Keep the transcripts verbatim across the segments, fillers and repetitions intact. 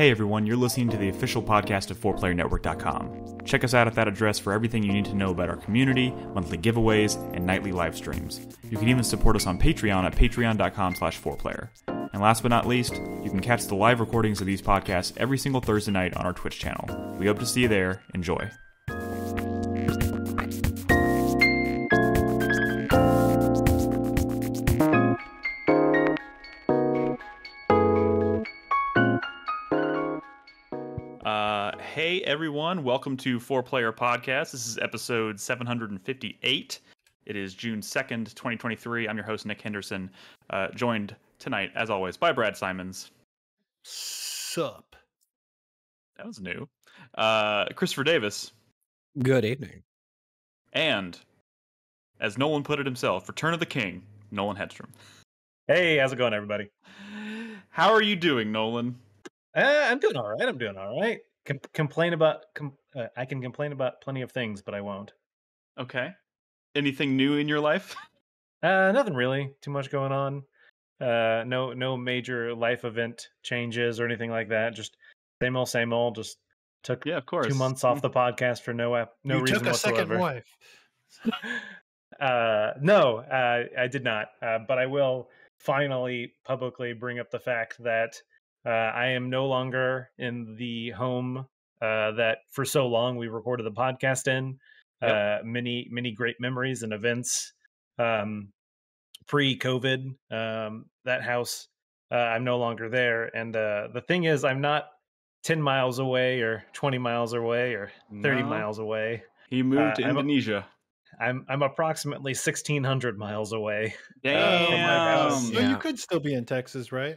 Hey everyone, you're listening to the official podcast of four player network dot com. Check us out at that address for everything you need to know about our community, monthly giveaways, and nightly live streams. You can even support us on Patreon at patreon dot com slash four player. And last but not least, you can catch the live recordings of these podcasts every single Thursday night on our Twitch channel. We hope to see you there. Enjoy. Hey everyone, welcome to Four Player Podcast. This is episode seven hundred fifty-eight. It is June second, twenty twenty-three. I'm your host, Nick Henderson, uh, joined tonight, as always, by Brad Simons. Sup. That was new. Uh, Christopher Davis. Good evening. And, as Nolan put it himself, Return of the King, Nolan Hedstrom. Hey, how's it going, everybody? How are you doing, Nolan? Uh, I'm doing all right. I'm doing all right. Com- complain about com- uh, I can complain about plenty of things, but I won't. Okay. Anything new in your life? uh, nothing really. Too much going on. Uh, no, no major life event changes or anything like that. Just same old, same old. Just took yeah, of course. two months off the podcast for no ap- no you reason whatsoever. You took a second wife. uh, no, uh, I did not. Uh, but I will finally publicly bring up the fact that. Uh, I am no longer in the home uh, that for so long we recorded the podcast in. Yep. Uh, many, many great memories and events um, pre-COVID. Um, that house, uh, I'm no longer there. And uh, the thing is, I'm not ten miles away or twenty miles away or thirty no. miles away. He moved uh, to I'm Indonesia. A, I'm I'm approximately sixteen hundred miles away. Damn. Uh, from my house. So yeah. You could still be in Texas, right?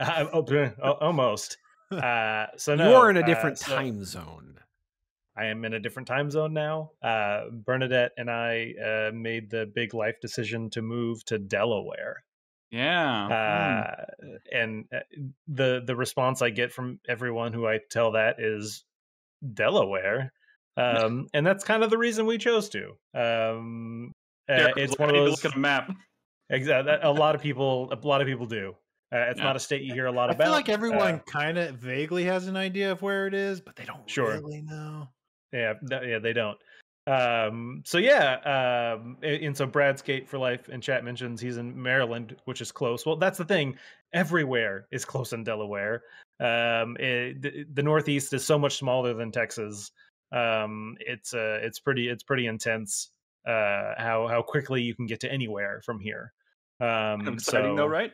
Uh, oh, almost. Uh, so no, you're in a different uh, so time zone. I am in a different time zone now. Uh, Bernadette and I uh, made the big life decision to move to Delaware. Yeah. Uh, mm. And the the response I get from everyone who I tell that is Delaware, um, and that's kind of the reason we chose to. Um, uh, it's one of those. Look at a map. Exactly. A lot of people. A lot of people do. Uh, it's yeah. not a state you hear a lot about. I feel like everyone uh, kind of vaguely has an idea of where it is, but they don't sure. really know. Yeah, th- yeah, they don't. Um, so yeah, um, and so Brad Skate for Life in chat mentions he's in Maryland, which is close. Well, that's the thing. Everywhere is close in Delaware. Um, it, the, the Northeast is so much smaller than Texas. Um, it's uh, it's pretty it's pretty intense uh, how how quickly you can get to anywhere from here. Um, exciting so, though, right?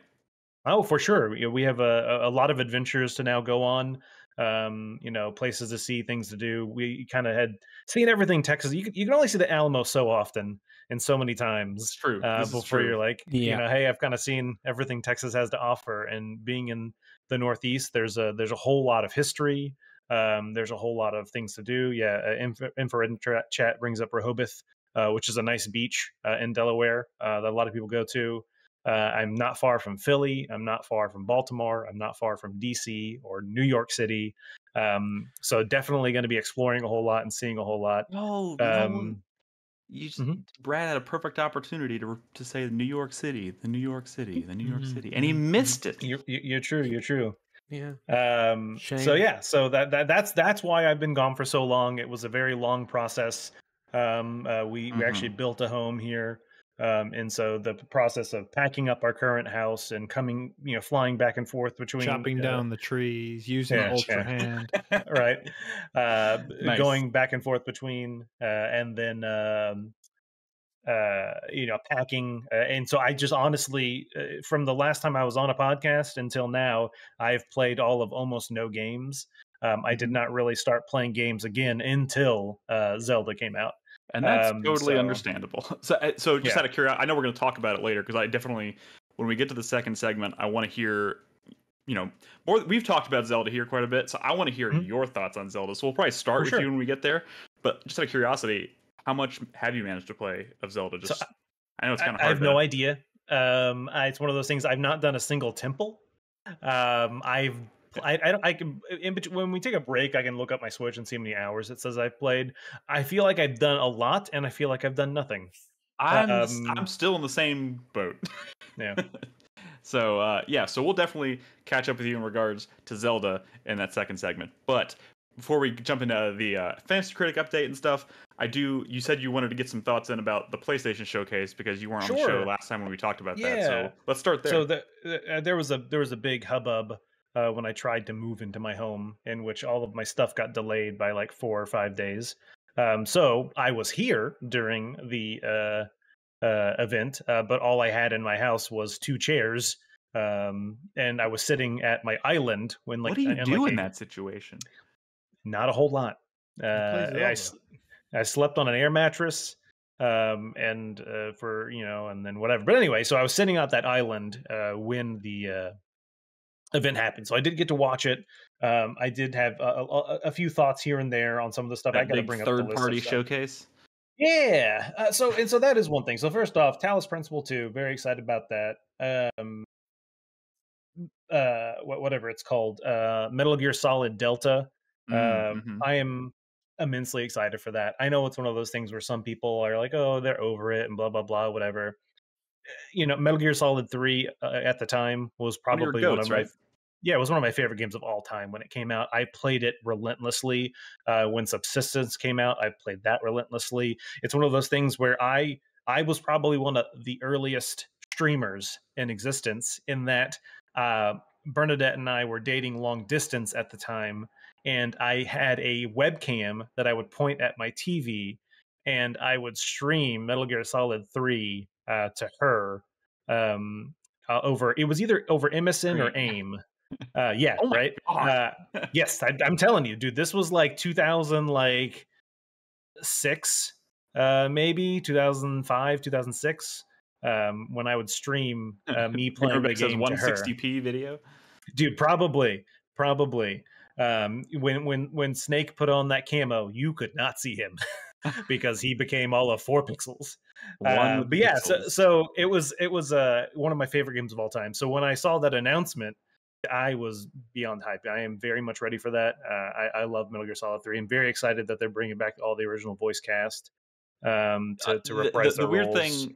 Oh, for sure. We have a, a lot of adventures to now go on, um, you know, places to see, things to do. We kind of had seen everything Texas. You can, you can only see the Alamo so often and so many times. It's true. Uh, before true. You're like, yeah. you know, hey, I've kind of seen everything Texas has to offer. And being in the Northeast, there's a there's a whole lot of history. Um, there's a whole lot of things to do. Yeah. Uh, Inf- infrared tra- chat brings up Rehoboth, uh, which is a nice beach uh, in Delaware uh, that a lot of people go to. Uh, I'm not far from Philly. I'm not far from Baltimore. I'm not far from D C or New York City. Um, so definitely going to be exploring a whole lot and seeing a whole lot. Oh, um, you just, mm-hmm. Brad had a perfect opportunity to to say New York City, the New York City, the New York mm-hmm. City, and he missed it. You're, you're true. You're true. Yeah. Um, so yeah. So that, that that's that's why I've been gone for so long. It was a very long process. Um, uh, we mm-hmm. we actually built a home here. Um, and so the process of packing up our current house and coming, you know, flying back and forth between chopping uh, down the trees, using yeah, the ultra yeah. hand, right. Uh, nice. Going back and forth between, uh, and then, um, uh, you know, packing. Uh, and so I just honestly, uh, from the last time I was on a podcast until now, I've played all of almost no games. Um, I did not really start playing games again until, uh, Zelda came out. And that's um, totally so, understandable. So, so just yeah. out of curiosity, I know we're going to talk about it later because I definitely, when we get to the second segment, I want to hear, you know, more. We've talked about Zelda here quite a bit, so I want to hear mm-hmm. your thoughts on Zelda. So we'll probably start For with sure. you when we get there. But just out of curiosity, how much have you managed to play of Zelda? Just, so I, I know it's kind of hard. I have no it. idea. Um, I, it's one of those things. I've not done a single temple. Um, I've. I, I don't. I can in between, when we take a break, I can look up my Switch and see how many hours it says I've played. I feel like I've done a lot, and I feel like I've done nothing. I'm um, I'm still in the same boat. Yeah. So uh, yeah, so we'll definitely catch up with you in regards to Zelda in that second segment. But before we jump into the uh, Fantasy Critic update and stuff, I do. You said you wanted to get some thoughts in about the PlayStation showcase because you weren't sure. on the show last time when we talked about yeah. that. So let's start there. So the, uh, there was a there was a big hubbub uh, when I tried to move into my home, in which all of my stuff got delayed by like four or five days. Um, so I was here during the uh, uh, event, uh, but all I had in my house was two chairs. Um, and I was sitting at my island when like. What do you and, do like, in that situation? Not a whole lot. Uh, I, I slept on an air mattress um, and uh, for, you know, and then whatever. But anyway, so I was sitting out that island uh, when the uh, event happened. So I did get to watch it. Um, I did have a, a, a few thoughts here and there on some of the stuff. That I got to bring up the list. Third party showcase. Yeah. Uh, so and so that is one thing. So first off, Talos Principle two. Very excited about that. Um, uh, whatever it's called, uh, Metal Gear Solid Delta. Um, mm-hmm. I am immensely excited for that. I know it's one of those things where some people are like, oh, they're over it and blah, blah, blah, whatever. You know, Metal Gear Solid three uh, at the time was probably one of, goats, one of right? my, yeah, it was one of my favorite games of all time when it came out. I played it relentlessly. Uh, when Subsistence came out, I played that relentlessly. It's one of those things where I, I was probably one of the earliest streamers in existence in that uh, Bernadette and I were dating long distance at the time. And I had a webcam that I would point at my T V, and I would stream Metal Gear Solid three uh, to her um, uh, over. It was either over M S N or AIM. Uh, yeah, oh right. Uh, yes, I, I'm telling you, dude. This was like two thousand six, uh, maybe two thousand five, two thousand six, um, when I would stream uh, me playing the game to her. one sixty p video, dude. Probably, probably. Um, when when when Snake put on that camo, you could not see him because he became all of four pixels. Uh, but pixels. yeah, so, so it was it was uh, one of my favorite games of all time. So when I saw that announcement, I was beyond hyped. I am very much ready for that. Uh, I, I love Metal Gear Solid three. I'm very excited that they're bringing back all the original voice cast um, to, to reprise uh, the, the, their the roles. Weird thing,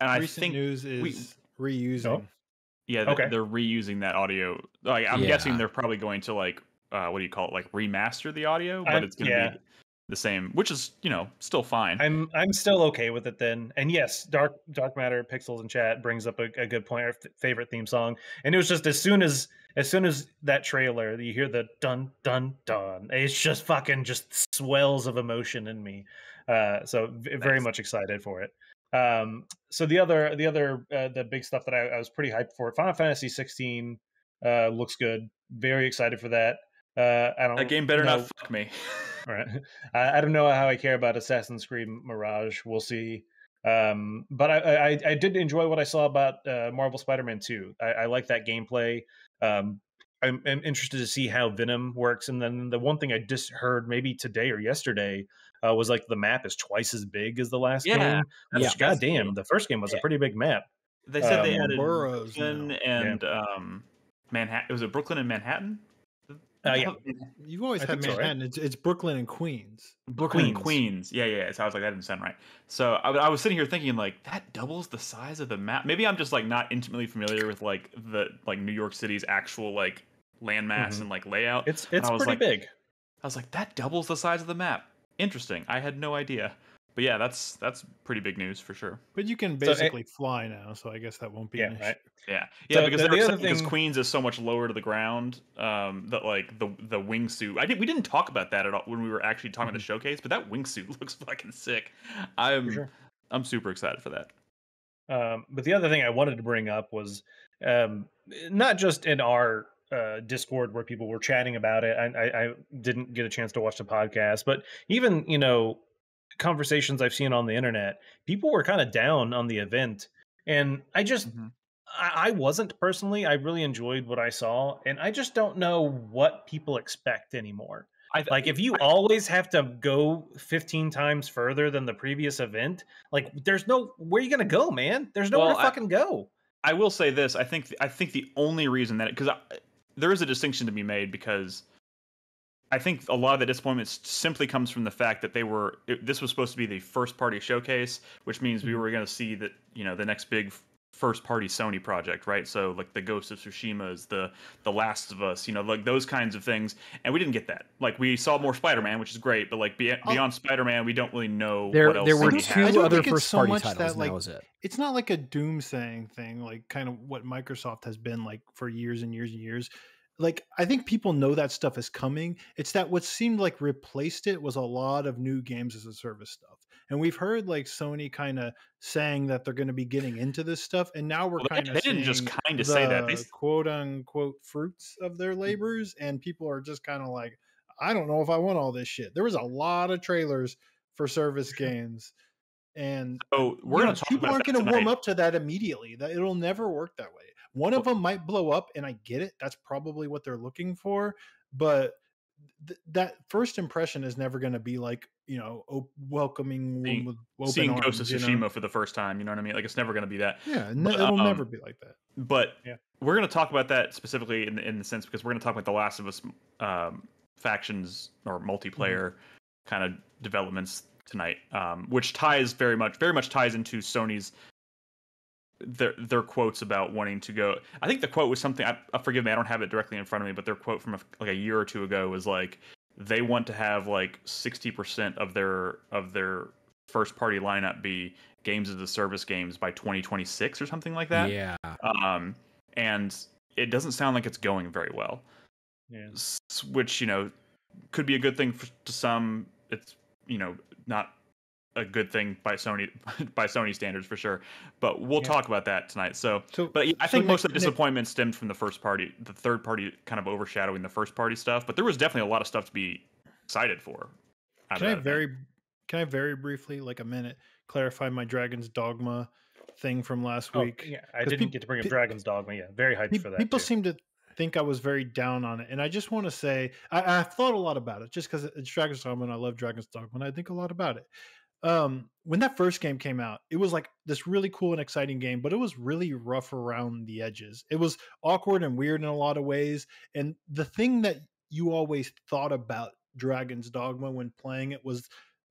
and recent I think news is we, reusing. Oh? Yeah, they're, okay. they're reusing that audio. Like, I'm yeah. guessing they're probably going to like. Uh, what do you call it? Like remaster the audio, but I'm, it's going to yeah. be the same, which is, you know, still fine. I'm I'm still okay with it then. And yes, Dark Dark Matter Pixels in chat brings up a, a good point. Our f favorite theme song, and it was just as soon as as soon as that trailer, you hear the dun dun dun. It's just fucking just swells of emotion in me. Uh, so nice. Very much excited for it. Um, so the other the other uh, the big stuff that I, I was pretty hyped for, Final Fantasy sixteen uh, looks good. Very excited for that. Uh, I don't. That game better know. not fuck me. All right. I, I don't know how I care about Assassin's Creed Mirage. We'll see. Um, but I, I, I did enjoy what I saw about uh, Marvel Spider-Man two. I, I like that gameplay. Um, I'm, I'm interested to see how Venom works. And then the one thing I just heard maybe today or yesterday uh, was like the map is twice as big as the last yeah. game. That's yeah, goddamn. The first game was yeah. a pretty big map. They said um, they added Burroughs, Brooklyn now. and yeah. um, Manhattan. Was it Brooklyn and Manhattan? Uh, yeah. You've always I had Manhattan. So, right? it's, it's Brooklyn and Queens. Brooklyn and Queens. Yeah, yeah, yeah. So I was like, that didn't sound right. So I, I was sitting here thinking, like, that doubles the size of the map. Maybe I'm just like not intimately familiar with like the like New York City's actual like landmass mm-hmm. and like layout. It's it's pretty like, big. I was like, that doubles the size of the map. Interesting. I had no idea. But yeah, that's that's pretty big news for sure. But you can basically so, fly now, so I guess that won't be yeah, an issue. Right? Yeah, yeah, so because the, the other thing... because Queens is so much lower to the ground um, that like the the wingsuit. I did we didn't talk about that at all when we were actually talking mm-hmm. about the showcase, but that wingsuit looks fucking sick. I'm sure. I'm super excited for that. Um, but the other thing I wanted to bring up was um, not just in our. Uh, Discord where people were chatting about it. I, I, I didn't get a chance to watch the podcast, but even you know. Conversations I've seen on the internet, people were kind of down on the event, and I just mm-hmm. I, I wasn't personally. I really enjoyed what I saw, and I just don't know what people expect anymore. I, like if you I, always have to go fifteen times further than the previous event, like there's no where you gonna go, man. There's nowhere well, to fucking I, go. I will say this. I think I think the only reason that because there is a distinction to be made because I think a lot of the disappointment simply comes from the fact that they were, it, this was supposed to be the first party showcase, which means we were going to see that, you know, the next big first party Sony project, right? So like the Ghost of Tsushima's, the, the Last of Us, you know, like those kinds of things. And we didn't get that. Like we saw more Spider-Man, which is great, but like beyond, oh. beyond Spider-Man, we don't really know there, what else. There were two other first party so titles, that, like, that was it. It's not like a doomsaying thing, like kind of what Microsoft has been like for years and years and years. Like, I think people know that stuff is coming. It's that what seemed like replaced it was a lot of new games as a service stuff. And we've heard like Sony kind of saying that they're going to be getting into this stuff. And now we're well, kind of they didn't just kind of say that. They quote unquote fruits of their labors. And people are just kind of like, I don't know if I want all this shit. There was a lot of trailers for service games. And so we're going to talk people about aren't going to warm up to that immediately. That it'll never work that way. One of them might blow up, and I get it. That's probably what they're looking for. But th that first impression is never going to be like, you know, op welcoming seeing, with open seeing arms, Ghost of Tsushima you know? for the first time. You know what I mean? Like it's never going to be that. Yeah, but, it'll um, never be like that. But yeah. we're going to talk about that specifically in, in the sense because we're going to talk about The Last of Us um, factions or multiplayer mm-hmm. kind of developments tonight, um, which ties very much, very much ties into Sony's. Their their quotes about wanting to go. I think the quote was something. I, I forgive me. I don't have it directly in front of me, but their quote from a, like a year or two ago was like they want to have like sixty percent of their of their first party lineup be games as a service games by twenty twenty six or something like that. Yeah. Um, and it doesn't sound like it's going very well. Yeah. Which you know could be a good thing for, to some. It's you know not. a good thing by Sony by Sony standards for sure, but we'll yeah. talk about that tonight. So, so but yeah, I so think Nick, most of the disappointment Nick, stemmed from the first party, the third party kind of overshadowing the first party stuff, but there was definitely a lot of stuff to be excited for. Can I very, that. can I very briefly, like a minute, clarify my Dragon's Dogma thing from last oh, week? Yeah, I didn't people, get to bring up Dragon's Dogma. Yeah. Very hyped for that. People too. seem to think I was very down on it. And I just want to say, I, I thought a lot about it just because it's Dragon's Dogma and I love Dragon's Dogma and I think a lot about it. Um, when that first game came out, it was like this really cool and exciting game, but it was really rough around the edges. It was awkward and weird in a lot of ways. And the thing that you always thought about Dragon's Dogma when playing it was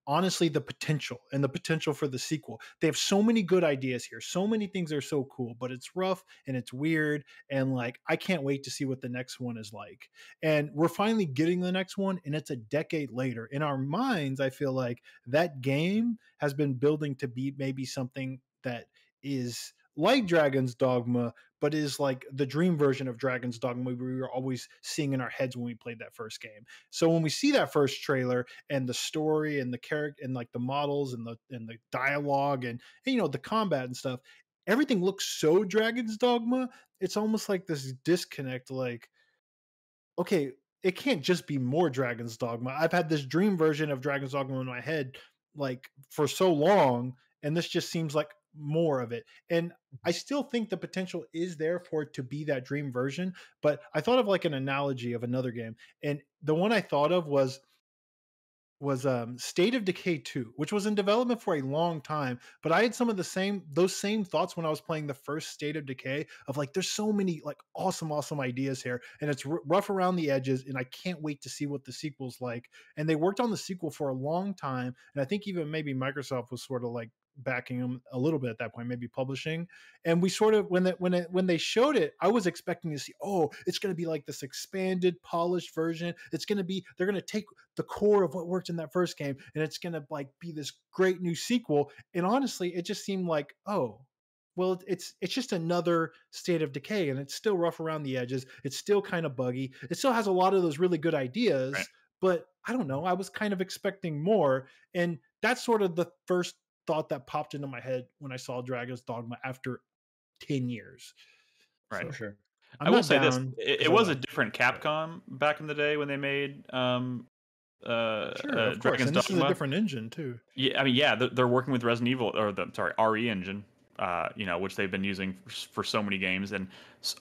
honestly the potential and the potential for the sequel. They have so many good ideas here. So many things are so cool, but it's rough and it's weird. And like, I can't wait to see what the next one is like. And we're finally getting the next one. And it's a decade later. In our minds, I feel like that game has been building to be maybe something that is like Dragon's Dogma, but is like the dream version of Dragon's Dogma we were always seeing in our heads when we played that first game. So when we see that first trailer and the story and the character and like the models and the and the dialogue and, and you know the combat and stuff, everything looks so Dragon's Dogma. It's almost like this disconnect. Like, okay, it can't just be more Dragon's Dogma. I've had this dream version of Dragon's Dogma in my head like for so long, and this just seems like more of it. And I still think the potential is there for it to be that dream version, but I thought of like an analogy of another game, and the one I thought of was was um State of Decay two, which was in development for a long time, but I had some of the same those same thoughts when I was playing the first State of Decay of like there's so many like awesome awesome ideas here, and it's r rough around the edges, and I can't wait to see what the sequel's like. And they worked on the sequel for a long time, and I think even maybe Microsoft was sort of like backing them a little bit at that point, maybe publishing. And we sort of when that when it when they showed it, I was expecting to see, oh, it's going to be like this expanded, polished version. It's going to be they're going to take the core of what worked in that first game, and it's going to like be this great new sequel. And honestly, it just seemed like, oh, well, it's it's just another State of Decay, and it's still rough around the edges. It's still kind of buggy. It still has a lot of those really good ideas, right. But I don't know. I was kind of expecting more, and that's sort of the first thought that popped into my head when I saw Dragon's Dogma after ten years. Right. So, sure. I'm I will say this. It, it was a different Capcom back in the day when they made um, uh, sure, uh, Dragon's Dogma. This is a different engine too. Yeah. I mean, yeah, they're, they're working with Resident Evil or the, sorry, R E engine, uh, you know, which they've been using for, for so many games, and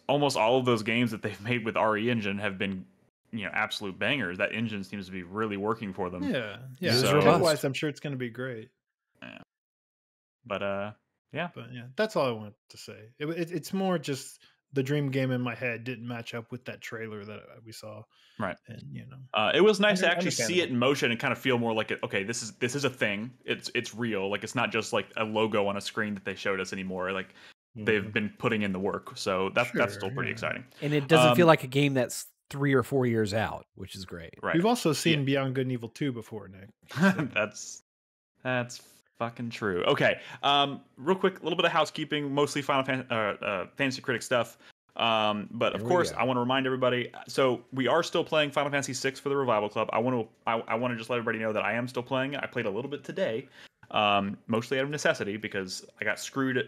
almost all of those games that they've made with R E engine have been, you know, absolute bangers. That engine seems to be really working for them. Yeah. Yeah. So, otherwise, I'm sure it's going to be great. Yeah. But uh, yeah, but yeah, that's all I wanted to say. It, it, it's more just the dream game in my head didn't match up with that trailer that we saw. Right. And, you know, uh, it was nice to actually see it in motion and kind of feel more like, it, okay, this is, this is a thing. It's, it's real. Like, it's not just like a logo on a screen that they showed us anymore. Like, mm-hmm. they've been putting in the work. So that's, sure, that's still pretty yeah. exciting. And it doesn't um, feel like a game that's three or four years out, which is great. Right. We've also seen yeah. Beyond Good and Evil two before, Nick. So. that's, that's fucking true. Okay. Um, real quick, a little bit of housekeeping, mostly Final Fan- uh, uh, Fantasy Critic stuff. Um, but of course, go. I want to remind everybody. So we are still playing Final Fantasy six for the Revival Club. I want to, I, I want to just let everybody know that I am still playing. I played a little bit today, um, mostly out of necessity because I got screwed at,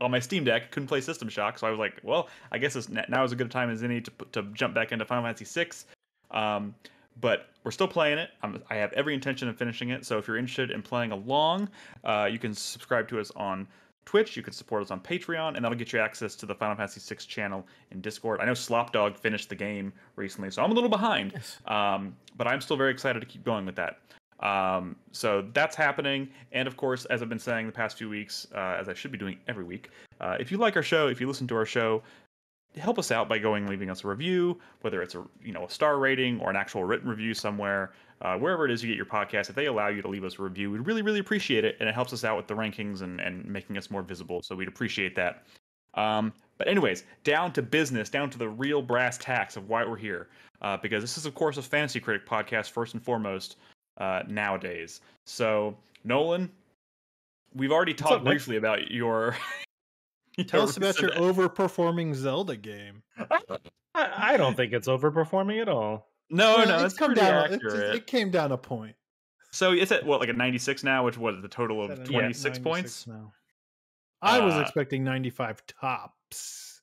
on my Steam Deck. Couldn't play System Shock, so I was like, well, I guess it's, now is a good time as any to to jump back into Final Fantasy six. Um, But we're still playing it. I'm, I have every intention of finishing it. So if you're interested in playing along, uh, you can subscribe to us on Twitch. You can support us on Patreon, and that'll get you access to the Final Fantasy six channel in Discord. I know Slopdog finished the game recently, so I'm a little behind. Yes. Um, but I'm still very excited to keep going with that. Um, so that's happening. And of course, as I've been saying the past few weeks, uh, as I should be doing every week, uh, if you like our show, if you listen to our show, help us out by going, leaving us a review, whether it's a, you know, a star rating or an actual written review somewhere, uh, wherever it is you get your podcast. If they allow you to leave us a review, we'd really, really appreciate it. And it helps us out with the rankings and, and making us more visible. So we'd appreciate that. Um, but anyways, down to business, down to the real brass tacks of why we're here, uh, because this is, of course, a Fantasy Critic podcast, first and foremost, uh, nowadays. So, Nolan, we've already talked up, briefly Nick? about your... Tell us about your overperforming Zelda game. I don't think it's overperforming at all. No, well, no, it's come down. It's, it came down a point. So it's at what, like a ninety-six now, which was the total of twenty-six points. Now. I uh, was expecting ninety-five tops.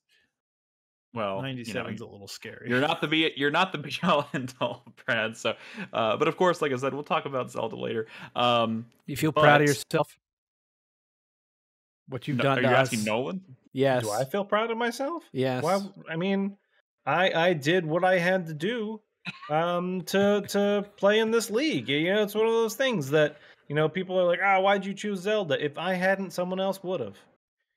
Well, ninety-seven is, you know, a little scary. You're not the be you're not the be all and all, Brad. So, uh, but of course, like I said, we'll talk about Zelda later. Um, you feel but, proud of yourself? What you've no, done? Are to you us. asking Nolan? Yes. Do I feel proud of myself? Yes. Well, I mean, I I did what I had to do, um, to to play in this league. You know, it's one of those things that, you know, people are like, ah, oh, why'd you choose Zelda? If I hadn't, someone else would have.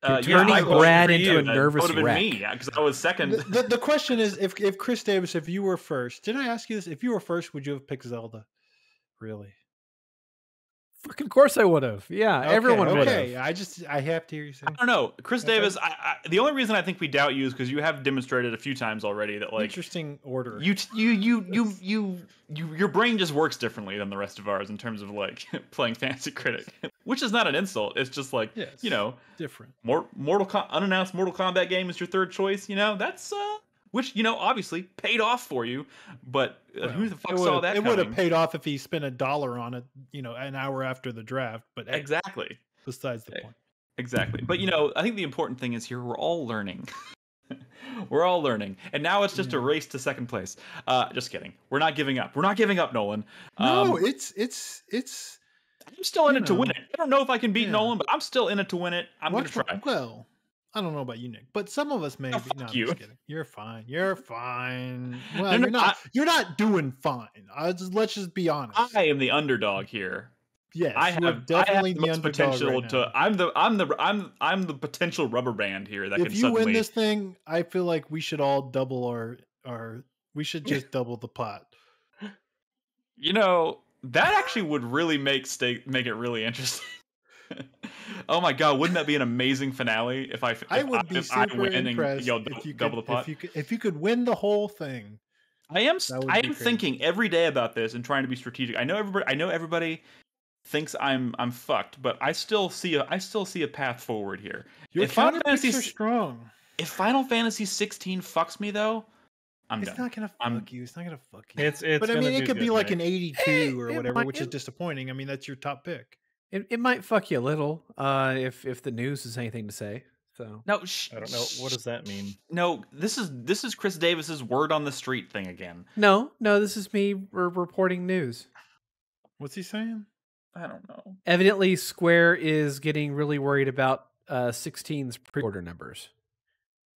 Uh, You're turning yeah, Brad into you, a nervous wreck. It would have been me, because I was second. The, the, the question is, if if Chris Davis, if you were first, did I ask you this? If you were first, would you have picked Zelda? Really? Fucking course I would have. Yeah, okay, everyone would okay. have. I just, I have to hear you say. I don't know. Chris okay. Davis, I, I, the only reason I think we doubt you is because you have demonstrated a few times already that, like... Interesting order. You, you, you, you, you, you, your brain just works differently than the rest of ours in terms of, like, playing Fantasy Critic. Which is not an insult. It's just, like, yes, you know... different. More, Mortal Com- unannounced Mortal Kombat game is your third choice, you know? That's, uh... Which, you know, obviously paid off for you, but uh, well, who the fuck saw that coming? It would have paid off if he spent a dollar on it, you know, an hour after the draft. But exactly, besides the point. Exactly. But, you know, I think the important thing is here we're all learning. We're all learning, and now it's just yeah. a race to second place. Uh, just kidding. We're not giving up. We're not giving up, Nolan. Um, no, it's it's it's. I'm still in it know. to win it. I don't know if I can beat yeah. Nolan, but I'm still in it to win it. I'm what, gonna try. Well. I don't know about you, Nick, but some of us may. Oh, no, you. I'm just kidding. You're fine. You're fine. Well, no, no, you're not. I, you're not doing fine. I just, let's just be honest. I am the underdog here. Yes, I have definitely I have the, the most potential right to. I'm the. I'm the. I'm. I'm the potential rubber band here. That if can you suddenly... win this thing, I feel like we should all double our. Our. We should just double the pot. You know, that actually would really make stake make it really interesting. Oh my god, wouldn't that be an amazing finale if I if I would be if super I win impressed and, you know, if you double could, the pot. If you could, if you could win the whole thing. I am I am crazy. thinking every day about this and trying to be strategic. I know everybody I know everybody thinks I'm I'm fucked, but I still see a I still see a path forward here. Your if Final Fantasy are strong. If Final Fantasy sixteen fucks me though, I'm it's done. Not gonna fuck I'm, you. It's not gonna fuck you. It's it's But I mean it could good, be like right? an eighty-two or whatever, might, which is disappointing. I mean, that's your top pick. It it might fuck you a little, uh, if if the news is anything to say. So no, sh- I don't know what does that mean. No, this is this is Chris Davis's word on the street thing again. No, no, this is me re- reporting news. What's he saying? I don't know. Evidently, Square is getting really worried about uh, sixteen's pre-order numbers.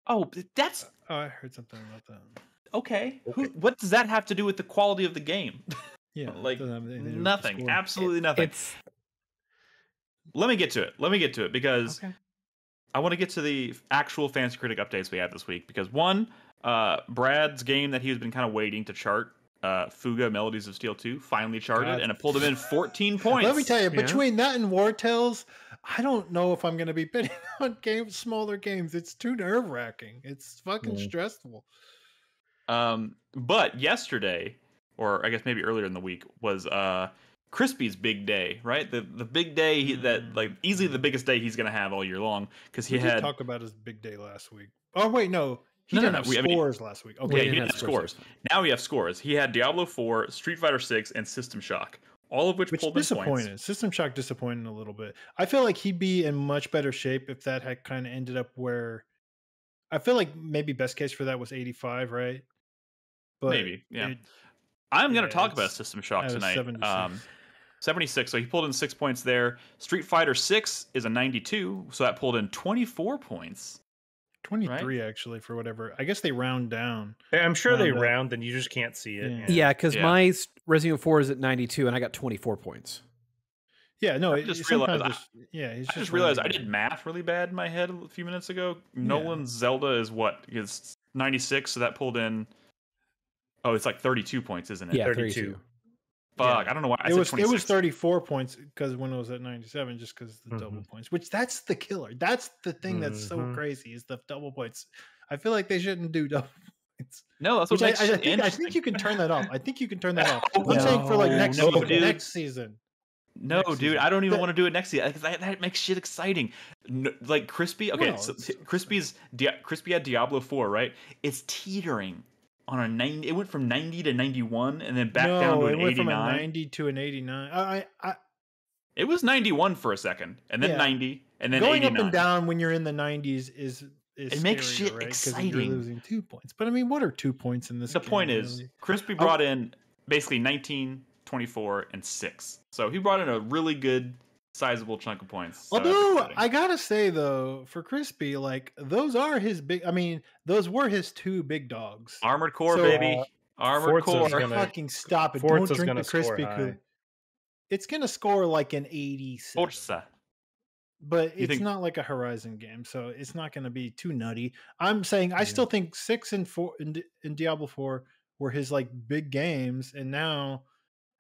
Oh, that's. Uh, oh, I heard something about that. Okay, okay. Who, what does that have to do with the quality of the game? Yeah, like nothing. Absolutely nothing. It's... Let me get to it. Let me get to it because okay. I want to get to the actual Fantasy Critic updates we had this week, because one, uh, Brad's game that he's been kind of waiting to chart, uh, Fuga Melodies of Steel two, finally charted, God. and it pulled him in fourteen points. Let me tell you, between yeah. that and War Tales, I don't know if I'm going to be bidding on games, smaller games. It's too nerve wracking. It's fucking mm. stressful. Um, but yesterday, or I guess maybe earlier in the week, was uh. Crispy's big day, right? The the big day he, that like easily the biggest day he's gonna have all year long, because he we had talked about his big day last week. Oh wait, no, he no, didn't no, no. have we, scores I mean, last week. Okay, yeah, he didn't, didn't have scores. scores. Now we have scores. He had Diablo four, Street Fighter six, and System Shock, all of which, which pulled disappointed. in points. System Shock disappointed a little bit. I feel like he'd be in much better shape if that had kind of ended up where I feel like maybe best case for that was eighty-five, right? But maybe, yeah. It, I'm gonna yeah, talk about System Shock tonight. seventy-six So he pulled in six points there. Street Fighter six is a ninety-two. So that pulled in twenty-four points. twenty-three, right? Actually, for whatever. I guess they round down. I'm sure round they up. round, and you just can't see it. Yeah, because yeah, yeah. my Resident Evil four is at ninety-two, and I got twenty-four points. Yeah, no, I it, just realized. I, yeah, he's I just, just realized I did math really bad in my head a few minutes ago. Nolan's yeah. Zelda is what? It's ninety-six, so that pulled in. Oh, it's like thirty-two points, isn't it? Yeah, thirty-two. thirty-two. Fuck, yeah. I don't know why I it said was twenty-six. It was thirty-four points because when it was at ninety-seven, just because the mm-hmm. double points, which that's the killer. That's the thing that's mm-hmm. so crazy is the double points. I feel like they shouldn't do double points. No, that's which what I, I, I, think, I think you can turn that off. I think you can turn that off. I'm no, saying for like next no, season. Dude. Next season. No, next dude, season. I don't even that, want to do it next season. That, that makes shit exciting. No, like Crispy, okay, no, so Crispy's Di- Crispy had Diablo four, right? It's teetering. On a ninety, it went from ninety to ninety-one, and then back no, down to an eighty-nine. No, it went from a ninety to an eighty-nine. I, I, it was ninety-one for a second, and then yeah. ninety, and then going eighty-nine. Up and down when you're in the nineties is, is it scary, makes shit right? exciting. You're losing two points, but I mean, what are two points in this? The game, point is, really? Crispy brought oh. in basically nineteen, twenty-four, and six, so he brought in a really good, sizable chunk of points. So although I gotta say though, for Crispy, like those are his big. I mean, those were his two big dogs. Armored Core, so, baby. Uh, Armored Forza's Core. Gonna, fucking stop it! Forza's Don't drink the Crispy Cool. It's gonna score like an eighty-six. Forza. But it's think... not like a Horizon game, so it's not gonna be too nutty. I'm saying I yeah. still think six and four in, in Diablo four were his like big games, and now.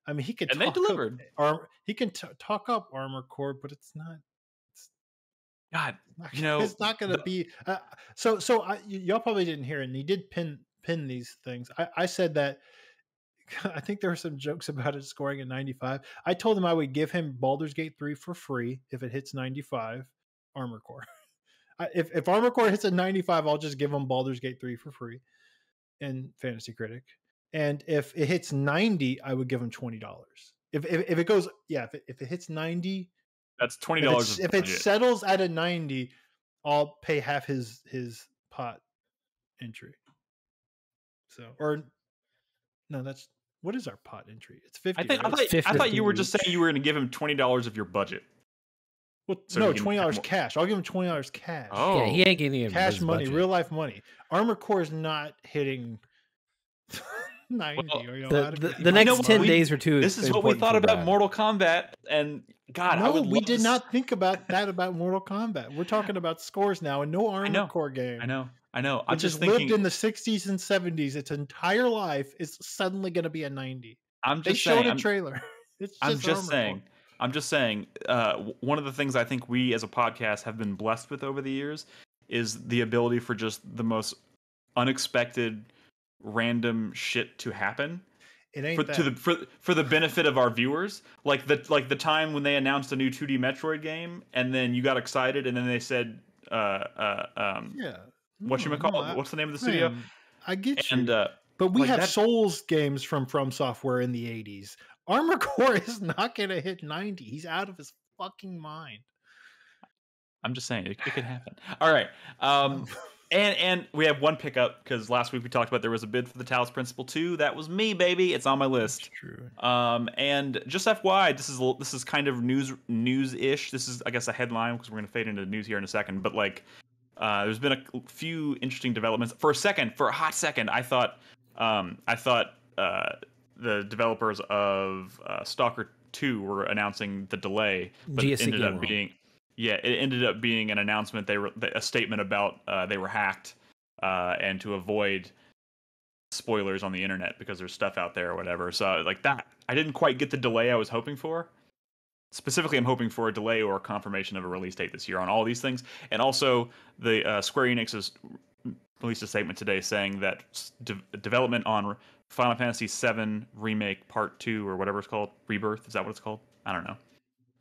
I mean, he could and talk they delivered. Up armor, he can t- talk up Armored Core, but it's not. It's, God, you know, it's not going to be. Uh, so, so I, y'all probably didn't hear it, and he did pin pin these things. I, I said that. I think there were some jokes about it scoring at ninety-five. I told him I would give him Baldur's Gate three for free if it hits ninety-five. Armored Core. I, if if Armored Core hits a ninety-five, I'll just give him Baldur's Gate three for free. And Fantasy Critic. And if it hits ninety, I would give him twenty dollars. If, if if it goes, yeah, if it, if it hits ninety, that's twenty dollars. If, if it settles at a ninety, I'll pay half his his pot entry. So or no, that's what is our pot entry? It's fifty. I think right? I, thought, fifty. I thought you were just saying you were going to give him twenty dollars of your budget. Well, so no, twenty dollars cash. I'll give him twenty dollars cash. Oh, yeah, he ain't getting cash money, budget. Real life money. Armored Core is not hitting. ninety, well, or, you know, the, the, the next ten we, days or two. This is what we thought about Brad. Mortal Kombat, and God, no, I would we did to... not think about that about Mortal Kombat. We're talking about scores now, and no Armored Core game. I know, I know. Which I'm just lived thinking... in the sixties and seventies. Its entire life is suddenly going to be a ninety. I'm just they saying, showed a I'm, trailer. It's just I'm just saying. Core. I'm just saying. Uh, one of the things I think we as a podcast have been blessed with over the years is the ability for just the most unexpected. Random shit to happen it ain't for, that. To the, for, for the benefit of our viewers, like the like the time when they announced a new two D Metroid game and then you got excited and then they said uh uh um yeah what you no, call no, what's the name of the studio man, I get you and uh but we like have that... Souls games from From Software in the eighties. Armored Core is not gonna hit ninety. He's out of his fucking mind. I'm just saying it, it could happen. All right. um And and we have one pickup because last week we talked about there was a bid for the Talos Principle two. That was me, baby. It's on my list. True. Um, and just F Y I, this is this is kind of news news ish. This is I guess a headline because we're gonna fade into the news here in a second. But like, uh, there's been a few interesting developments. For a second, for a hot second, I thought um, I thought uh, the developers of uh, Stalker two were announcing the delay, but it ended up being yeah, it ended up being an announcement. They were a statement about uh, they were hacked, uh, and to avoid spoilers on the internet because there's stuff out there or whatever. So like that, I didn't quite get the delay I was hoping for. Specifically, I'm hoping for a delay or a confirmation of a release date this year on all these things. And also, the uh, Square Enix has released a statement today saying that de- development on Final Fantasy seven Remake Part two or whatever it's called, Rebirth, is that what it's called? I don't know.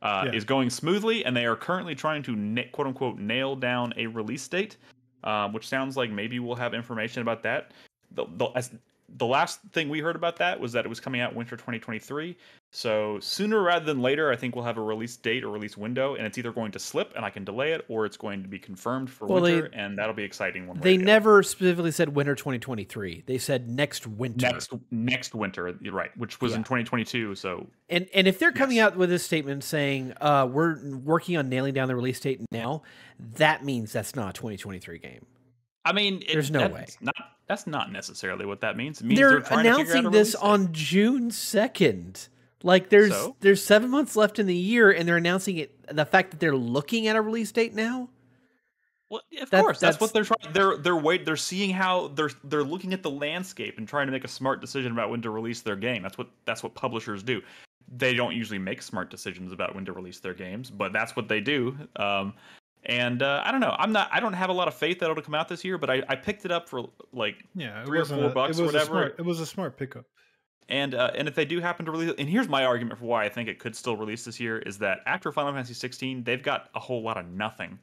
Uh, yeah. Is going smoothly, and they are currently trying to, na- quote-unquote, nail down a release date, um, which sounds like maybe we'll have information about that. The, the, as, the last thing we heard about that was that it was coming out winter twenty twenty-three, so sooner rather than later, I think we'll have a release date or release window, and it's either going to slip and I can delay it, or it's going to be confirmed for well, winter, they, and that'll be exciting one way. They never specifically said winter twenty twenty-three. They said next winter. Next, next winter, right, which was yeah. in twenty twenty-two, so... And and if they're coming yes. out with this statement saying, uh, we're working on nailing down the release date now, that means that's not a twenty twenty-three game. I mean... It, There's no way. Not, that's not necessarily what that means. It means they're, they're trying announcing to figure out a release this date. On June second. Like, there's so? there's seven months left in the year, and they're announcing it. The fact that they're looking at a release date now. Well, of that, course, that's, that's what they're trying. They're they're wait. They're seeing how they're they're looking at the landscape and trying to make a smart decision about when to release their game. That's what that's what publishers do. They don't usually make smart decisions about when to release their games, but that's what they do. Um, and uh, I don't know. I'm not. I don't have a lot of faith that it'll come out this year. But I, I picked it up for like yeah, three or four a, bucks or whatever. Smart, it was a smart pickup. And uh, and if they do happen to release it, and here's my argument for why I think it could still release this year, is that after Final Fantasy sixteen, they've got a whole lot of nothing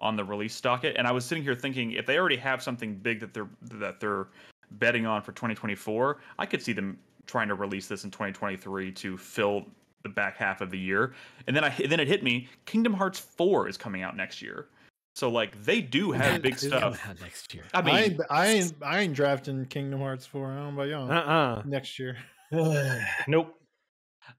on the release docket. And I was sitting here thinking, if they already have something big that they're that they're betting on for twenty twenty-four, I could see them trying to release this in twenty twenty-three to fill the back half of the year. And then I then it hit me, Kingdom Hearts four is coming out next year. So like they do have yeah, big stuff next year. I mean, I ain't, I ain't, I ain't drafting Kingdom Hearts four. I don't know about y'all. Uh-uh. Next year. Nope.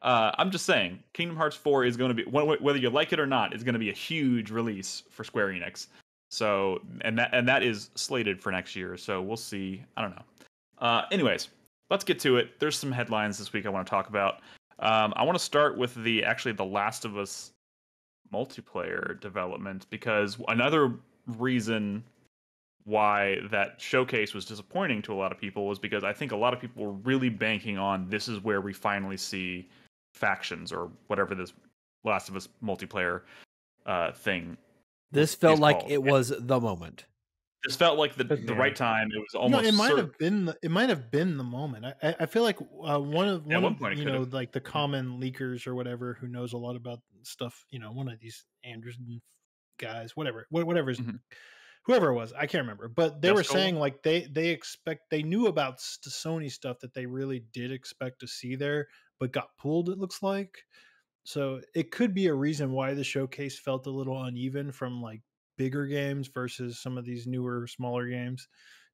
Uh, I'm just saying, Kingdom Hearts four is going to be, whether you like it or not, is going to be a huge release for Square Enix. So, and that and that is slated for next year. So we'll see. I don't know. Uh, anyways, let's get to it. There's some headlines this week I want to talk about. Um, I want to start with the actually The Last of Us multiplayer development, because another reason why that showcase was disappointing to a lot of people was because I think a lot of people were really banking on this is where we finally see Factions or whatever this Last of Us multiplayer uh, thing. This felt like called. It was and the moment. This felt like the yeah. the right time. It was almost. No, it might certain. have been. The, it might have been the moment. I I feel like uh, one of one, one of, you know have. like the common leakers or whatever who knows a lot about stuff. You know, one of these Anderson guys, whatever, whatever, mm-hmm. whoever it was, I can't remember. But they That's were cool. saying like they they expect they knew about the Sony stuff that they really did expect to see there, but got pulled. It looks like, so it could be a reason why the showcase felt a little uneven from like bigger games versus some of these newer, smaller games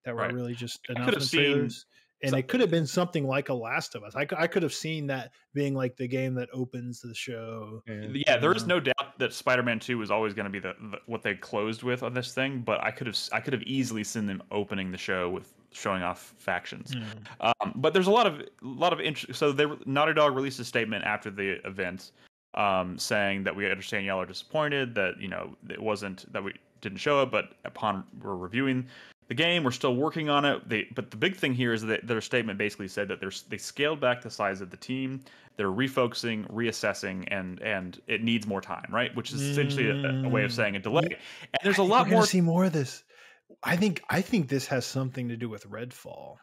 that were right. really just announcement trailers. And something. It could have been something like a Last of Us. I, I could have seen that being like the game that opens the show. And, yeah, there know. is no doubt that Spider-Man two was always going to be the, the what they closed with on this thing. But I could have I could have easily seen them opening the show with showing off Factions. Mm. Um, but there's a lot of a lot of interest. So they Naughty Dog released a statement after the event. Um, saying that we understand y'all are disappointed that, you know, it wasn't that we didn't show it, but upon we're reviewing the game, we're still working on it. They, but the big thing here is that their statement basically said that there's they scaled back the size of the team, they're refocusing, reassessing, and and it needs more time, right? Which is essentially mm. a, a way of saying a delay. And there's a lot we're more. To see more of this. I think I think this has something to do with Redfall.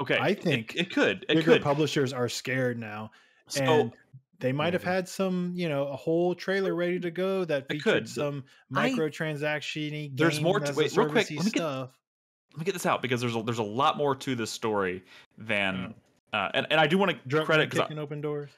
Okay, I think it, it could. It bigger could. Publishers are scared now. So, and they might have had some, you know, a whole trailer ready to go that featured some microtransaction-y There's more to wait, real quick. Let me, get, let me get this out because there's a, there's a lot more to this story than, yeah. uh, and and I do want to credit kicking open doors.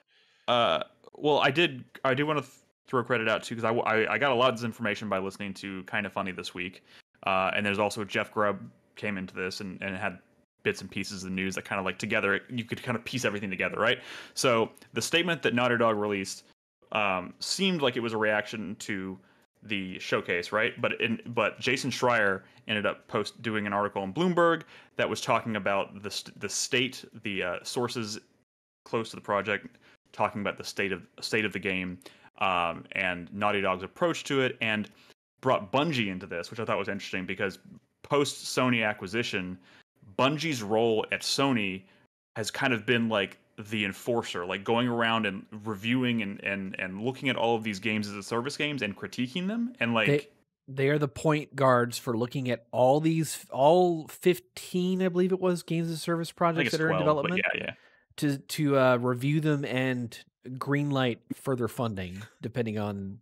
Uh, well, I did I do want to th- throw credit out too because I, I I got a lot of this information by listening to Kinda Funny this week, uh, and there's also Jeff Grubb came into this and and had. Bits and pieces of the news that kind of like together, you could kind of piece everything together, right? So the statement that Naughty Dog released um, seemed like it was a reaction to the showcase, right? But in, but Jason Schreier ended up post doing an article in Bloomberg that was talking about the st- the state, the uh, sources close to the project, talking about the state of state of the game. um, and Naughty Dog's approach to it, and brought Bungie into this, which I thought was interesting because post-Sony acquisition, Bungie's role at Sony has kind of been like the enforcer, like going around and reviewing and and and looking at all of these games as a service games and critiquing them, and like they, they are the point guards for looking at all these all fifteen, I believe it was, games as a service projects that are twelve, in development. Yeah, yeah. To to uh, review them and greenlight further funding depending on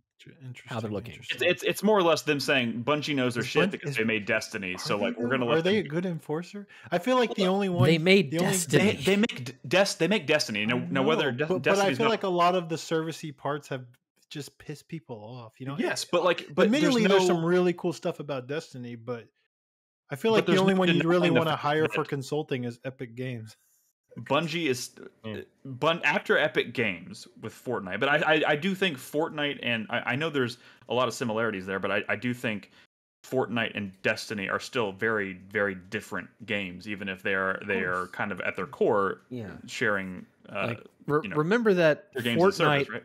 how they're looking. It's, it's it's more or less them saying Bungie knows their Bun- shit because is, they made Destiny. So like we're gonna. Are let they them... a good enforcer? I feel like the only one they made the Destiny. Only, they, they make Des. They make Destiny. No, no. Whether De- but, but I feel no... like a lot of the servicey parts have just pissed people off. You know. Yes, but like, but admittedly, there's, no... there's some really cool stuff about Destiny. But I feel like the only no one you really want to hire for consulting is Epic Games. Bungie is yeah. bun after Epic Games with Fortnite, but I I, I do think Fortnite and I, I know there's a lot of similarities there, but I, I do think Fortnite and Destiny are still very very different games, even if they are they are kind of at their core yeah. sharing. Uh, like, re- you know, remember that Fortnite service, right?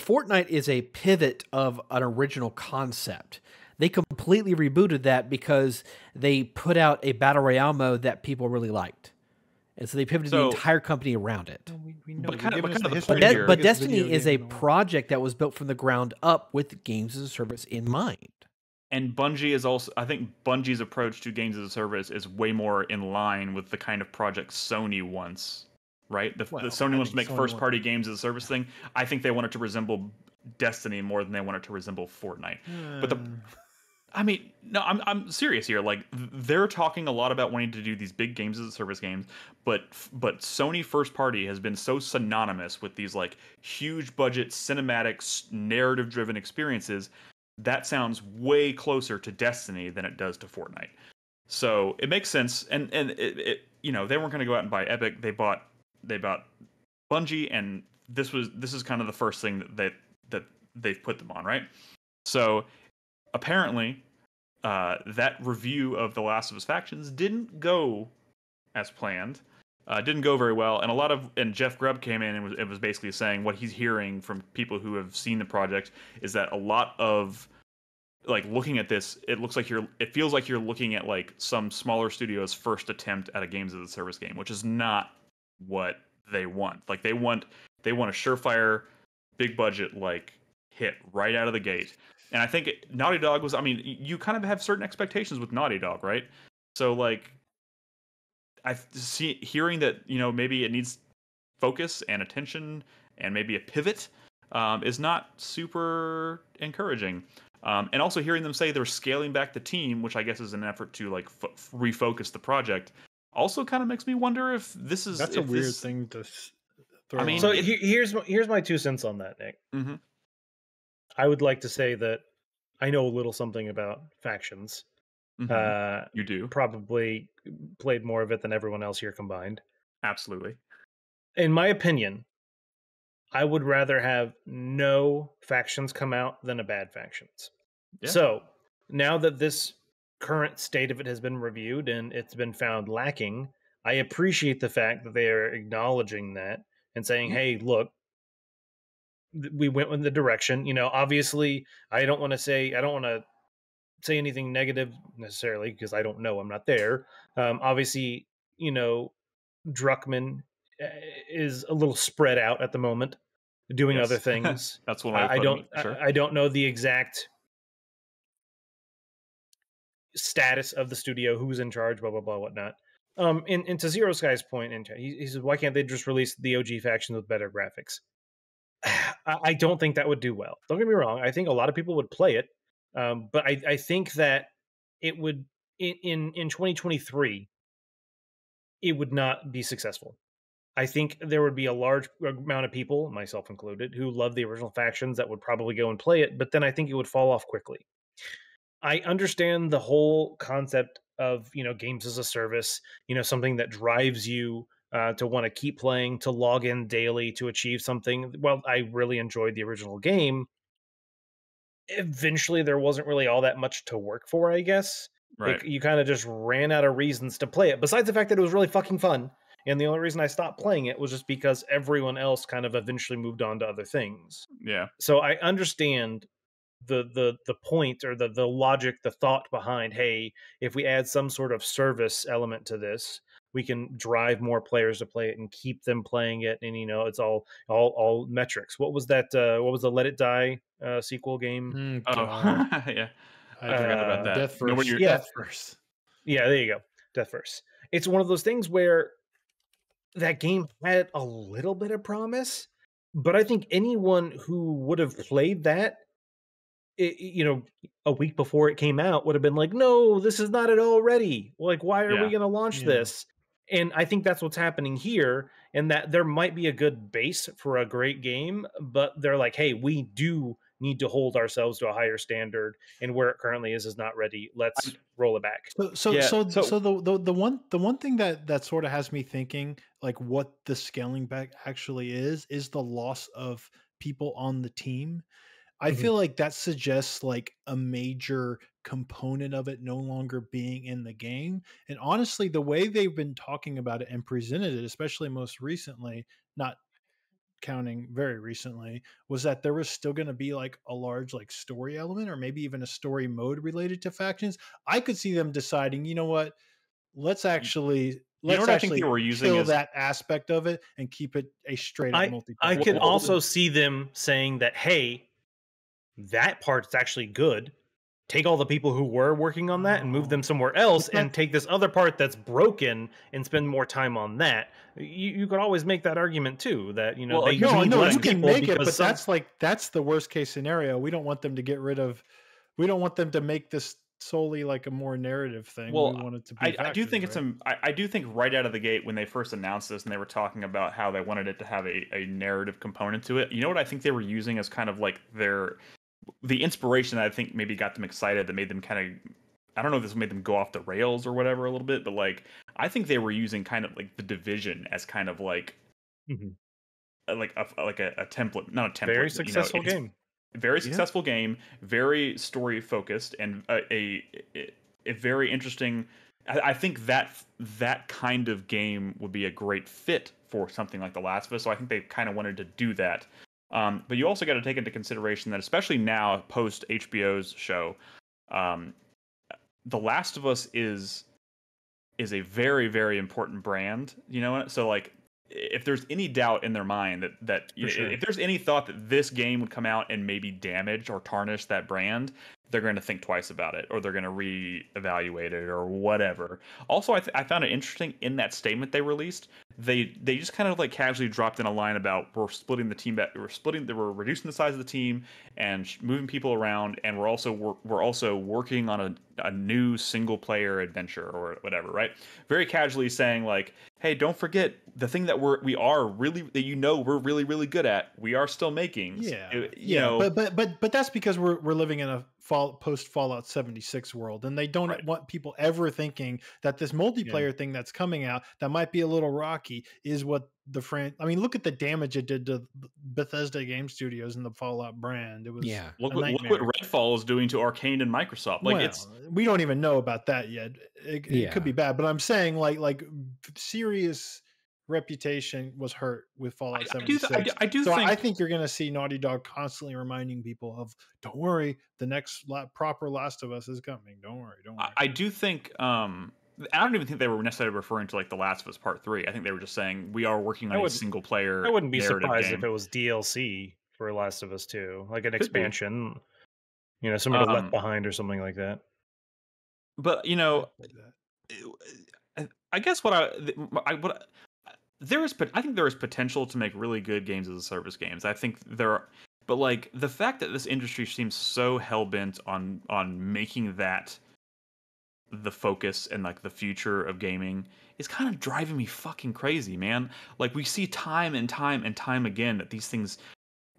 Fortnite is a pivot of an original concept. They completely rebooted that because they put out a battle royale mode that people really liked. And so they pivoted so, the entire company around it. We, we know, but kind of, but, kind of but, that, but Destiny is a project that was built from the ground up with games as a service in mind. And Bungie is also, I think Bungie's approach to games as a service is way more in line with the kind of project Sony wants, right? The, well, the Sony I wants to make Sony first-party wants. games as a service thing. I think they want it to resemble Destiny more than they want it to resemble Fortnite. Mm. But the... I mean, no, I'm I'm serious here. Like, they're talking a lot about wanting to do these big games as a service games, but but Sony first party has been so synonymous with these like huge budget cinematic narrative driven experiences that sounds way closer to Destiny than it does to Fortnite. So it makes sense, and and it, it you know they weren't going to go out and buy Epic. They bought they bought Bungie, and this was this is kind of the first thing that they, that they've put them on, right? So. Apparently, uh, that review of The Last of Us Factions didn't go as planned. Uh, didn't go very well, and a lot of and Jeff Grubb came in and was, it was basically saying what he's hearing from people who have seen the project is that a lot of like looking at this, it looks like you're it feels like you're looking at like some smaller studio's first attempt at a games as a service game, which is not what they want. Like they want they want a surefire, big budget like hit right out of the gate. And I think it, Naughty Dog was, I mean, you kind of have certain expectations with Naughty Dog, right? So, like, I see hearing that, you know, maybe it needs focus and attention and maybe a pivot um, is not super encouraging. Um, and also hearing them say they're scaling back the team, which I guess is an effort to, like, f- refocus the project, also kind of makes me wonder if this is... That's a weird this, thing to throw I mean, on. So here's, here's my two cents on that, Nick. Mm-hmm. I would like to say that I know a little something about Factions. Mm-hmm. Uh, you do. Probably played more of it than everyone else here combined. Absolutely. In my opinion, I would rather have no Factions come out than a bad Factions. Yeah. So now that this current state of it has been reviewed and it's been found lacking, I appreciate the fact that they are acknowledging that and saying, hey, look, we went with the direction, you know, obviously I don't want to say, I don't want to say anything negative necessarily because I don't know, I'm not there. Um, obviously, you know, Druckmann is a little spread out at the moment doing yes. other things. That's what I, I don't, sure. I, I don't know the exact status of the studio, who's in charge, blah, blah, blah, whatnot. Um, and, and to Zero Sky's point, and he, he says, why can't they just release the O G Factions with better graphics? I don't think that would do well. Don't get me wrong. I think a lot of people would play it, um, but I, I think that it would in in twenty twenty-three, it would not be successful. I think there would be a large amount of people, myself included, who love the original Factions that would probably go and play it, but then I think it would fall off quickly. I understand the whole concept of, you know, games as a service, you know, something that drives you Uh, to want to keep playing, to log in daily, to achieve something. Well, I really enjoyed the original game. Eventually, there wasn't really all that much to work for, I guess. Right. Like, you kind of just ran out of reasons to play it, besides the fact that it was really fucking fun And the only reason I stopped playing it was just because everyone else kind of eventually moved on to other things. Yeah. So I understand the the the point or the the logic, the thought behind, hey, if we add some sort of service element to this, we can drive more players to play it and keep them playing it. And, you know, it's all, all, all metrics. What was that? Uh, what was the Let It Die uh, sequel game? Mm, oh, yeah. I uh, forgot about that. Death Verse. No, yeah. Death Verse. Yeah, there you go. Death Verse. It's one of those things where that game had a little bit of promise, but I think anyone who would have played that, it, you know, a week before it came out would have been like, no, this is not it already. Like, why are yeah. we going to launch yeah. this? And I think that's what's happening here, and that there might be a good base for a great game, but they're like, hey, we do need to hold ourselves to a higher standard, and where it currently is is not ready. Let's I, roll it back. So, so, yeah, so, so, so the, the the one the one thing that that sort of has me thinking, like, what the scaling back actually is, is the loss of people on the team. I mm-hmm. feel like that suggests like a major component of it no longer being in the game. And honestly, the way they've been talking about it and presented it, especially most recently, not counting very recently, was that there was still going to be like a large like story element, or maybe even a story mode related to factions. I could see them deciding, you know what, let's actually... You Let's know what actually I think they were using is, that aspect of it and keep it a straight up multiplayer. I could also see them saying that, hey, that part's actually good. Take all the people who were working on that and move them somewhere else, and take this other part that's broken and spend more time on that. You, you could always make that argument too, that, you know, well, they no, no, you can make it, but some... that's like, that's the worst case scenario. We don't want them to get rid of, we don't want them to make this solely like a more narrative thing. Well, we want it to be I, factors, I do think right? it's a, I, I do think right out of the gate when they first announced this and they were talking about how they wanted it to have a, a narrative component to it, you know what I think they were using as kind of like their... the inspiration that I think maybe got them excited, that made them kind of, I don't know if this made them go off the rails or whatever a little bit, but like, I think they were using kind of like the Division as kind of like, mm-hmm. like a, like a, a template, not a template. Very successful you know, game. Very successful yeah. game, very story focused, and a, a, a very interesting. I, I think that that kind of game would be a great fit for something like The Last of Us. So I think they kind of wanted to do that. Um, but you also got to take into consideration that, especially now, post H B O's show, um, The Last of Us is is a very, very important brand. You know, so like, if there's any doubt in their mind that that you know, sure. if there's any thought that this game would come out and maybe damage or tarnish that brand, they're going to think twice about it, or they're going to reevaluate it, or whatever. Also, I, th I found it interesting in that statement they released. They they just kind of like casually dropped in a line about we're splitting the team back, we're splitting, they were reducing the size of the team and moving people around, and we're also we're, we're also working on a a new single player adventure or whatever, right? Very casually saying like, hey, don't forget the thing that we're we are really that you know we're really really good at. We are still making, yeah, it, you yeah. know, but but but but that's because we're we're living in a Fall, post Fallout seventy-six world, and they don't right. want people ever thinking that this multiplayer yeah. thing that's coming out that might be a little rocky is what the fran I mean, look at the damage it did to Bethesda Game Studios and the Fallout brand. It was yeah. Look what, look what Redfall is doing to Arcane and Microsoft. Like well, it's we don't even know about that yet. It, it yeah. could be bad, but I'm saying like like serious reputation was hurt with Fallout seventy-six. I do, I do, I do so think I think you're going to see Naughty Dog constantly reminding people of, don't worry, the next la proper Last of Us is coming. Don't worry, don't worry. I, I do think, um, I don't even think they were necessarily referring to like The Last of Us Part Three. I think they were just saying we are working on a single player. I wouldn't be surprised game. if it was D L C for Last of Us Two, like an Could expansion. Be. You know, somebody um, Left Behind or something like that. But you know, I, I guess what I, I what. I, There is, I think there is potential to make really good games as a service games. I think there are, but like the fact that this industry seems so hell bent on on making that the focus and like the future of gaming is kind of driving me fucking crazy, man. Like we see time and time and time again that these things,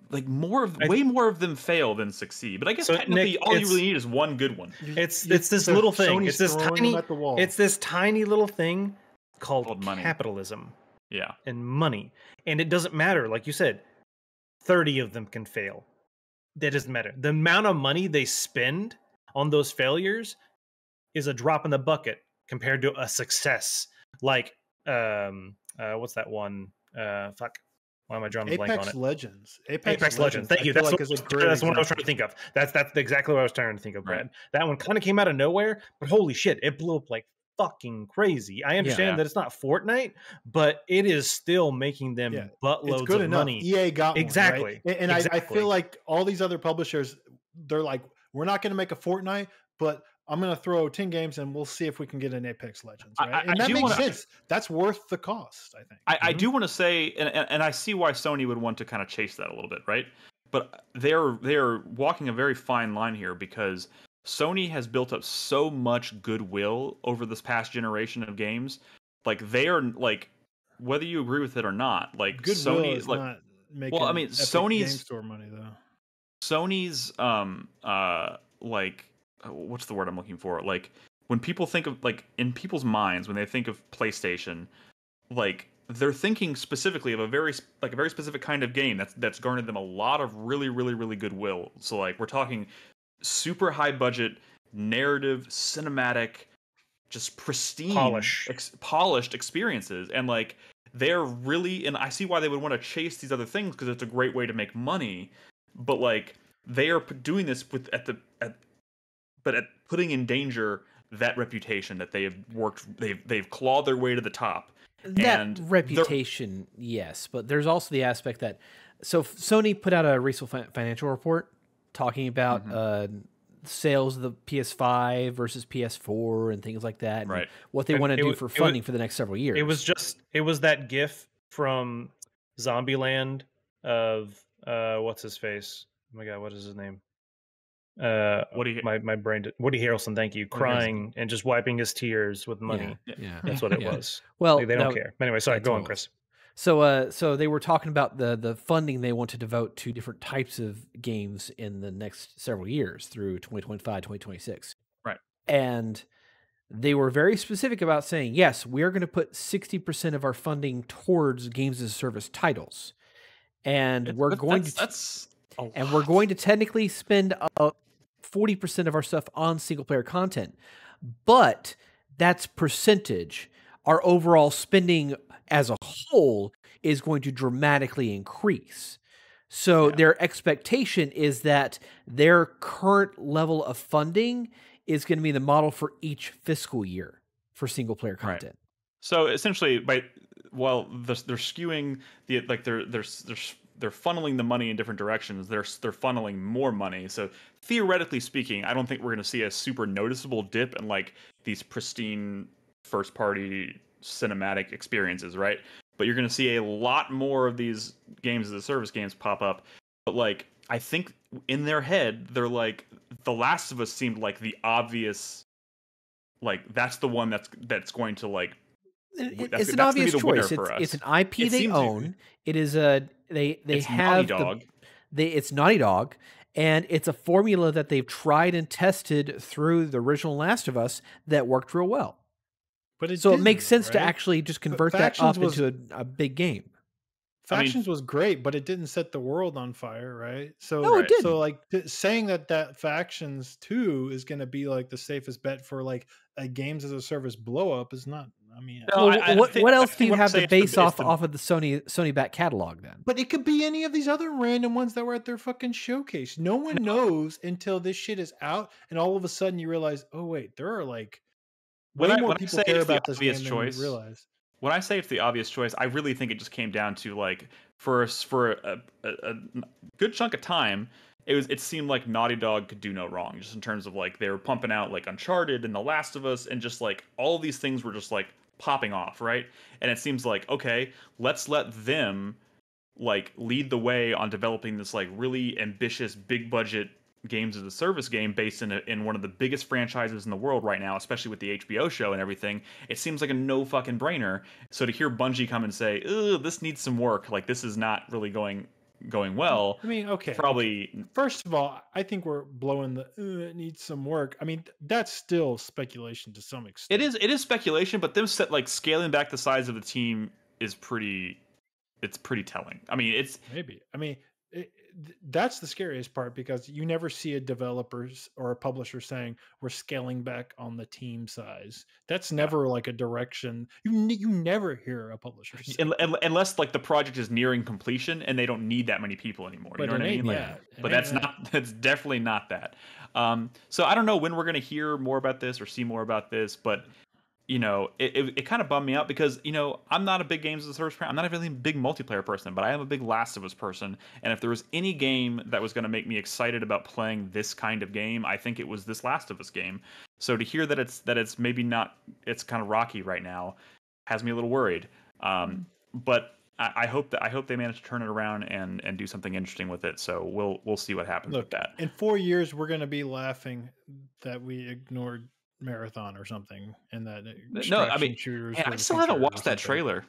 like more of, way more of them fail than succeed. But I guess so, technically, Nick, all you really need is one good one. It's it's this so little thing. Sony's it's this tiny. At the wall. It's this tiny little thing called, called money. Capitalism. Yeah, and money, and it doesn't matter. Like you said, thirty of them can fail. That doesn't matter. The amount of money they spend on those failures is a drop in the bucket compared to a success like um, uh, what's that one? Uh, fuck. Why am I drawing a blank on it? Legends. Apex, Apex Legends. Legends. Thank you. That's, like what, that's the example. One I was trying to think of. That's that's exactly what I was trying to think of, Brad. Right. That one kind of came out of nowhere, but holy shit, it blew up like fucking crazy. I understand yeah. that it's not Fortnite, but it is still making them yeah. buttloads of enough. money. E A got exactly. One, right? And, and exactly. I, I feel like all these other publishers, they're like, we're not going to make a Fortnite, but I'm going to throw ten games and we'll see if we can get an Apex Legends. Right? I, I, and that makes wanna, sense. That's worth the cost, I think. I, mm-hmm. I do want to say, and, and, and I see why Sony would want to kind of chase that a little bit, right? But they're they're walking a very fine line here, because Sony has built up so much goodwill over this past generation of games. Like, they are, like, whether you agree with it or not, like, goodwill Sony is like, not making well, I mean, Sony's game store money, though. Sony's, um, uh, like, what's the word I'm looking for? Like, when people think of, like, in people's minds, when they think of PlayStation, like, they're thinking specifically of a very, like, a very specific kind of game that's, that's garnered them a lot of really, really, really goodwill. So, like, we're talking super high budget, narrative, cinematic, just pristine, Polish. Ex- polished experiences. And, like, they're really, and I see why they would want to chase these other things, because it's a great way to make money. But, like, they are doing this with at the, at, but at putting in danger that reputation that they have worked, they've they've clawed their way to the top. That and reputation, yes, but there's also the aspect that, so Sony put out a recent financial report talking about mm-hmm. uh, sales of the P S five versus P S four and things like that, right? And what they want to do was, for funding was, for the next several years. It was just, it was that GIF from Zombieland of uh, what's his face? Oh my god, what is his name? Uh, Woody, my my brain. Did, Woody Harrelson, thank you, crying and just wiping his tears with money. Yeah, yeah. That's what it yeah. was. Well, like, they don't no, care. Anyway, sorry. Go on, Chris. So, uh, so they were talking about the the funding they want to devote to different types of games in the next several years through twenty twenty-five, twenty twenty-six. Right. And they were very specific about saying, yes, we are going to put sixty percent of our funding towards games as a service titles, and it's, we're going that's, to. That's... And we're going to technically spend forty percent of our stuff on single-player content. But that's percentage. Our overall spending as a whole is going to dramatically increase. So yeah. their expectation is that their current level of funding is going to be the model for each fiscal year for single-player content. Right. So essentially, by while they're, they're skewing the like they're they're they're they're funneling the money in different directions. They're they're funneling more money. So theoretically speaking, I don't think we're going to see a super noticeable dip in like these pristine first party cinematic experiences, right? But you're going to see a lot more of these games as a service games pop up. But like, I think in their head, they're like, The Last of Us seemed like the obvious, like that's the one that's that's going to like. It, it's an obvious choice. It's, it's an I P it they own. To, it is a they they it's have Naughty Dog. The, they it's Naughty Dog, and it's a formula that they've tried and tested through the original Last of Us that worked real well. But it so it makes sense right? to actually just convert that up was, into a, a big game. Factions I mean, was great, but it didn't set the world on fire, right? So no, it didn't. So like th- saying that that Factions two is going to be like the safest bet for like a games as a service blow up is not. I mean, no, well, I, I what, think, what else do you have to base the, off the, off of the Sony Sony back catalog then? But it could be any of these other random ones that were at their fucking showcase. No one no. knows until this shit is out, and all of a sudden you realize, oh wait, there are like way when more I, when people I say care about this game choice, than you realize. When I say it's the obvious choice, I really think it just came down to like for for a, a, a good chunk of time. It was. It seemed like Naughty Dog could do no wrong, just in terms of like they were pumping out like Uncharted and The Last of Us, and just like all these things were just like popping off, right? And it seems like okay, let's let them like lead the way on developing this like really ambitious, big budget games as a service game based in a, in one of the biggest franchises in the world right now, especially with the H B O show and everything. It seems like a no fucking brainer. So to hear Bungie come and say, "Ugh, this needs some work," like this is not really going. going well I mean okay probably first of all I think we're blowing the uh, it needs some work. I mean that's still speculation to some extent. It is it is speculation, but them set like scaling back the size of the team is pretty it's pretty telling. I mean it's maybe I mean it, th- that's the scariest part, because you never see a developers or a publisher saying we're scaling back on the team size. That's never yeah. like a direction. You n- you never hear a publisher say un- un- unless like the project is nearing completion and they don't need that many people anymore. But you know what I mean? Like, yeah. But that's that. not. That's definitely not that. Um, so I don't know when we're gonna hear more about this or see more about this, but. You know, it, it, it kind of bummed me out because, you know, I'm not a big games as a service person. I'm not a really big multiplayer person, but I am a big Last of Us person. And if there was any game that was going to make me excited about playing this kind of game, I think it was this Last of Us game. So to hear that it's that it's maybe not, it's kind of rocky right now, has me a little worried. Um, but I, I hope that I hope they manage to turn it around and and do something interesting with it. So we'll we'll see what happens Look, with that. In four years, we're going to be laughing that we ignored Marathon or something, and that no, I mean, I still haven't watched that trailer.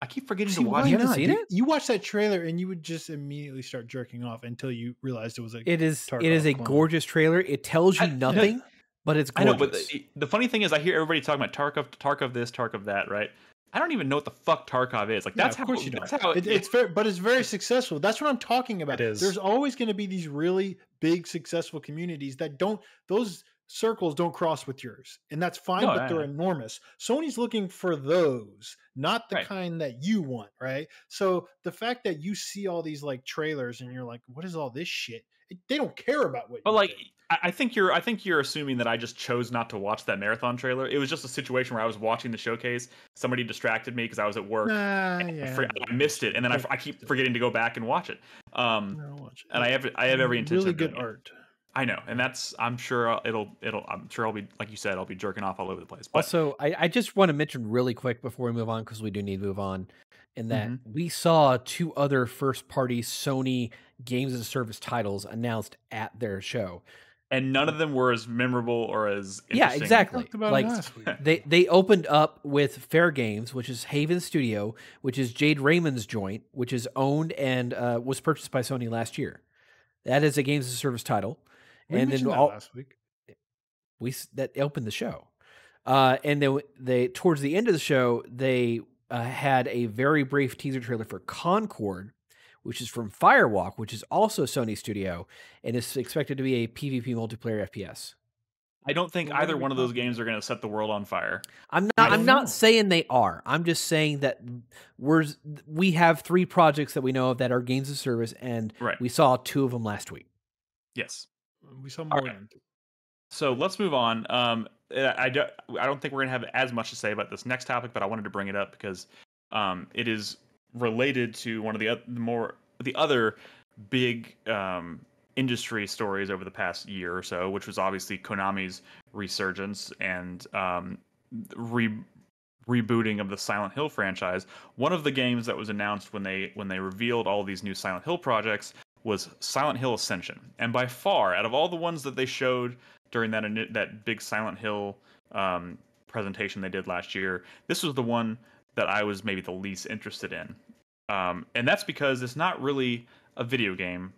I keep forgetting See, to watch. You haven't seen it? You watch that trailer, and you would just immediately start jerking off until you realized it was a. It is. It is a clone. gorgeous trailer. It tells you I, nothing, no, but it's. Gorgeous. I know, but the, the funny thing is, I hear everybody talking about Tarkov, Tarkov this, Tarkov that, right? I don't even know what the fuck Tarkov is. Like yeah, that's, how, that's how it, it, it's very, but it's very successful. That's what I'm talking about. It is. There's always going to be these really big successful communities that don't those. circles don't cross with yours, and that's fine, no, but they're enormous. Sony's looking for those, not the right. kind that you want, right? So the fact that you see all these like trailers and you're like, what is all this shit? It, they don't care about what but you like think. I think you're I think you're assuming that I just chose not to watch that Marathon trailer. It was just a situation where I was watching the showcase, somebody distracted me because I was at work, nah, and yeah. I, for, I missed it, and then I, I keep forgetting to go back and watch it. Um no, watch it. And I have I have every intention really of good art. I know, and that's. I'm sure it'll. It'll. I'm sure I'll be like you said. I'll be jerking off all over the place. But. Also, I, I just want to mention really quick before we move on, because we do need to move on, and that mm-hmm. we saw two other first-party Sony games as a service titles announced at their show, and none of them were as memorable or as yeah, exactly. Like they they opened up with Fair Games, which is Haven Studio, which is Jade Raymond's joint, which is owned and uh, was purchased by Sony last year. That is a games as a service title. We and then all, last week we that opened the show, uh, and then they towards the end of the show they uh, had a very brief teaser trailer for Concord, which is from Firewalk, which is also Sony Studio, and is expected to be a PvP multiplayer F P S. I don't think either one of those games are going to set the world on fire. I'm not. I'm know. not saying they are. I'm just saying that we're we have three projects that we know of that are games of service, and right. we saw two of them last week. Yes. We saw more. Right. So let's move on. Um, I, do, I don't think we're going to have as much to say about this next topic, but I wanted to bring it up because um, it is related to one of the other, more the other big um, industry stories over the past year or so, which was obviously Konami's resurgence and um, re. rebooting of the Silent Hill franchise. One of the games that was announced when they when they revealed all these new Silent Hill projects was Silent Hill Ascension, and by far, out of all the ones that they showed during that that big Silent Hill um, presentation they did last year, this was the one that I was maybe the least interested in, um, and that's because it's not really a video game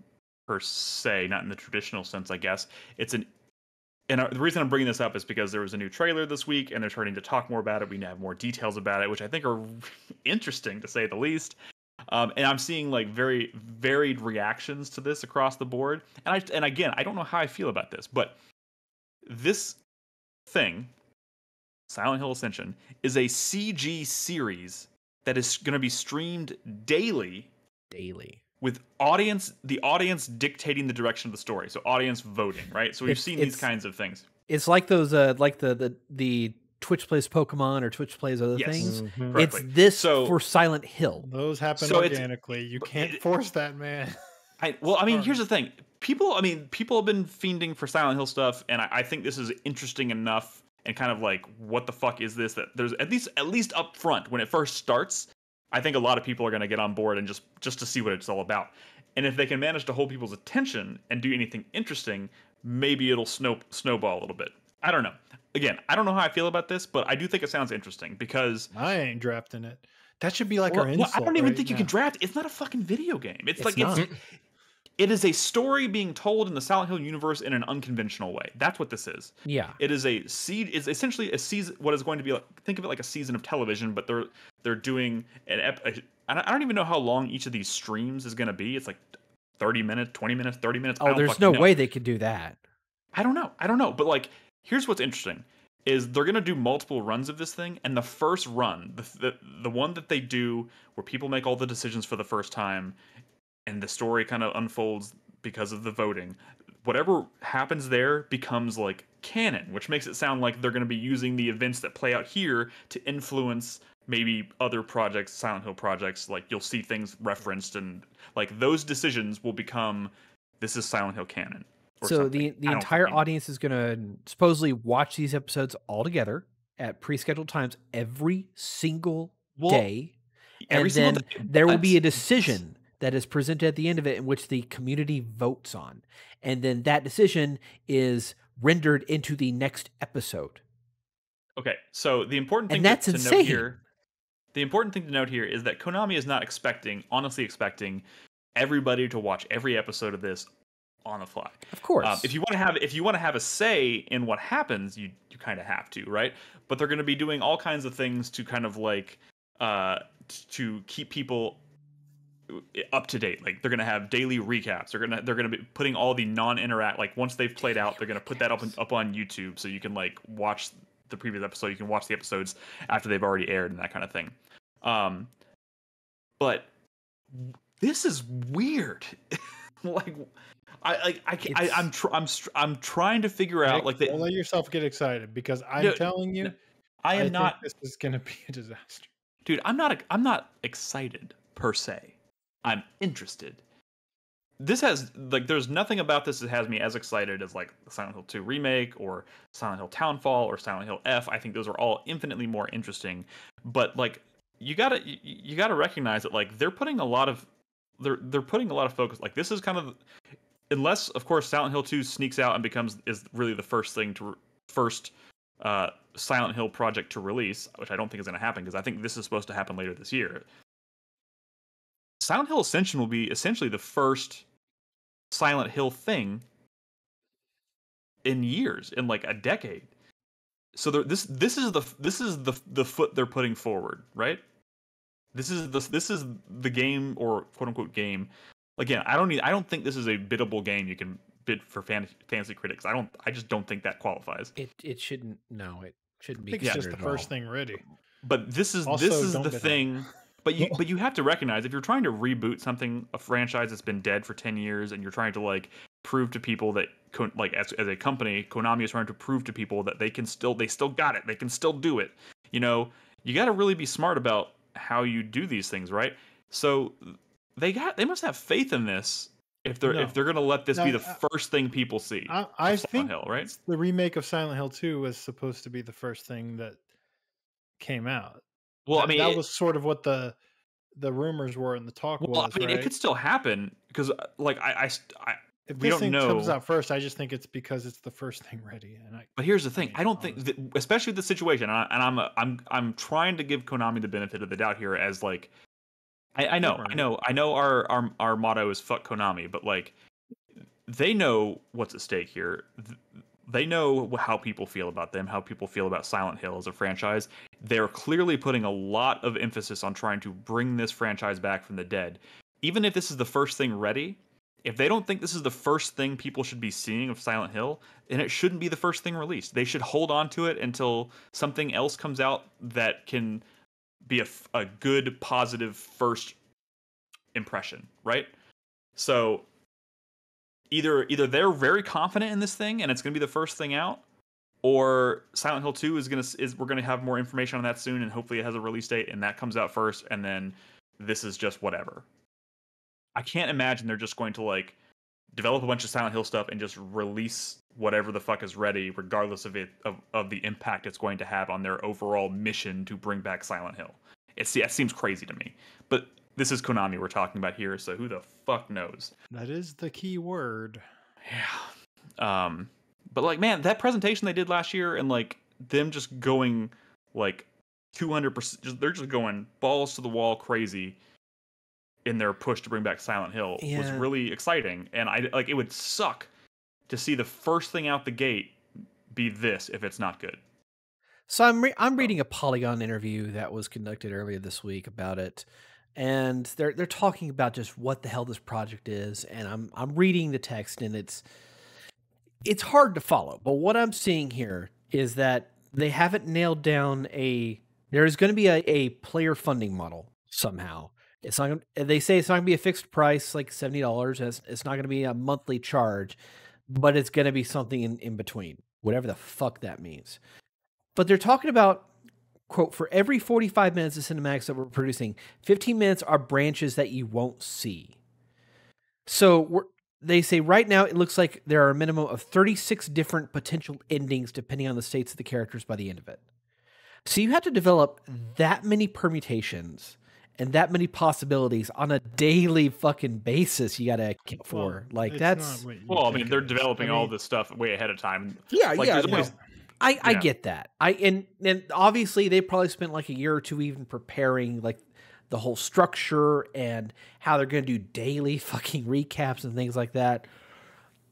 per se, not in the traditional sense, I guess. It's an And the reason I'm bringing this up is because there was a new trailer this week, and they're starting to talk more about it. We now have more details about it, which I think are interesting to say the least. Um, and I'm seeing like very varied reactions to this across the board. And I and again, I don't know how I feel about this, but this thing, Silent Hill Ascension, is a C G series that is going to be streamed daily, daily. with audience, the audience dictating the direction of the story. So audience voting, right? So we've it's, seen these kinds of things. It's like those, uh, like the, the the Twitch plays Pokemon or Twitch plays other yes, things. Mm-hmm. It's this so, for Silent Hill. Those happen so organically. You can't it, force that, man. I, well, I mean, here's the thing. People, I mean, people have been fiending for Silent Hill stuff, and I, I think this is interesting enough and kind of like, what the fuck is this? That there's at least at least up front when it first starts, I think a lot of people are going to get on board and just, just to see what it's all about. And if they can manage to hold people's attention and do anything interesting, maybe it'll snow, snowball a little bit. I don't know. Again, I don't know how I feel about this, but I do think it sounds interesting because... I ain't drafting it. That should be like well, our insult. Well, I don't even right think now. you can draft. It's not a fucking video game. It's, it's like not. it's it is a story being told in the Silent Hill universe in an unconventional way. That's what this is. Yeah. It is a seed. It's essentially a season. What is going to be like? Think of it like a season of television, but they're they're doing an. Ep- I don't even know how long each of these streams is going to be. It's like thirty minutes, twenty minutes, thirty minutes. Oh, there's no know. way they could do that. I don't know. I don't know. But like, here's what's interesting is they're going to do multiple runs of this thing. And the first run, the, the the one that they do where people make all the decisions for the first time and the story kind of unfolds because of the voting, whatever happens there becomes like canon, which makes it sound like they're going to be using the events that play out here to influence maybe other projects, Silent Hill projects. Like you'll see things referenced and like those decisions will become, this is Silent Hill canon. So something. the the entire audience is going to supposedly watch these episodes all together at pre-scheduled times every single well, day. Every and single then day. There will be a decision that is presented at the end of it in which the community votes on. And then that decision is rendered into the next episode. Okay, so the important thing and that's to, to note here, the important thing to note here is that Konami is not expecting, honestly expecting, everybody to watch every episode of this on the fly. Of course, uh, if you want to have if you want to have a say in what happens, you you kind of have to, right? But they're going to be doing all kinds of things to kind of like uh, to keep people up to date. Like they're going to have daily recaps. They're gonna they're going to be putting all the non-interact like once they've played out, they're going to put that up on, up on YouTube so you can like watch the previous episode. You can watch the episodes after they've already aired and that kind of thing. Um, but this is weird. like. I like I I I'm tr I'm str I'm trying to figure out like the, don't let yourself get excited because I'm no, telling you no, I am I not think this is going to be a disaster. Dude, I'm not I'm not excited per se. I'm interested. This has like there's nothing about this that has me as excited as like the Silent Hill two remake or Silent Hill Townfall or Silent Hill F. I think those are all infinitely more interesting, but like you got to you, you got to recognize that like they're putting a lot of they're they're putting a lot of focus like this is kind of unless, of course, Silent Hill two sneaks out and becomes is really the first thing to first uh, Silent Hill project to release, which I don't think is going to happen because I think this is supposed to happen later this year. Silent Hill Ascension will be essentially the first Silent Hill thing in years, in like a decade. So this this is the this is the the foot they're putting forward, right? This is the this is the game or quote unquote game. Again, I don't need. I don't think this is a biddable game. You can bid for Fantasy Critics. I don't. I just don't think that qualifies. It it shouldn't. No, it shouldn't be. I think it's just the first thing ready. But this is also, this is the thing. Out. But you but you have to recognize if you're trying to reboot something, a franchise that's been dead for ten years, and you're trying to like prove to people that like as as a company, Konami is trying to prove to people that they can still they still got it. They can still do it. You know, you got to really be smart about how you do these things, right? So. They got. They must have faith in this if they're no. if they're going to let this no, be the I, first thing people see. I, I think Hill, right? The remake of Silent Hill two was supposed to be the first thing that came out. Well, that, I mean, that it, was sort of what the the rumors were and the talk well, was. I mean, right? It could still happen because, like, I, I, I if we this don't thing know. Comes out first, I just think it's because it's the first thing ready. And I, but here's the thing: I, mean, I don't think, that, especially with the situation, and, I, and I'm I'm I'm trying to give Konami the benefit of the doubt here as like. I, I know, I know, I know. Our, our our motto is "fuck Konami," but like, they know what's at stake here. They know how people feel about them, how people feel about Silent Hill as a franchise. They're clearly putting a lot of emphasis on trying to bring this franchise back from the dead. Even if this is the first thing ready, if they don't think this is the first thing people should be seeing of Silent Hill, then it shouldn't be the first thing released. They should hold on to it until something else comes out that can. Be a, a good, positive first impression, right? So either either they're very confident in this thing and it's going to be the first thing out, or Silent Hill two is going to is we're going to have more information on that soon and hopefully it has a release date and that comes out first and then this is just whatever. I can't imagine they're just going to like develop a bunch of Silent Hill stuff and just release whatever the fuck is ready, regardless of it of, of the impact it's going to have on their overall mission to bring back Silent Hill. It, it seems crazy to me, but this is Konami we're talking about here, so who the fuck knows? That is the key word. Yeah. Um. But like, man, that presentation they did last year and like them just going like two hundred percent, they're just going balls to the wall crazy. In their push to bring back Silent Hill yeah. was really exciting, and I like it would suck to see the first thing out the gate be this if it's not good. So I'm re I'm reading a Polygon interview that was conducted earlier this week about it, and they're they're talking about just what the hell this project is, and I'm I'm reading the text, and it's it's hard to follow. But what I'm seeing here is that they haven't nailed down a there is going to be a, a player funding model somehow. It's not. They say it's not going to be a fixed price, like seventy dollars. It's, it's not going to be a monthly charge, but it's going to be something in, in between, whatever the fuck that means. But they're talking about, quote, for every forty-five minutes of cinematics that we're producing, fifteen minutes are branches that you won't see. So we're, they say right now it looks like there are a minimum of thirty-six different potential endings depending on the states of the characters by the end of it. So you have to develop that many permutations and that many possibilities on a daily fucking basis. You got to account for, well, like that's, well, I mean, they're developing I mean, all this stuff way ahead of time. Yeah. Like, yeah. Always, no. I, yeah. I get that. I, and, and obviously they probably spent like a year or two even preparing like the whole structure and how they're going to do daily fucking recaps and things like that.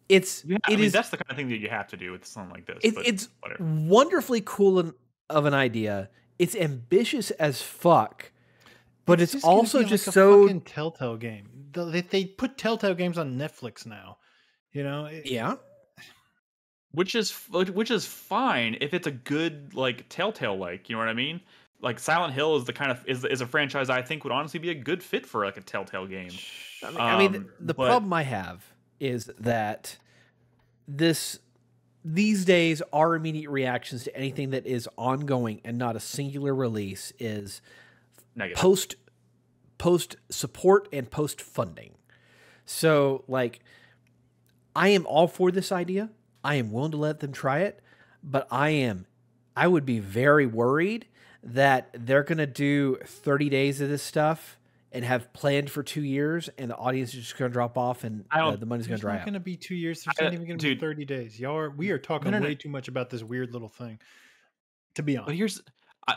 It's, yeah, it I mean, is, that's the kind of thing that you have to do with something like this. It, but it's whatever. Wonderfully cool and, of an idea. It's ambitious as fuck. But it's, it's just also like just a so fucking Telltale game. They, they put Telltale games on Netflix now, you know. It, yeah, which is which is fine if it's a good like Telltale, like, you know what I mean. Like Silent Hill is the kind of is is a franchise I think would honestly be a good fit for like a Telltale game. I mean, um, I mean the, the but... problem I have is that this these days our immediate reactions to anything that is ongoing and not a singular release is Negative. Post post support and post funding. So like I am all for this idea. I am willing to let them try it, but I am I would be very worried that they're going to do thirty days of this stuff and have planned for two years and the audience is just going to drop off and uh, the money's going to dry out. It's not going to be two years. There's not even going to be thirty days. Y'all are, we are talking no, no, way no. too much about this weird little thing, to be honest. But here's I,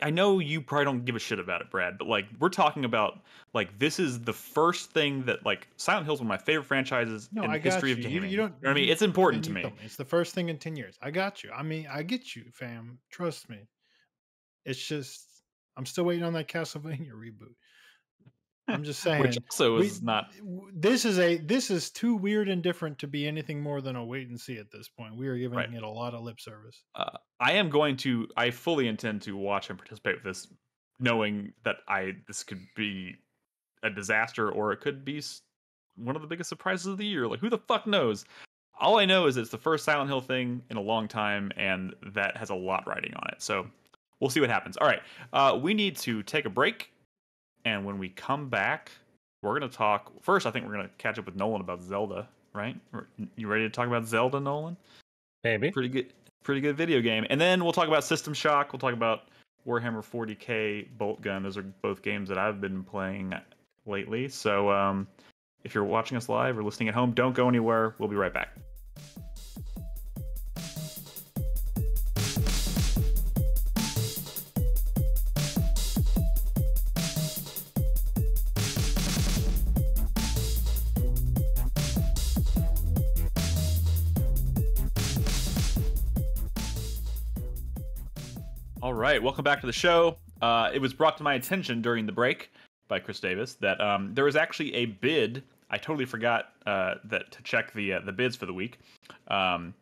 I know you probably don't give a shit about it, Brad, but like we're talking about like this is the first thing that like Silent Hill's one of my favorite franchises no, in the history you. of gaming. You, you don't. You know I mean, it's important to me. me. It's the first thing in ten years. I got you. I mean, I get you, fam. Trust me. It's just I'm still waiting on that Castlevania reboot. I'm just saying. Which also we, is not. This is a this is too weird and different to be anything more than a wait and see at this point. We are giving right. it a lot of lip service. Uh, I am going to. I fully intend to watch and participate with this, knowing that I this could be a disaster or it could be one of the biggest surprises of the year. Like who the fuck knows? All I know is it's the first Silent Hill thing in a long time, and that has a lot riding on it. So we'll see what happens. All right, uh, we need to take a break. And when we come back, we're going to talk... First, I think we're going to catch up with Nolan about Zelda, right? You ready to talk about Zelda, Nolan? Maybe. Pretty good pretty good video game. And then we'll talk about System Shock. We'll talk about Warhammer forty K, Bolt Gun. Those are both games that I've been playing lately. So um, if you're watching us live or listening at home, don't go anywhere. We'll be right back. All right, welcome back to the show. Uh, it was brought to my attention during the break by Chris Davis that um, there was actually a bid. I totally forgot uh, that to check the uh, the bids for the week. Um,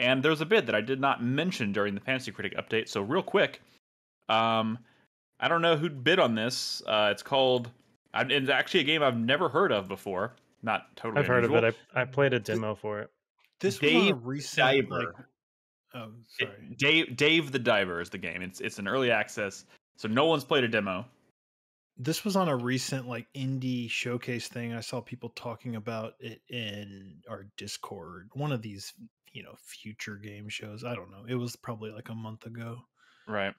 and there was a bid that I did not mention during the Fantasy Critic update. So real quick, um, I don't know who bid on this. Uh, it's called. It's actually a game I've never heard of before. Not totally. I've unusual. heard of it. I, I played a demo for it. This Dave was a recent. Like, Oh, sorry. Dave, Dave the Diver is the game. It's it's an early access, so no one's played a demo. This was on a recent like indie showcase thing. I saw people talking about it in our Discord. One of these, you know, future game shows. I don't know. It was probably like a month ago. Right.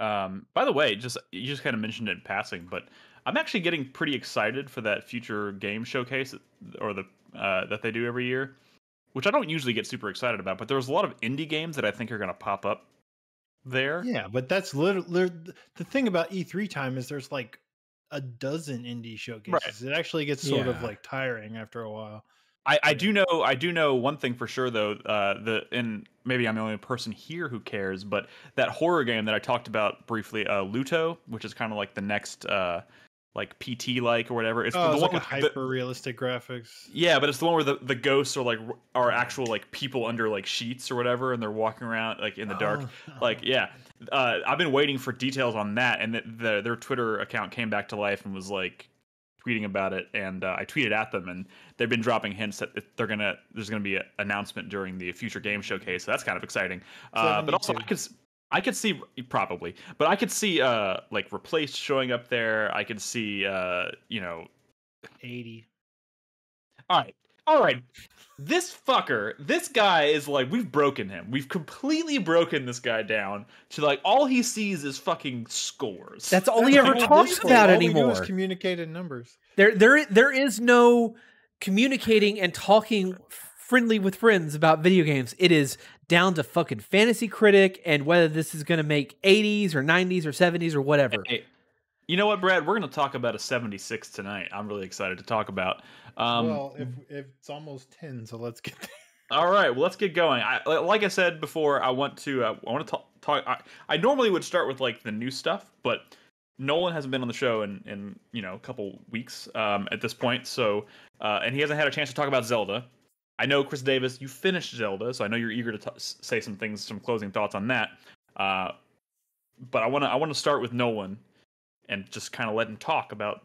Um. By the way, just you just kind of mentioned it in passing, but I'm actually getting pretty excited for that future game showcase or the uh, that they do every year. Which I don't usually get super excited about, but there's a lot of indie games that I think are going to pop up there. Yeah, but that's literally the thing about E three time is there's like a dozen indie showcases. Right. It actually gets sort yeah. of like tiring after a while. I, I do know I do know one thing for sure though, uh, the and maybe I'm the only person here who cares, but that horror game that I talked about briefly, uh, Luto, which is kind of like the next uh, like P T like or whatever. It's, oh, the it's one like with a hyper realistic graphics. Yeah, but it's the one where the, the ghosts are like are actual like people under like sheets or whatever, and they're walking around like in the dark. Oh. Like yeah, uh, I've been waiting for details on that, and the, the, their Twitter account came back to life and was like tweeting about it, and uh, I tweeted at them, and they've been dropping hints that they're gonna there's gonna be an announcement during the future game showcase, so that's kind of exciting. Uh, but also, I could I could see probably, but I could see uh like Replaced showing up there. I could see uh you know, eighty. All right, all right. This fucker, this guy is like, we've broken him. We've completely broken this guy down to like all he sees is fucking scores. That's all he ever talks about anymore. All we do is communicate in numbers. There, there, there is no communicating and talking friendly with friends about video games. It is down to fucking Fantasy Critic and whether this is going to make eighties or nineties or seventies or whatever. Hey, you know what, Brad? We're going to talk about a seventy-six tonight. I'm really excited to talk about. Um, well, if, if it's almost ten, so let's get there. All right, well, let's get going. I, like I said before, I want to uh, I want to talk. talk I, I normally would start with like the new stuff, but Nolan hasn't been on the show in, in you know a couple weeks um, at this point. So uh, and he hasn't had a chance to talk about Zelda. I know, Chris Davis, you finished Zelda, so I know you're eager to t say some things, some closing thoughts on that. Uh, but I want to I want to start with Nolan and just kind of let him talk about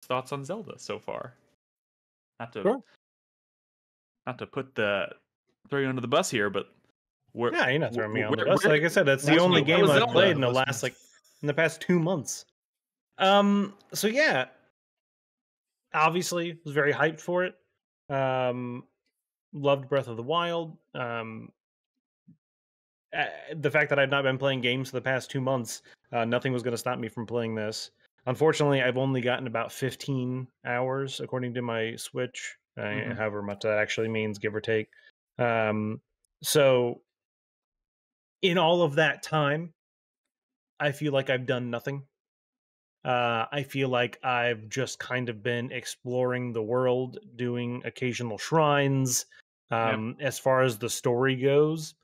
his thoughts on Zelda so far. Not to, sure. not to put the throw you under the bus here, but we're, yeah, you're not throwing me under the bus. Like I said, that's the only game I've played in the last like in the past two months. Um, so yeah, obviously was very hyped for it. Um, loved Breath of the Wild. Um, Uh, the fact that I've not been playing games for the past two months, uh, nothing was going to stop me from playing this. Unfortunately, I've only gotten about fifteen hours, according to my Switch, uh, mm-hmm. however much that actually means, give or take. Um, so, in all of that time, I feel like I've done nothing. Uh, I feel like I've just kind of been exploring the world, doing occasional shrines. Um, yeah. As far as the story goes,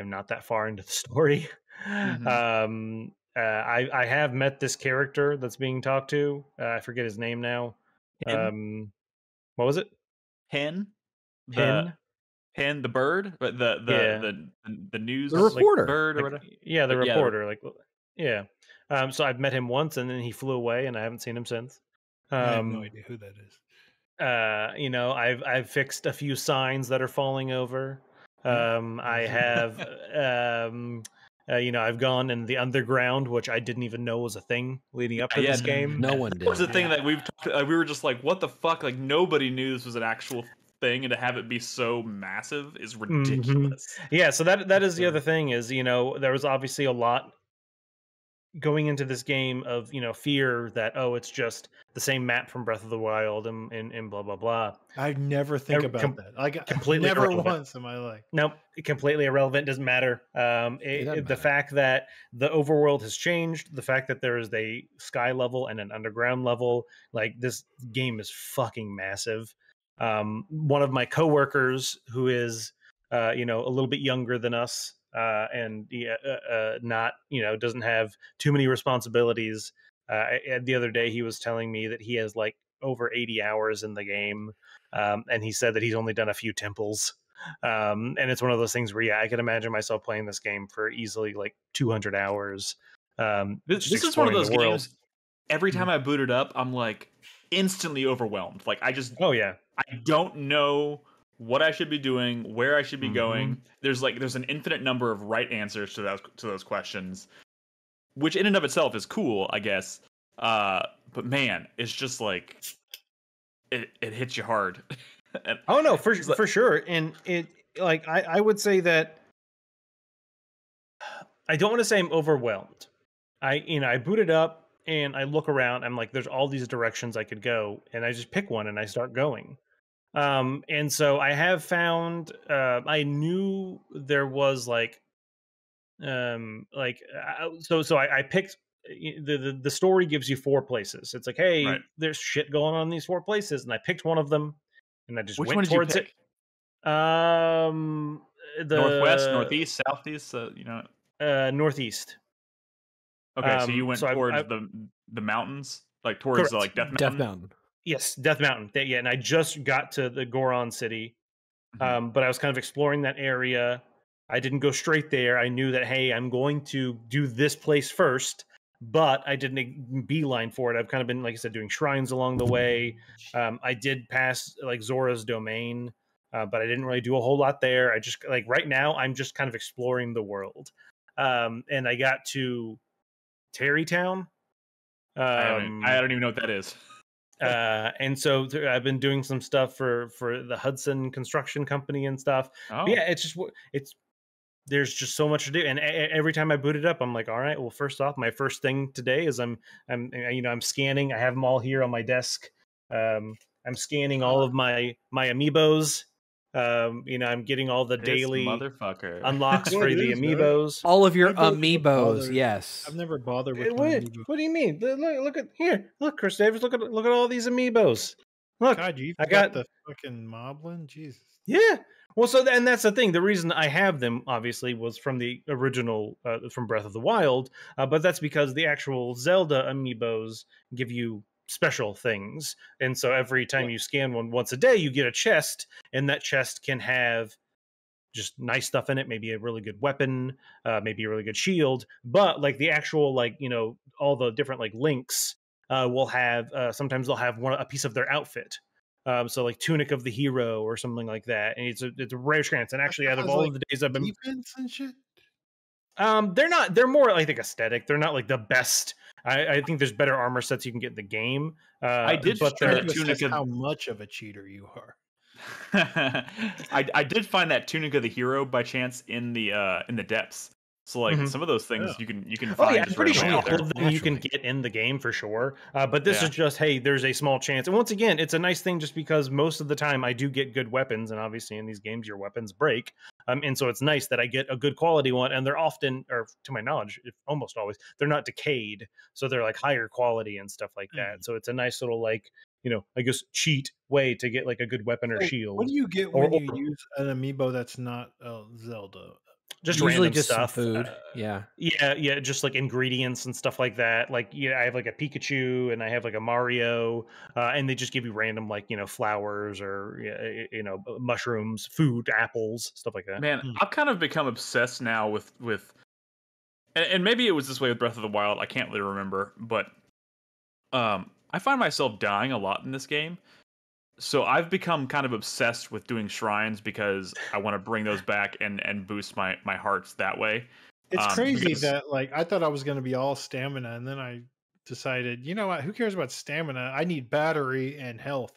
I'm not that far into the story. Mm-hmm. um, uh, I, I have met this character that's being talked to. Uh, I forget his name now. Hen? Um, what was it? Hen? Hen? The, Hen, the bird? The, the, yeah. the, the, the news? The reporter. Like, bird or like, yeah, the reporter. Yeah. Like, yeah. Um, so I've met him once, and then he flew away, and I haven't seen him since. Um, I have no idea who that is. Uh, you know, I've, I've fixed a few signs that are falling over. Um, I have, um, uh, you know, I've gone in the underground, which I didn't even know was a thing leading up to yeah, this game. No one did. It was the thing that we've talked, uh, we were just like, what the fuck? Like nobody knew this was an actual thing, and to have it be so massive is ridiculous. Mm-hmm. Yeah. So that, that is the other thing is, you know, there was obviously a lot going into this game of, you know, fear that, oh, it's just the same map from Breath of the Wild and, and, and blah, blah, blah. I never think about Com that. I got completely never irrelevant. Once in my life. Nope. Completely irrelevant. Doesn't matter. Um, it, it doesn't matter. The fact that the overworld has changed, the fact that there is a sky level and an underground level, like this game is fucking massive. Um, one of my coworkers who is, uh, you know, a little bit younger than us, Uh, and yeah, uh, uh, not, you know, doesn't have too many responsibilities. Uh, I, the other day, he was telling me that he has like over eighty hours in the game. Um, and he said that he's only done a few temples. Um, and it's one of those things where, yeah, I can imagine myself playing this game for easily like two hundred hours. Um, this this is one of those games. Every time I boot it up, I'm like instantly overwhelmed. Like I just, oh yeah, I don't know what I should be doing, where I should be mm-hmm. going. There's like there's an infinite number of right answers to those to those questions, which in and of itself is cool, I guess. Uh, but man, it's just like it it hits you hard. And, oh no, for like, for sure, and it like I I would say that I don't want to say I'm overwhelmed. I you know I boot it up and I look around. I'm like, there's all these directions I could go, and I just pick one and I start going. Um, and so I have found, uh, I knew there was like, um, like, I, so, so I, I picked the, the, the story gives you four places. It's like, hey, right. there's shit going on in these four places. And I picked one of them and that just Which went one did towards you pick? It. Um, the northwest, northeast, southeast. Uh, you know, uh, northeast. Okay, um, so you went so towards I, I, the the mountains, like towards the, like Death Mountain. Death Mountain. Yes, Death Mountain. Yeah, and I just got to the Goron City, mm-hmm. um, but I was kind of exploring that area. I didn't go straight there. I knew that, hey, I'm going to do this place first, but I didn't beeline for it. I've kind of been, like I said, doing shrines along the way. Um, I did pass like Zora's Domain, uh, but I didn't really do a whole lot there. I just like right now I'm just kind of exploring the world. Um, and I got to Tarrytown. Um, I, don't, I don't even know what that is. Uh, and so th I've been doing some stuff for, for the Hudson Construction Company and stuff. Oh. Yeah, it's just, it's, there's just so much to do, and every time I boot it up, I'm like, all right, well, first off, my first thing today is I'm, I'm, you know, I'm scanning. I have them all here on my desk. Um, I'm scanning all of my my amiibos. Um, you know, I'm getting all the this daily motherfucker unlocks for the amiibos. All of your amiibos, yes. I've never bothered with. Wait, what do you mean? Look, look at here. Look, Chris Davis. Look at look at all these amiibos. Look, God, you I got the fucking Moblin. Jesus. Yeah. Well, so and that's the thing. The reason I have them, obviously, was from the original, uh, from Breath of the Wild. Uh, but that's because the actual Zelda amiibos give you special things, and so every time you scan one once a day, you get a chest, and that chest can have just nice stuff in it. Maybe a really good weapon, uh, maybe a really good shield. But like the actual, like you know, all the different like links uh, will have. Uh, sometimes they'll have one a piece of their outfit. Um, so like Tunic of the Hero or something like that, and it's a it's a rare chance. And actually, out of all like of the days I've been, defense and shit. Um, they're not. They're more, I think, aesthetic. They're not like the best. I, I think there's better armor sets you can get in the game. Uh, I did, but the Tunic of... how much of a cheater you are. I I did find that Tunic of the Hero by chance in the uh in the depths. So like mm-hmm. some of those things yeah. you can you can find. Oh, yeah, I'm pretty sure all of them you can get in the game for sure. Uh, but this yeah. is just hey, there's a small chance. And once again, it's a nice thing just because most of the time I do get good weapons, and obviously in these games your weapons break. Um, and so it's nice that I get a good quality one, and they're often, or to my knowledge, almost always, they're not decayed, so they're like higher quality and stuff like that. Mm. So it's a nice little like you know I guess cheat way to get like a good weapon or Wait, shield. What do you get when or, you or, use an amiibo that's not uh, Zelda? Just usually just stuff. Some food. Uh, yeah. Yeah. Yeah. Just like ingredients and stuff like that. Like, yeah, you know, I have like a Pikachu and I have like a Mario uh, and they just give you random, like, you know, flowers or, you know, mushrooms, food, apples, stuff like that. Man, mm. I've kind of become obsessed now with, with, and, and maybe it was this way with Breath of the Wild. I can't really remember, but um, I find myself dying a lot in this game. So I've become kind of obsessed with doing shrines because I want to bring those back and, and boost my, my hearts that way. It's um, crazy because... that like, I thought I was going to be all stamina and then I decided, you know what, who cares about stamina? I need battery and health.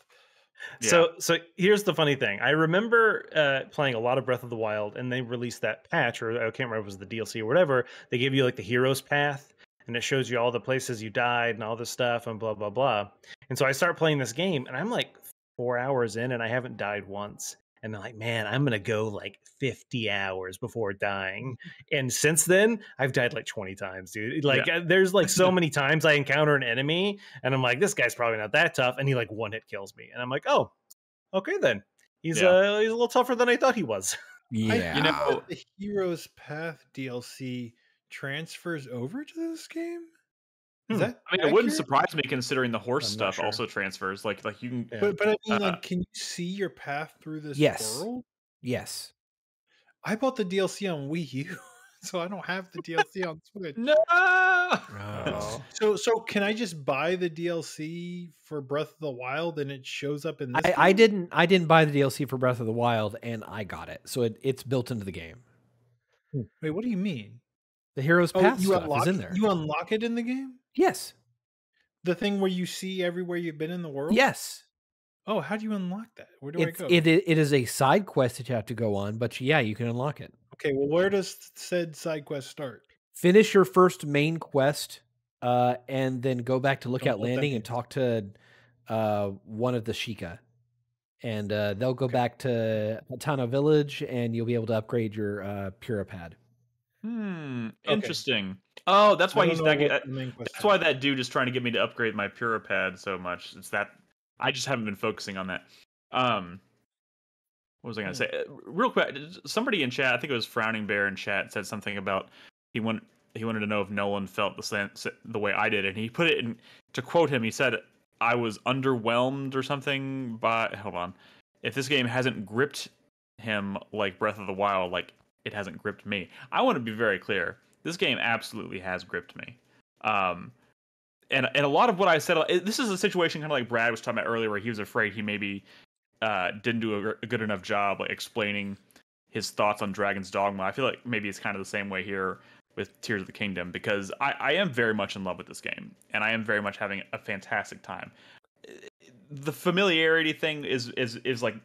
Yeah. So, so here's the funny thing. I remember uh, playing a lot of Breath of the Wild and they released that patch, or I can't remember if it was the D L C or whatever. They gave you like the hero's path. And it shows you all the places you died and all this stuff and blah, blah, blah. And so I start playing this game and I'm like, four hours in and I haven't died once. And they're like, man, I'm going to go like fifty hours before dying. And since then, I've died like twenty times, dude. Like yeah. there's like so many times I encounter an enemy and I'm like, this guy's probably not that tough. And he like one hit kills me. And I'm like, oh, okay, then he's, yeah. uh, he's a little tougher than I thought he was. Yeah. I, you know, the Hero's Path D L C transfers over to this game. Is that I mean, accurate? It wouldn't surprise me considering the horse stuff sure. also transfers. Like, like you can. Yeah. But, but I mean, uh, like, can you see your path through this yes. world? Yes. I bought the D L C on Wii U, so I don't have the D L C on Switch. No. Oh. So, so can I just buy the D L C for Breath of the Wild, and it shows up in this? I, I didn't. I didn't buy the D L C for Breath of the Wild, and I got it, so it, it's built into the game. Wait, what do you mean? The Hero's oh, Path stuff unlock, is in there. You unlock it in the game. Yes. The thing where you see everywhere you've been in the world? Yes. Oh, how do you unlock that? Where do it's, I go? It, it is a side quest that you have to go on, but yeah, you can unlock it. Okay, well, where does said side quest start? Finish your first main quest uh, and then go back to Lookout Landing and talk to uh, one of the Sheikah. And uh, they'll go okay. back to Hatano Village and you'll be able to upgrade your uh, Purapad. Hmm, okay. Interesting. Oh, that's why he's not get, that's why that dude is trying to get me to upgrade my Purapad so much. It's that I just haven't been focusing on that. Um, What was I going to say? Real quick, somebody in chat, I think it was Frowning Bear in chat, said something about he wanted he wanted to know if Nolan felt the same, the way I did, and he put it in. To quote him, he said, "I was underwhelmed or something by." Hold on, if this game hasn't gripped him like Breath of the Wild, like it hasn't gripped me. I want to be very clear. This game absolutely has gripped me. Um, and and a lot of what I said, this is a situation kind of like Brad was talking about earlier, where he was afraid he maybe. Uh, didn't do a, a good enough job like, explaining his thoughts on Dragon's Dogma. I feel like maybe it's kind of the same way here with Tears of the Kingdom, because I, I am very much in love with this game, and I am very much having a fantastic time. The familiarity thing is is is like,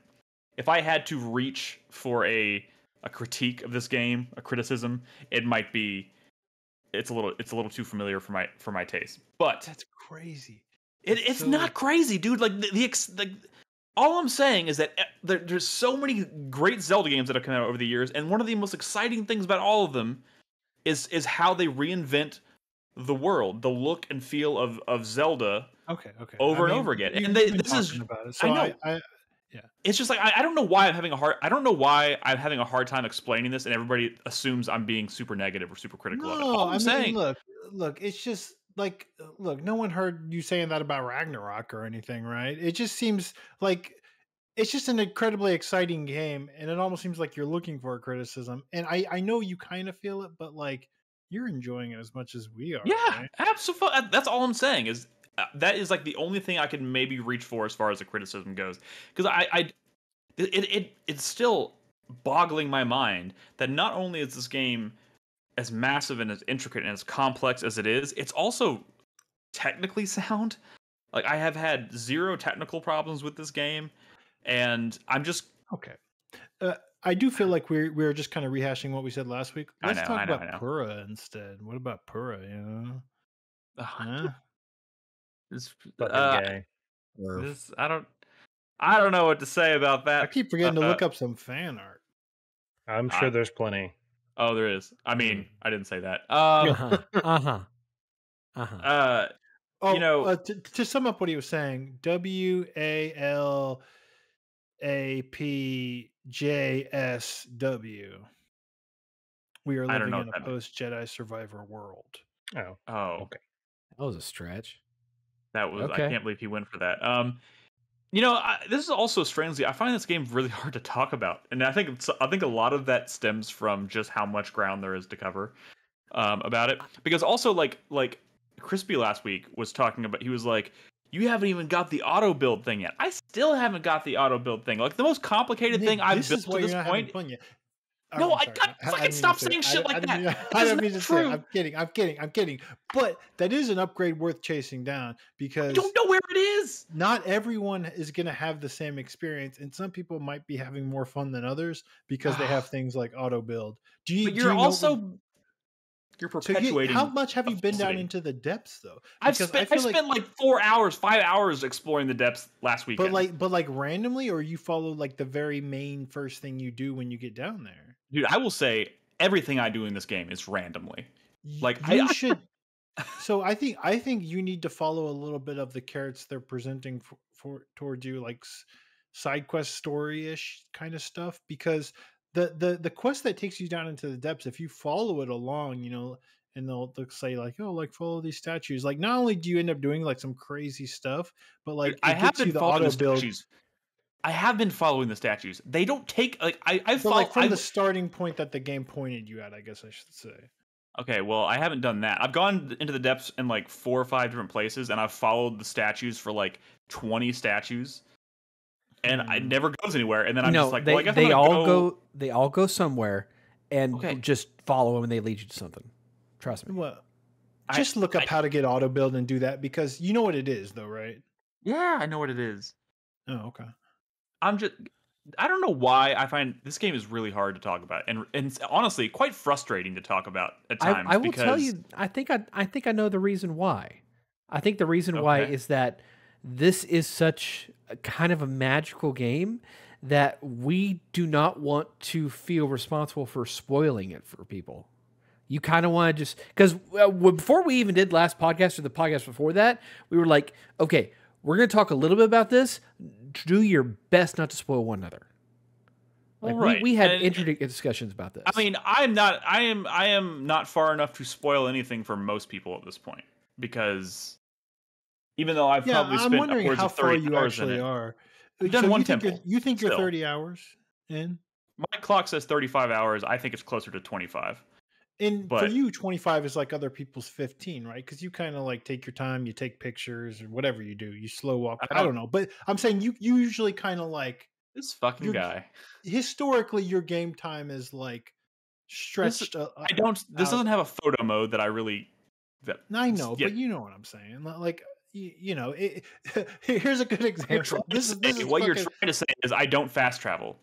if I had to reach for a a critique of this game, a criticism, it might be it's a little it's a little too familiar for my for my taste. But that's crazy. It, that's it's so... not crazy, dude. Like the the. Ex, the All I'm saying is that there, there's so many great Zelda games that have come out over the years, and one of the most exciting things about all of them is is how they reinvent the world, the look and feel of of Zelda. Okay, okay. Over I mean, and over again, and they, this is. About it, so I know. I, I, yeah. It's just like I, I don't know why I'm having a hard. I don't know why I'm having a hard time explaining this, and everybody assumes I'm being super negative or super critical no, of it. All I'm I mean, saying, look, look, it's just. Like, look, no one heard you saying that about Ragnarok or anything, right? It just seems like it's just an incredibly exciting game, and it almost seems like you're looking for a criticism. And I, I know you kind of feel it, but like you're enjoying it as much as we are. Yeah, right? Absolutely. That's all I'm saying is uh, that is like the only thing I can maybe reach for as far as the criticism goes, because I, I, it, it, it's still boggling my mind that not only is this game as massive and as intricate and as complex as it is, it's also technically sound. Like I have had zero technical problems with this game, and I'm just okay. Uh, I do feel like we're we're just kind of rehashing what we said last week. Let's I know, talk I know, about I know. Pura instead. What about Pura? You know, uh, huh? This fucking uh, gay. This, I don't. I don't know what to say about that. I keep forgetting uh, to look up some fan art. I'm sure uh, there's plenty. Oh, there is. I mean, I didn't say that. Um, uh-huh. Uh-huh. Uh-huh. Uh, oh, you know, uh, to, to sum up what he was saying, W A L A P J S W. We are living in a post-Jedi survivor world. Oh. Oh. Okay. That was a stretch. That was, okay. I can't believe he went for that. Um, You know, I, this is also strangely. I find this game really hard to talk about, and I think it's, I think a lot of that stems from just how much ground there is to cover um, about it. Because also, like like Crispy last week was talking about, he was like, "You haven't even got the auto build thing yet." I still haven't got the auto build thing. Like the most complicated thing I've built to this point. No, I got fucking stop saying shit like that. I don't mean to say it. I'm kidding. I'm kidding. I'm kidding. But that is an upgrade worth chasing down, because I don't know where it is. Not everyone is going to have the same experience, and some people might be having more fun than others because they have things like auto build. Do you? But you're also you're perpetuating. How much have you been down into the depths though? I've spent I spent like four hours, five hours exploring the depths last weekend. But like, but like randomly, or you follow like the very main first thing you do when you get down there. Dude, I will say everything I do in this game is randomly. Like you I should. So I think I think you need to follow a little bit of the carrots they're presenting for, for towards you, like side quest story-ish kind of stuff. Because the the the quest that takes you down into the depths, if you follow it along, you know, and they'll, they'll say like, oh, like follow these statues. Like not only do you end up doing like some crazy stuff, but like Dude, it I have to the auto build. I have been following the statues. They don't take like I. I've so followed like from I, the starting point that the game pointed you at. I guess I should say. Okay, well, I haven't done that. I've gone into the depths in like four or five different places, and I've followed the statues for like twenty statues, and mm. it never goes anywhere. And then I'm no, just like, they, well, I guess they all go... go. They all go somewhere, and okay. just follow them, and they lead you to something. Trust me. Well, just I, look up I, how to get auto build and do that, because you know what it is, though, right? Yeah, I know what it is. Oh, okay. I'm just, I don't know why I find this game is really hard to talk about, and and honestly quite frustrating to talk about at times. I, I will because... tell you, I think I, I think I know the reason why. I think the reason okay. why is that this is such a kind of a magical game that we do not want to feel responsible for spoiling it for people. You kind of want to just, because before we even did last podcast or the podcast before that, we were like, okay, we're going to talk a little bit about this. Do your best not to spoil one another. Like, right. We, we had and, interesting discussions about this. I mean, I'm not. I am. I am not far enough to spoil anything for most people at this point, because even though I've yeah, probably I'm spent upwards of thirty you hours in it, are. I've done so one you temple. Think you think you're still. thirty hours in? My clock says thirty-five hours. I think it's closer to twenty-five. And but, for you, twenty-five is like other people's fifteen, right? Because you kind of like take your time, you take pictures, or whatever you do. You slow walk. I, I don't know, but I'm saying you, you usually kind of like. This fucking your, guy. Historically, your game time is like stretched. This, uh, I don't. This out. doesn't have a photo mode that I really. That, I know, yeah. but you know what I'm saying. Like, you, you know, it, here's a good example. This, this is what fucking, you're trying to say is I don't fast travel.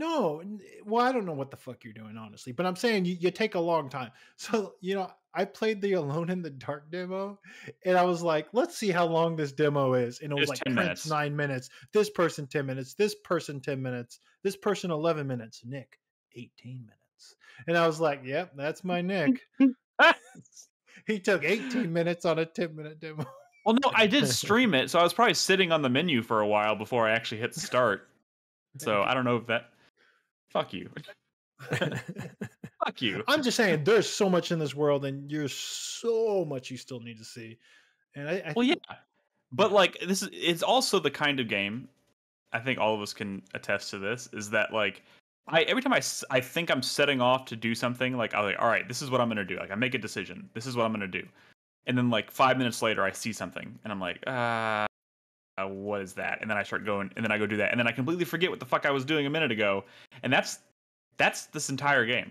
No, well, I don't know what the fuck you're doing, honestly. But I'm saying you, you take a long time. So, you know, I played the Alone in the Dark demo, and I was like, let's see how long this demo is. And it was, it was like, Prince, nine minutes. This person, ten minutes. This person, ten minutes. This person, eleven minutes. Nick, eighteen minutes. And I was like, yep, that's my Nick. He took eighteen minutes on a ten-minute demo. Well, no, I did stream it, so I was probably sitting on the menu for a while before I actually hit start. So I don't know if that... Fuck you. Fuck you. I'm just saying, there's so much in this world, and there's so much you still need to see. And I, I well, yeah, but like this is it's also the kind of game. I think all of us can attest to this. Is that like I every time I I think I'm setting off to do something, like I'm like, all right, this is what I'm gonna do. Like I make a decision. This is what I'm gonna do, and then like five minutes later, I see something, and I'm like, ah. Uh... Uh, what is that? And then I start going, and then I go do that, and then I completely forget what the fuck I was doing a minute ago, and that's that's this entire game.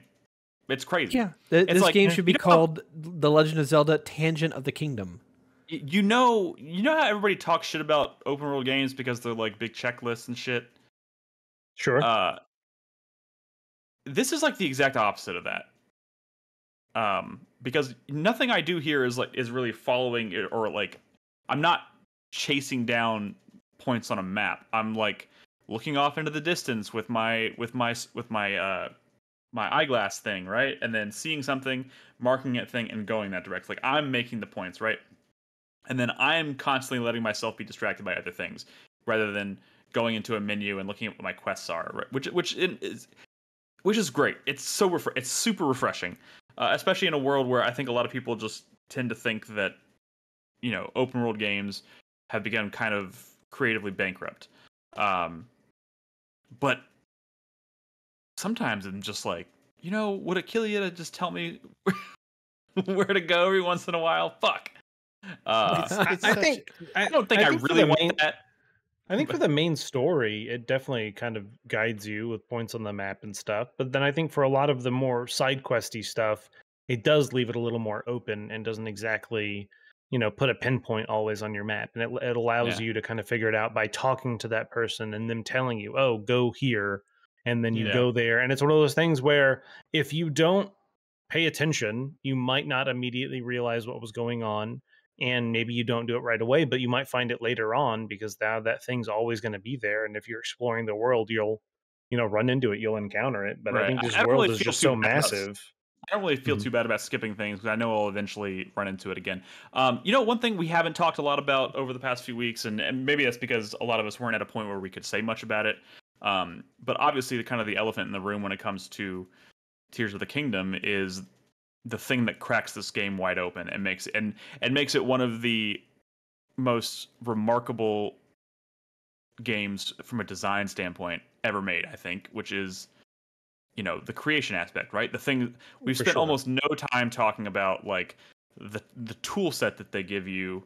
It's crazy. Yeah, th it's this like, game should be called know, The Legend of Zelda: Tangent of the Kingdom. You know, you know how everybody talks shit about open world games because they're like big checklists and shit. Sure. Uh, this is like the exact opposite of that. Um, because nothing I do here is like is really following it, or like I'm not. chasing down points on a map. I'm like looking off into the distance with my with my with my uh my eyeglass thing, right? And then seeing something, marking it thing, and going that direction. Like I'm making the points, right? And then I'm constantly letting myself be distracted by other things rather than going into a menu and looking at what my quests are, right? Which which it is which is great. It's so ref it's super refreshing, uh, especially in a world where I think a lot of people just tend to think that you know open world games have become kind of creatively bankrupt. Um, but sometimes I'm just like, you know, would it kill you to just tell me where to go every once in a while? Fuck. Uh, it's, it's I, such, I, think, I don't think I, I think really want main, that. I think but, for the main story, it definitely kind of guides you with points on the map and stuff. But then I think for a lot of the more side questy stuff, it does leave it a little more open and doesn't exactly... you know, put a pinpoint always on your map, and it, it allows yeah. you to kind of figure it out by talking to that person and them telling you, oh, go here. And then you yeah. go there. And it's one of those things where if you don't pay attention, you might not immediately realize what was going on. And maybe you don't do it right away, but you might find it later on because now that thing's always going to be there. And if you're exploring the world, you'll, you know, run into it, you'll encounter it. But right. I think this I world really is just so massive. I don't really feel mm-hmm. too bad about skipping things because I know I'll eventually run into it again. Um, you know, one thing we haven't talked a lot about over the past few weeks, and, and maybe that's because a lot of us weren't at a point where we could say much about it. Um, but obviously, the kind of the elephant in the room when it comes to Tears of the Kingdom is the thing that cracks this game wide open and makes and and makes it one of the most remarkable games from a design standpoint ever made, I think, which is. You know, the creation aspect, right? The thing we've For spent sure. almost no time talking about, like the the tool set that they give you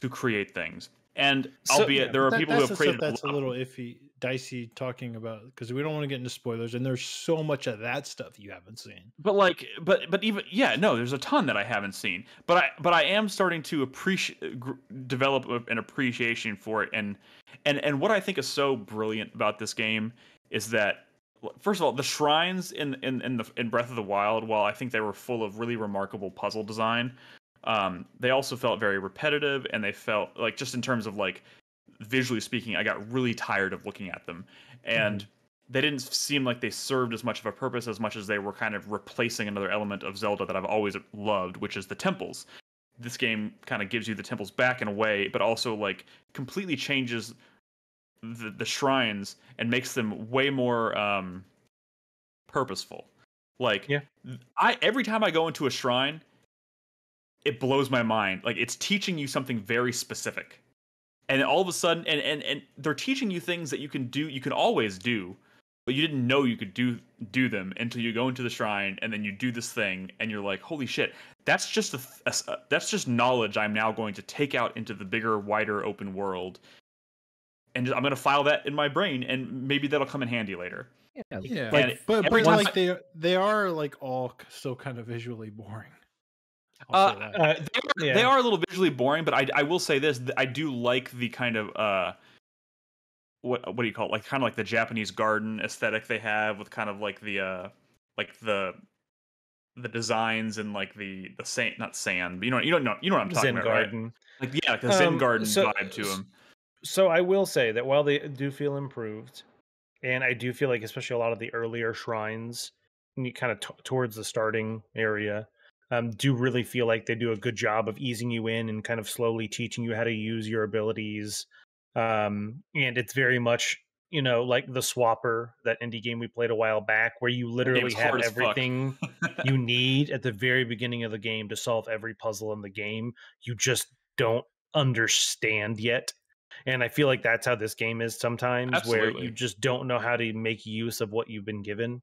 to create things. And so, albeit yeah, there are that, people who have created that's a, a little iffy, dicey talking about because we don't want to get into spoilers. And there's so much of that stuff you haven't seen. But like, but but even yeah, no, there's a ton that I haven't seen. But I but I am starting to appreciate develop an appreciation for it. And and and what I think is so brilliant about this game is that. First of all, the shrines in in in, the, in Breath of the Wild, while I think they were full of really remarkable puzzle design, um, they also felt very repetitive, and they felt like just in terms of like visually speaking, I got really tired of looking at them, and mm. they didn't seem like they served as much of a purpose as much as they were kind of replacing another element of Zelda that I've always loved, which is the temples. This game kind of gives you the temples back in a way, but also like completely changes the, the shrines and makes them way more um, purposeful. Like, yeah. I every time I go into a shrine, it blows my mind. Like, it's teaching you something very specific. And all of a sudden, and, and, and they're teaching you things that you can do, you can always do, but you didn't know you could do do them until you go into the shrine, and then you do this thing, and you're like, holy shit, that's just a, a that's just knowledge I'm now going to take out into the bigger, wider open world, and just, I'm gonna file that in my brain, and maybe that'll come in handy later. Yeah, yeah. Like, but but like I, they they are like all still kind of visually boring. Uh, uh, they, are, yeah. they are a little visually boring, but I I will say this: I do like the kind of uh, what what do you call it? Like kind of like the Japanese garden aesthetic they have with kind of like the uh, like the the designs and like the the sand, not sand, but you know you don't know you know what I'm talking Zen about, garden. Right? Like yeah, like the Zen um, garden so, vibe to them. So I will say that while they do feel improved, and I do feel like especially a lot of the earlier shrines, kind of t towards the starting area. Um, do really feel like they do a good job of easing you in and kind of slowly teaching you how to use your abilities. Um, and it's very much, you know, like the Swapper, that indie game we played a while back, where you literally have everything you need at the very beginning of the game to solve every puzzle in the game. You just don't understand yet. And I feel like that's how this game is sometimes, Absolutely. Where you just don't know how to make use of what you've been given.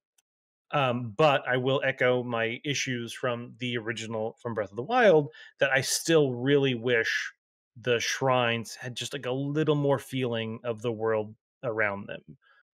Um, but I will echo my issues from the original, from Breath of the Wild, that I still really wish the shrines had just like a little more feeling of the world around them.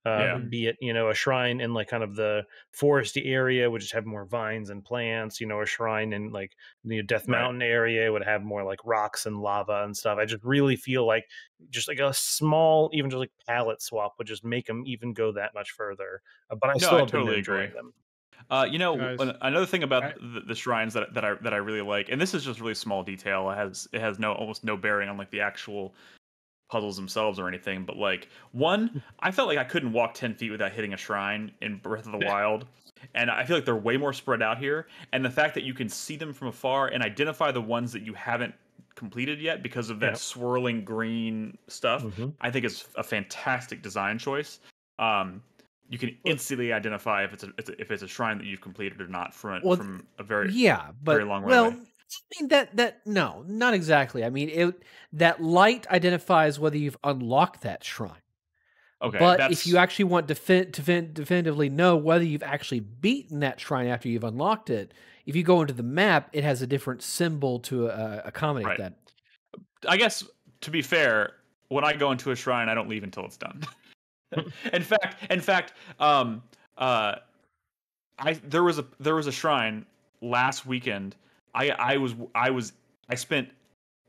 Um, yeah. Be it, you know, a shrine in like kind of the foresty area would just have more vines and plants, you know, a shrine in like the Death Mountain right. area would have more like rocks and lava and stuff. I just really feel like just like a small, even just like palette swap would just make them even go that much further. Uh, but I no, still I totally agree. Them. Uh, you know, Guys, another thing about I, the, the shrines that, that I, that I really like, and this is just really small detail. It has, it has no, almost no bearing on like the actual puzzles themselves or anything, but like one, I felt like I couldn't walk ten feet without hitting a shrine in Breath of the Wild, and I feel like they're way more spread out here, and the fact that you can see them from afar and identify the ones that you haven't completed yet because of that yeah. swirling green stuff, mm-hmm. I think it's a fantastic design choice. Um, you can instantly identify if it's a, if it's a shrine that you've completed or not from, well, from a very yeah, but, very long well, way. I mean that that no, not exactly. I mean it that light identifies whether you've unlocked that shrine. Okay, but that's... if you actually want to defin defin definitively know whether you've actually beaten that shrine after you've unlocked it, if you go into the map, it has a different symbol to uh, accommodate right. that. I guess to be fair, when I go into a shrine, I don't leave until it's done. in fact, in fact, um, uh, I there was a there was a shrine last weekend. I, I was I was I spent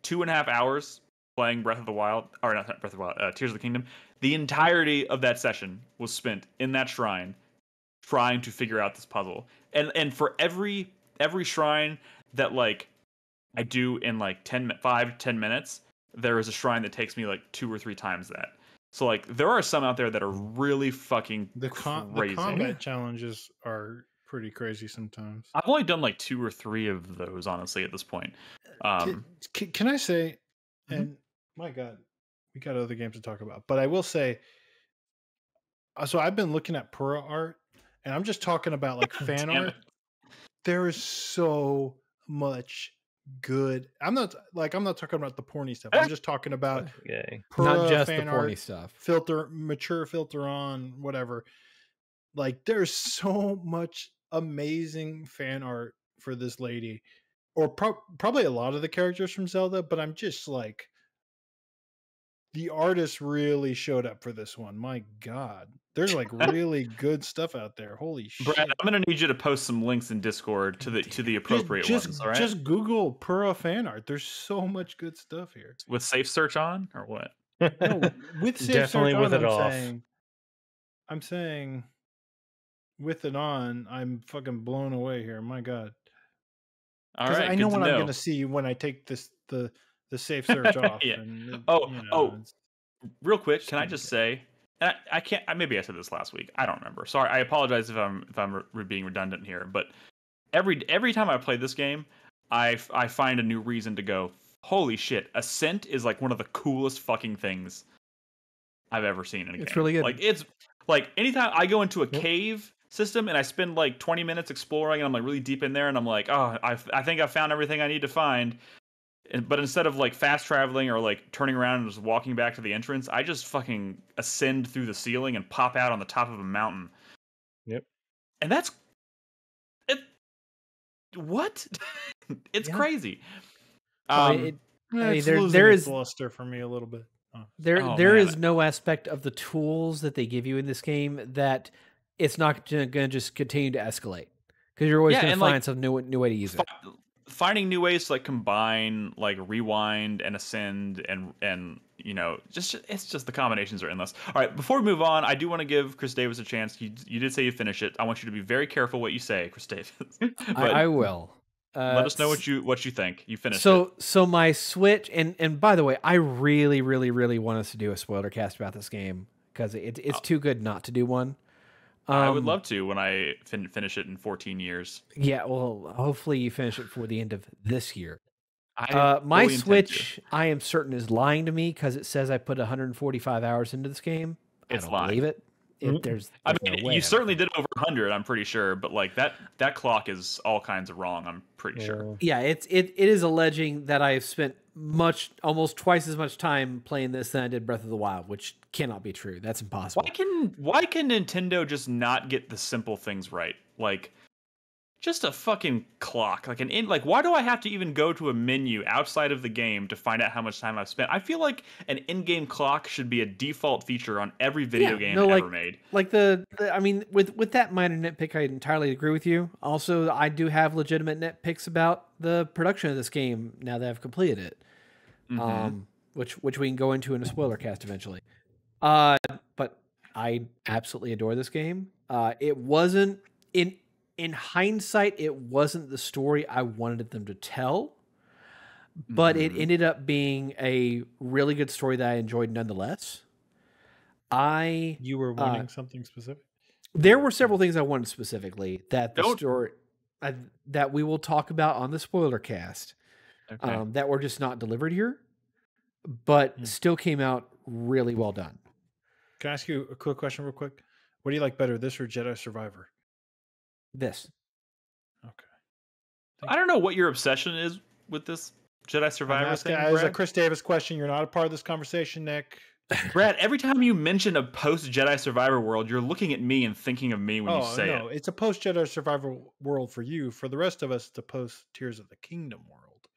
two and a half hours playing Breath of the Wild or not Breath of the Wild uh, Tears of the Kingdom. The entirety of that session was spent in that shrine, trying to figure out this puzzle. And and for every every shrine that like I do in like ten five ten minutes, there is a shrine that takes me like two or three times that. So like there are some out there that are really fucking the com crazy. The combat challenges are. Pretty crazy sometimes. I've only done like two or three of those, honestly, at this point. Um, can, can I say, mm-hmm. and my God, we got other games to talk about, but I will say, so I've been looking at Pura art, and I'm just talking about like fan art. It. There is so much good. I'm not like, I'm not talking about the porny stuff. I'm just talking about okay. Pura, not just fan the porny art, stuff, filter, mature filter on, whatever. Like there's so much amazing fan art for this lady, or pro probably a lot of the characters from Zelda, but I'm just like, the artists really showed up for this one. My God, there's like really good stuff out there. Holy shit. Brad, I'm gonna need you to post some links in Discord to the to the appropriate just, ones. All right, just Google Pura fan art. There's so much good stuff here. With safe search on or what? No, with safe definitely search with on, it I'm off. Saying, I'm saying. With it on, I'm fucking blown away here. My God. All right. I know what know. I'm going to see when I take this the the safe search off. Yeah. And, oh, you know, oh. Real quick, can I just good. say, and I, I can't. Maybe I said this last week. I don't remember. Sorry. I apologize if I'm if I'm re being redundant here. But every every time I play this game, I I find a new reason to go. Holy shit! Ascent is like one of the coolest fucking things I've ever seen in a game. It's really good. Like, it's like anytime I go into a yep. cave system and I spend like twenty minutes exploring and I'm like really deep in there and I'm like, oh, I, I think I found everything I need to find. But instead of like fast traveling or like turning around and just walking back to the entrance, I just fucking ascend through the ceiling and pop out on the top of a mountain. Yep. And that's it. What? It's yeah. crazy. Um, well, it, yeah, I mean, there, there is luster for me a little bit. Oh. There, oh, there man. is no aspect of the tools that they give you in this game that it's not going to just continue to escalate, because you're always yeah, going to find like, some new new way to use it. Finding new ways to like combine, like rewind and ascend, and and you know, just it's just the combinations are endless. All right, before we move on, I do want to give Chris Davis a chance. You you did say you finish it. I want you to be very careful what you say, Chris Davis. But I, I will. Uh, let us know what you what you think. You finished so, it. So so my Switch, and and by the way, I really really really want us to do a spoiler cast about this game, because it, it's oh. too good not to do one. Um, I would love to when I fin finish it in fourteen years. Yeah, well, hopefully you finish it before the end of this year. I uh, my really Switch, I am certain, is lying to me, because it says I put one hundred forty-five hours into this game. It's I don't lying. believe it. It, mm-hmm. there's, there's I mean, no you certainly did over one hundred, I'm pretty sure, but like that that clock is all kinds of wrong, I'm pretty yeah. sure. Yeah, it's it it is alleging that I've spent much almost twice as much time playing this than I did Breath of the Wild, which cannot be true. That's impossible. Why can why can Nintendo just not get the simple things right? Like just a fucking clock, like an in, like why do I have to even go to a menu outside of the game to find out how much time I've spent? I feel like an in-game clock should be a default feature on every video yeah, game no, like, ever made. Like the, the, I mean, with with that minor nitpick, I entirely agree with you. Also, I do have legitimate nitpicks about the production of this game now that I've completed it, mm-hmm. um, which which we can go into in a spoiler cast eventually. Uh, but I absolutely adore this game. Uh, it wasn't in. In hindsight, it wasn't the story I wanted them to tell, but mm-hmm. it ended up being a really good story that I enjoyed nonetheless. I You were wanting uh, something specific? There were several things I wanted specifically that the Don't. story uh, that we will talk about on the spoiler cast okay. um, that were just not delivered here, but mm-hmm. still came out really well done. Can I ask you a quick question real quick? What do you like better, this or Jedi Survivor? This. Okay. Thank I don't know what your obsession is with this Jedi Survivor asking, thing. It was a Chris Davis question. You're not a part of this conversation, Nick. Brad, every time you mention a post-Jedi Survivor world, you're looking at me and thinking of me when oh, you say no. it. It's a post-Jedi Survivor world for you. For the rest of us, it's a post-Tears of the Kingdom world.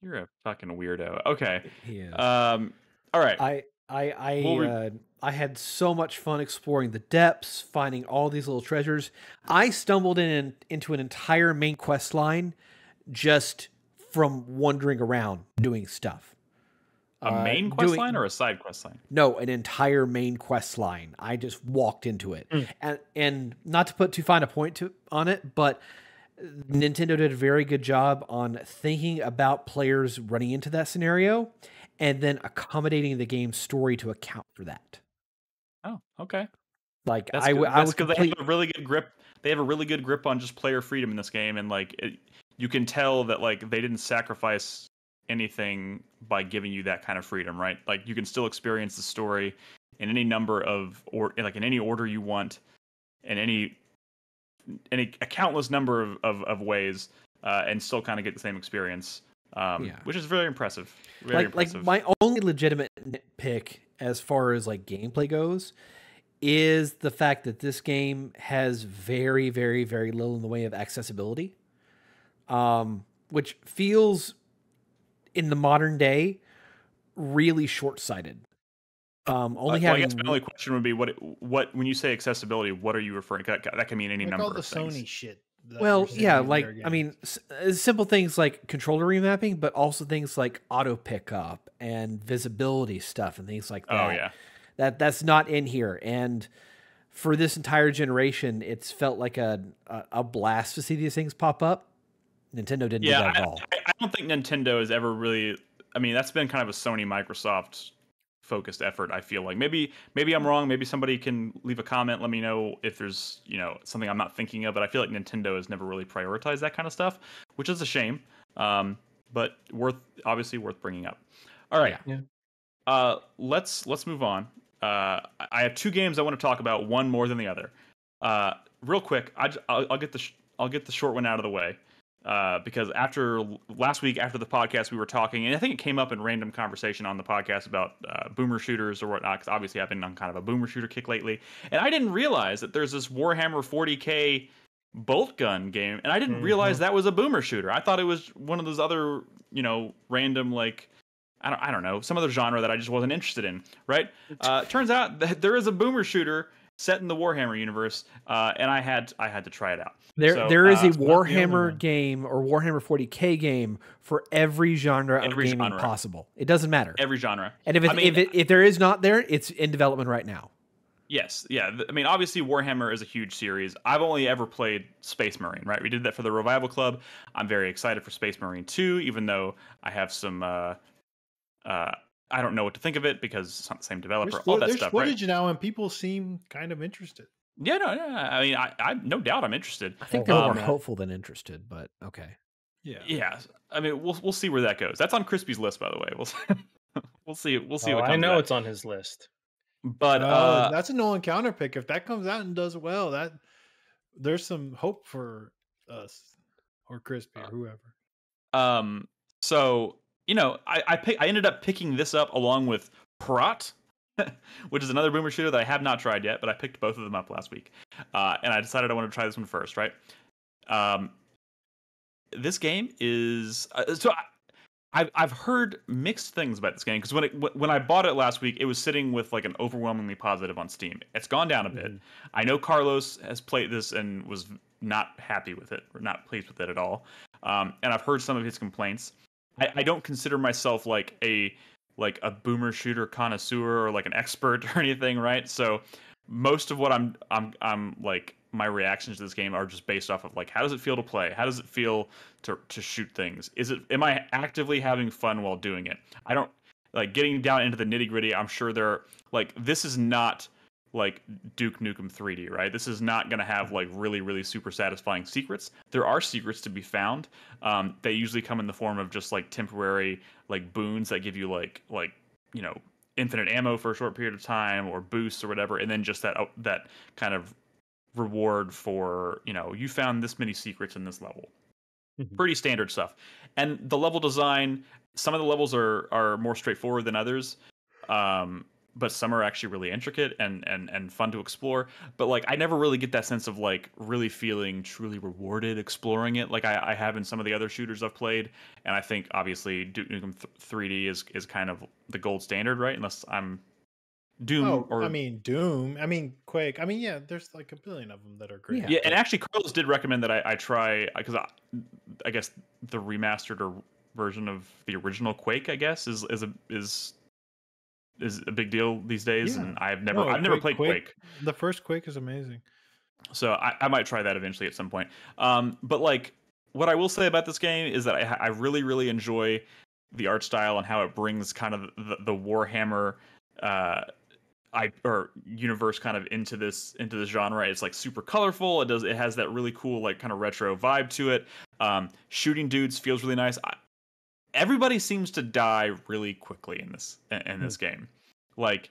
You're a fucking weirdo. Okay. Yeah. Um, all right. I... I I, well, uh, I had so much fun exploring the depths, finding all these little treasures. I stumbled in into an entire main quest line just from wandering around doing stuff. A main uh, quest doing, line or a side quest line? No, an entire main quest line. I just walked into it, mm. and and not to put too fine a point to on it, but Nintendo did a very good job on thinking about players running into that scenario, and then accommodating the game's story to account for that. Oh, okay. Like that's I, good. I would because they have a really good grip. They have a really good grip on just player freedom in this game, and like it, you can tell that like they didn't sacrifice anything by giving you that kind of freedom, right? Like you can still experience the story in any number of or like in any order you want, in any any a countless number of of, of ways, uh, and still kind of get the same experience. Um, yeah. Which is very impressive. Very like, impressive. Like my only legitimate nitpick as far as like gameplay goes is the fact that this game has very, very, very little in the way of accessibility, um, which feels in the modern day really short-sighted. Um, only uh, well, I guess my only question would be what what when you say accessibility, what are you referring? That, that can mean any like number all the of things. Sony shit. Well, yeah, like, I mean, simple things like controller remapping, but also things like auto pickup and visibility stuff and things like that. Oh, yeah. That, that's not in here. And for this entire generation, it's felt like a, a, a blast to see these things pop up. Nintendo didn't yeah, do that at I, all. I don't think Nintendo has ever really, I mean, that's been kind of a Sony Microsoft focused effort. I feel like maybe maybe I'm wrong. Maybe somebody can leave a comment. Let me know if there's you know something I'm not thinking of. But I feel like Nintendo has never really prioritized that kind of stuff, which is a shame. Um, but worth obviously worth bringing up. All right. Yeah. uh, let's let's move on. Uh, I have two games I want to talk about, one more than the other. Uh, real quick, I, I'll, I'll get the sh- I'll get the short one out of the way. Uh, because after last week, after the podcast, we were talking, and I think it came up in random conversation on the podcast about uh, boomer shooters or whatnot, because obviously I've been on kind of a boomer shooter kick lately, and I didn't realize that there's this Warhammer forty K bolt gun game, and I didn't mm-hmm. realize that was a boomer shooter. I thought it was one of those other, you know, random, like, I don't, I don't know, some other genre that I just wasn't interested in, right? Uh, turns out that there is a boomer shooter set in the Warhammer universe, uh, and I had I had to try it out. There so, there is uh, a Warhammer game or Warhammer forty K game for every genre every of gaming genre. possible. It doesn't matter. Every genre. And if it, I mean, if, it, if there is not there, it's in development right now. Yes, yeah. I mean, obviously Warhammer is a huge series. I've only ever played Space Marine, right? We did that for the Revival Club. I'm very excited for Space Marine two, even though I have some. Uh, uh, I don't know what to think of it because it's not the same developer. There's, all that there's stuff, footage right? There's footage now, and people seem kind of interested. Yeah, no, no. I mean, I, I no doubt I'm interested. I think they're um, more hopeful than interested, but okay. Yeah, yeah. I mean, we'll we'll see where that goes. That's on Crispy's list, by the way. We'll we'll see. We'll see. Oh, what comes I know it's on his list, but uh, uh, that's a Nolan counter pick. If that comes out and does well, that there's some hope for us or Crispy uh, or whoever. Um. So. You know, I I, pick, I ended up picking this up along with Parat, which is another boomer shooter that I have not tried yet, but I picked both of them up last week. Uh, and I decided I wanted to try this one first, right? Um, this game is... Uh, so I, I've, I've heard mixed things about this game, because when it, when I bought it last week, it was sitting with like an overwhelmingly positive on Steam. It's gone down a bit. Mm-hmm. I know Carlos has played this and was not happy with it, or not pleased with it at all. Um, and I've heard some of his complaints. I don't consider myself like a like a boomer shooter connoisseur or like an expert or anything, right? So most of what I'm I'm I'm like my reactions to this game are just based off of like, how does it feel to play? How does it feel to to shoot things? Is it am I actively having fun while doing it? I don't like getting down into the nitty gritty. I'm sure there are, like this is not like Duke Nukem three D, right? This is not going to have like really, really super satisfying secrets. There are secrets to be found. Um, they usually come in the form of just like temporary like boons that give you like like you know infinite ammo for a short period of time or boosts or whatever, and then just that that kind of reward for you know you found this many secrets in this level. Mm-hmm. Pretty standard stuff. And the level design, some of the levels are are more straightforward than others. Um, but some are actually really intricate and, and, and fun to explore. But like, I never really get that sense of like really feeling truly rewarded exploring it. Like I, I have in some of the other shooters I've played. And I think obviously Duke Nukem three D is, is kind of the gold standard, right? Unless I'm Doom oh, or I mean Doom. I mean Quake. I mean, yeah, there's like a billion of them that are great. Yeah. yeah and actually Carlos did recommend that I, I try, cause I, I guess the remastered or version of the original Quake, I guess is, is a, is, is a big deal these days, yeah. and I've never, no, I've Quake, never played Quake. Quake. The first Quake is amazing, so I, I might try that eventually at some point. Um, but like, what I will say about this game is that I, I really, really enjoy the art style and how it brings kind of the, the Warhammer, uh, I or universe kind of into this into this genre. It's like super colorful. It does. It has that really cool like kind of retro vibe to it. Um, shooting dudes feels really nice. I, Everybody seems to die really quickly in this in this game. Like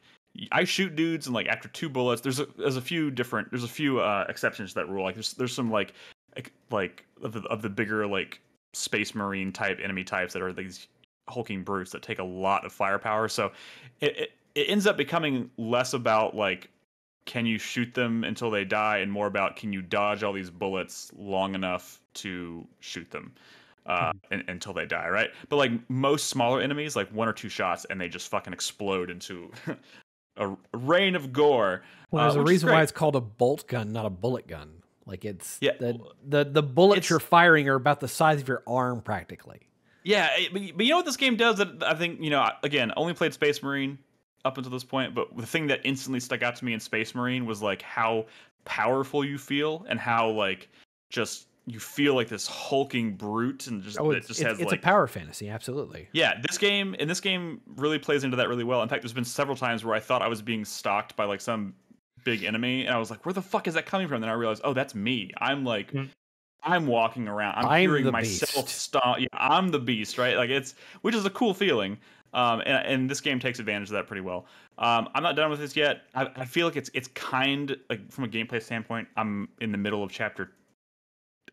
I shoot dudes, and like after two bullets, there's a there's a few different there's a few uh, exceptions to that rule. Like there's there's some like like of the, of the bigger like space marine type enemy types that are these hulking brutes that take a lot of firepower. So it it, it ends up becoming less about like, can you shoot them until they die, and more about, can you dodge all these bullets long enough to shoot them. Uh, and, until they die, right? But like most smaller enemies, like one or two shots, and they just fucking explode into a rain of gore. Well, there's uh, a reason why it's called a bolt gun, not a bullet gun. Like it's yeah, the, the the bullets it's, you're firing are about the size of your arm, practically. Yeah, but, but you know what this game does that I think you know. Again, only played Space Marine up until this point, but the thing that instantly stuck out to me in Space Marine was like how powerful you feel and how like just. You feel like this hulking brute, and just oh, it's, it just it's, has it's like, a power fantasy, absolutely. Yeah, this game and this game really plays into that really well. In fact, there's been several times where I thought I was being stalked by like some big enemy, and I was like, "Where the fuck is that coming from?" And then I realized, "Oh, that's me. I'm like, mm. I'm walking around. I'm, I'm hearing myself stomp. Yeah, I'm the beast, right? Like it's which is a cool feeling. Um, and, and this game takes advantage of that pretty well. Um, I'm not done with this yet. I, I feel like it's it's kind like from a gameplay standpoint, I'm in the middle of chapter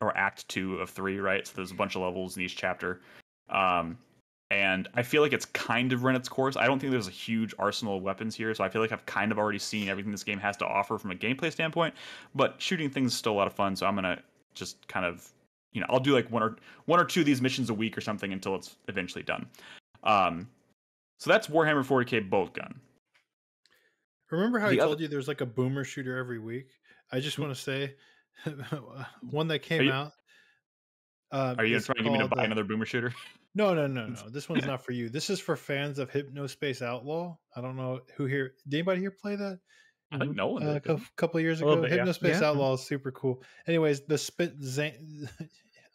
or act two of three, right? So there's a bunch of levels in each chapter. Um, and I feel like it's kind of run its course. I don't think there's a huge arsenal of weapons here, so I feel like I've kind of already seen everything this game has to offer from a gameplay standpoint. But shooting things is still a lot of fun, so I'm gonna just kind of, you know, I'll do like one or one or two of these missions a week or something until it's eventually done. Um, so that's Warhammer forty K Bolt Gun. Remember how the I told other... you there's like a boomer shooter every week? I just want to say one that came are you, out. Uh, are you trying to get me to buy the... another boomer shooter? No, no, no, no. This one's not for you. This is for fans of Hypnospace Outlaw. I don't know who here. Did anybody here play that? I think no one. Uh, a couple of years ago, bit, Hypnospace yeah. Outlaw is super cool. Anyways, the spit Zane. I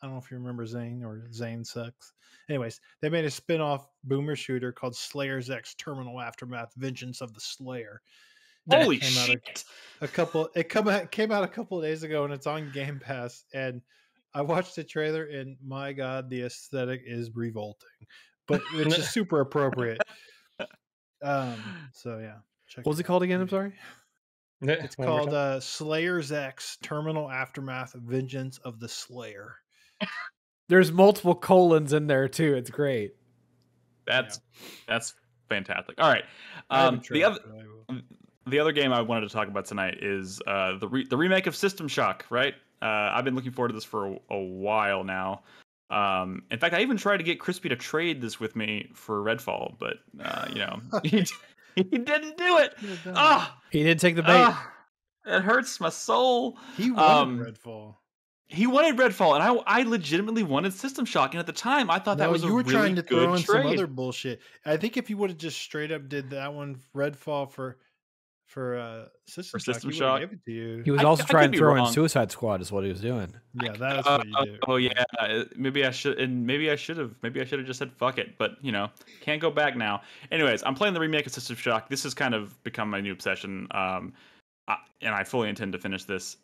don't know if you remember Zane or Zane sucks. Anyways, they made a spin-off boomer shooter called Slayer's X Terminal Aftermath: Vengeance of the Slayer. That Holy came shit! Out a, a couple. It come out, came out a couple of days ago, and it's on Game Pass. And I watched the trailer, and my God, the aesthetic is revolting, but it's just super appropriate. Um. So yeah. Check what was it called again? I'm sorry. It's called uh, Slayer's X Terminal Aftermath: Vengeance of the Slayer. There's multiple colons in there too. It's great. That's yeah. that's fantastic. All right. Um, the other the other game I wanted to talk about tonight is uh, the re the remake of System Shock. Right. Uh, I've been looking forward to this for a, a while now. Um, in fact, I even tried to get Crispy to trade this with me for Redfall, but uh, you know, he, he didn't do it. Ah, oh, he didn't take the bait. Oh, it hurts my soul. He wanted um, Redfall. He wanted Redfall, and I I legitimately wanted System Shock, and at the time I thought no, that was a really good trade. You were trying to throw in trade. some other bullshit. I think if you would have just straight up did that one, Redfall for for uh, System, for System Shock, he would have gave it to you. He was I, also I trying to throw wrong. in Suicide Squad, is what he was doing. Yeah, that's uh, what you do. Oh yeah, maybe I should, and maybe I should have, maybe I should have just said fuck it, but you know, can't go back now. Anyways, I'm playing the remake of System Shock. This has kind of become my new obsession, um, I, and I fully intend to finish this.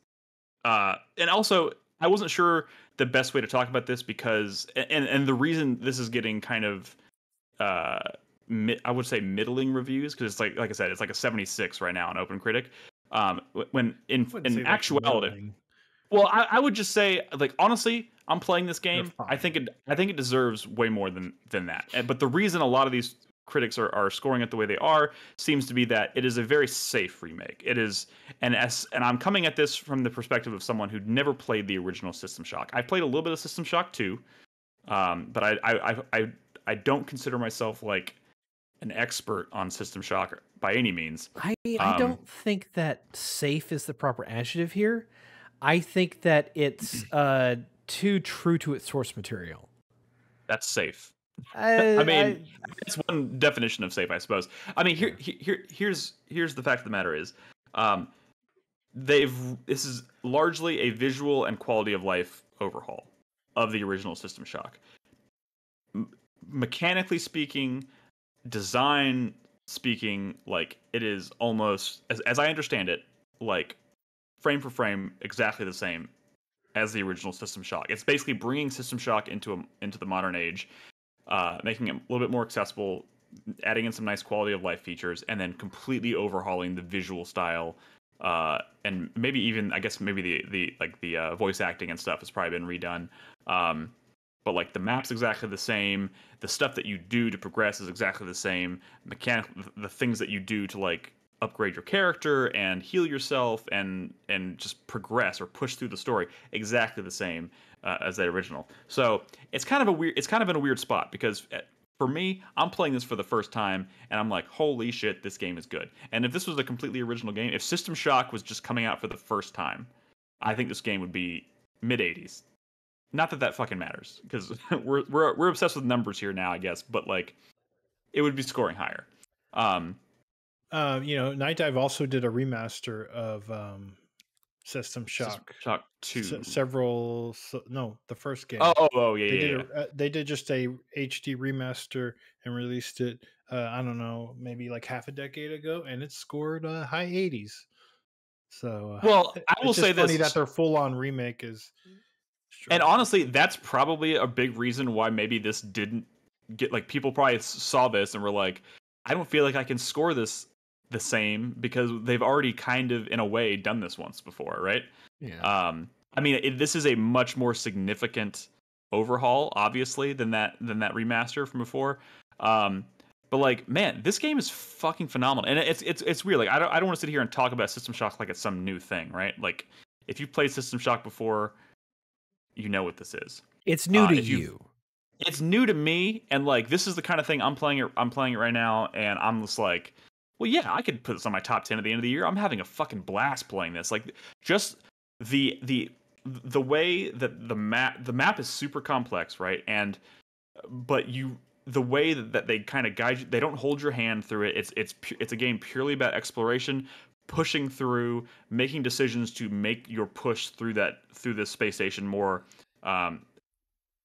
Uh, and also, I wasn't sure the best way to talk about this because, and and the reason this is getting kind of, uh, mi I would say middling reviews because it's like like I said, it's like a seventy-six right now on OpenCritic. Um, when in in actuality, well, I, I would just say like honestly, I'm playing this game. I think it I think it deserves way more than than that. And, but the reason a lot of these critics are, are scoring it the way they are seems to be that it is a very safe remake. It is, and as and I'm coming at this from the perspective of someone who'd never played the original System Shock. I played a little bit of System Shock two, um, but I I I I don't consider myself like an expert on System Shock by any means. I I um, don't think that safe is the proper adjective here. I think that it's uh, too true to its source material. That's safe. I, I mean, I, it's one definition of safe, I suppose. I mean, here, here, here's here's the fact of the matter is, um, they've this is largely a visual and quality of life overhaul of the original System Shock. M mechanically speaking, design speaking, like it is almost, as as I understand it, like frame for frame, exactly the same as the original System Shock. It's basically bringing System Shock into a, into the modern age. Uh, making it a little bit more accessible, adding in some nice quality of life features, and then completely overhauling the visual style, uh, and maybe even I guess maybe the the like the uh, voice acting and stuff has probably been redone. Um, but like the map's exactly the same, the stuff that you do to progress is exactly the same. Mechanic, the things that you do to like upgrade your character and heal yourself and and just progress or push through the story exactly the same. Uh, as the original, so it's kind of a weird. It's kind of in a weird spot because for me, I'm playing this for the first time, and I'm like, "Holy shit, this game is good!" And if this was a completely original game, if System Shock was just coming out for the first time, I think this game would be mid eighties. Not that that fucking matters because we're we're we're obsessed with numbers here now, I guess. But like, it would be scoring higher. Um, uh, you know, Night Dive also did a remaster of. Um... System Shock, System Shock two, Se several. So, no, the first game. Oh, oh, oh yeah, they yeah. Did a, uh, they did just a H D remaster and released it. Uh, I don't know, maybe like half a decade ago, and it scored uh, high eighties. So, uh, well, I will it's just say funny this: that their full-on remake is. Sure. And honestly, that's probably a big reason why maybe this didn't get like people probably saw this and were like, I don't feel like I can score this the same because they've already kind of in a way done this once before, right? Yeah. Um, I mean, it, this is a much more significant overhaul, obviously, than that than that remaster from before. Um, but like, man, this game is fucking phenomenal, and it's it's it's weird. Like, I don't I don't want to sit here and talk about System Shock like it's some new thing, right? Like, if you played System Shock before, you know what this is. It's new uh, to you. It's new to me, and like, this is the kind of thing I'm playing it. I'm playing it right now, and I'm just like, well, yeah, I could put this on my top ten at the end of the year. I'm having a fucking blast playing this. Like, just the the the way that the map the map is super complex, right? And but you the way that, that they kind of guide you, they don't hold your hand through it. It's it's it's a game purely about exploration, pushing through, making decisions to make your push through that through this space station more. Um,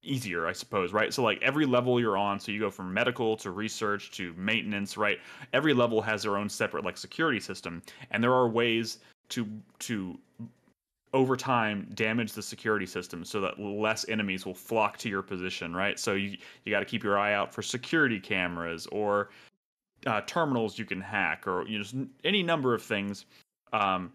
easier, I suppose, right? So like every level you're on, so you go from medical to research to maintenance, right? Every level has their own separate like security system, and there are ways to to over time damage the security system so that less enemies will flock to your position, right? So you you got to keep your eye out for security cameras or uh, terminals you can hack, or you know, just any number of things. Um,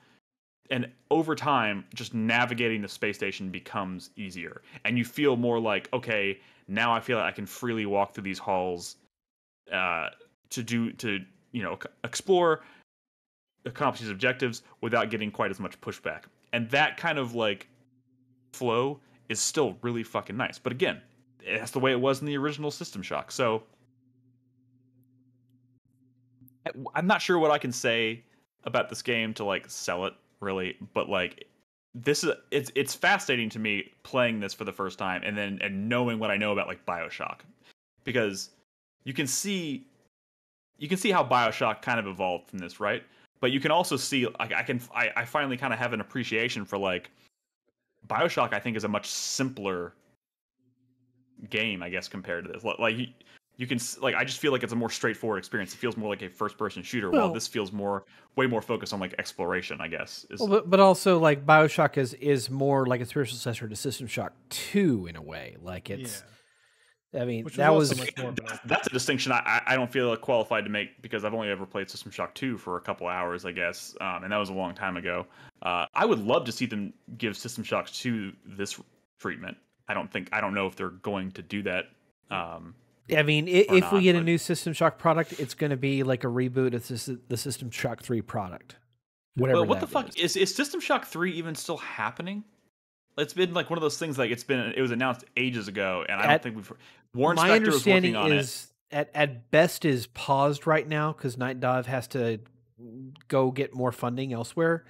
And over time, just navigating the space station becomes easier. And you feel more like, okay, now I feel like I can freely walk through these halls uh, to do, to, you know, explore, accomplish these objectives without getting quite as much pushback. And that kind of like flow is still really fucking nice. But again, that's the way it was in the original System Shock. So I'm not sure what I can say about this game to like sell it. Really, but like this is it's it's fascinating to me playing this for the first time and then and knowing what I know about like BioShock, because you can see you can see how BioShock kind of evolved from this, right? But you can also see like I can I, I finally kind of have an appreciation for like BioShock. I think is a much simpler game, I guess, compared to this. Like you can like I just feel like it's a more straightforward experience. It feels more like a first-person shooter, well, while this feels more way more focused on like exploration, I guess. Is... Well, but, but also like BioShock is is more like a spiritual successor to System Shock two in a way. Like it's, yeah. I mean, Which that was, was much more that's, that's a distinction I I don't feel qualified to make because I've only ever played System Shock two for a couple hours, I guess, um, and that was a long time ago. Uh, I would love to see them give System Shock two this treatment. I don't think I don't know if they're going to do that. Um, I mean, if, if not, we get a new System Shock product, it's going to be like a reboot of the System Shock three product. Whatever. But what the fuck is, is System Shock three even still happening? It's been like one of those things. Like it's been, it was announced ages ago, and I don't think we've. Warren Spector was working on it. My understanding is at at best is paused right now because Night Dive has to go get more funding elsewhere.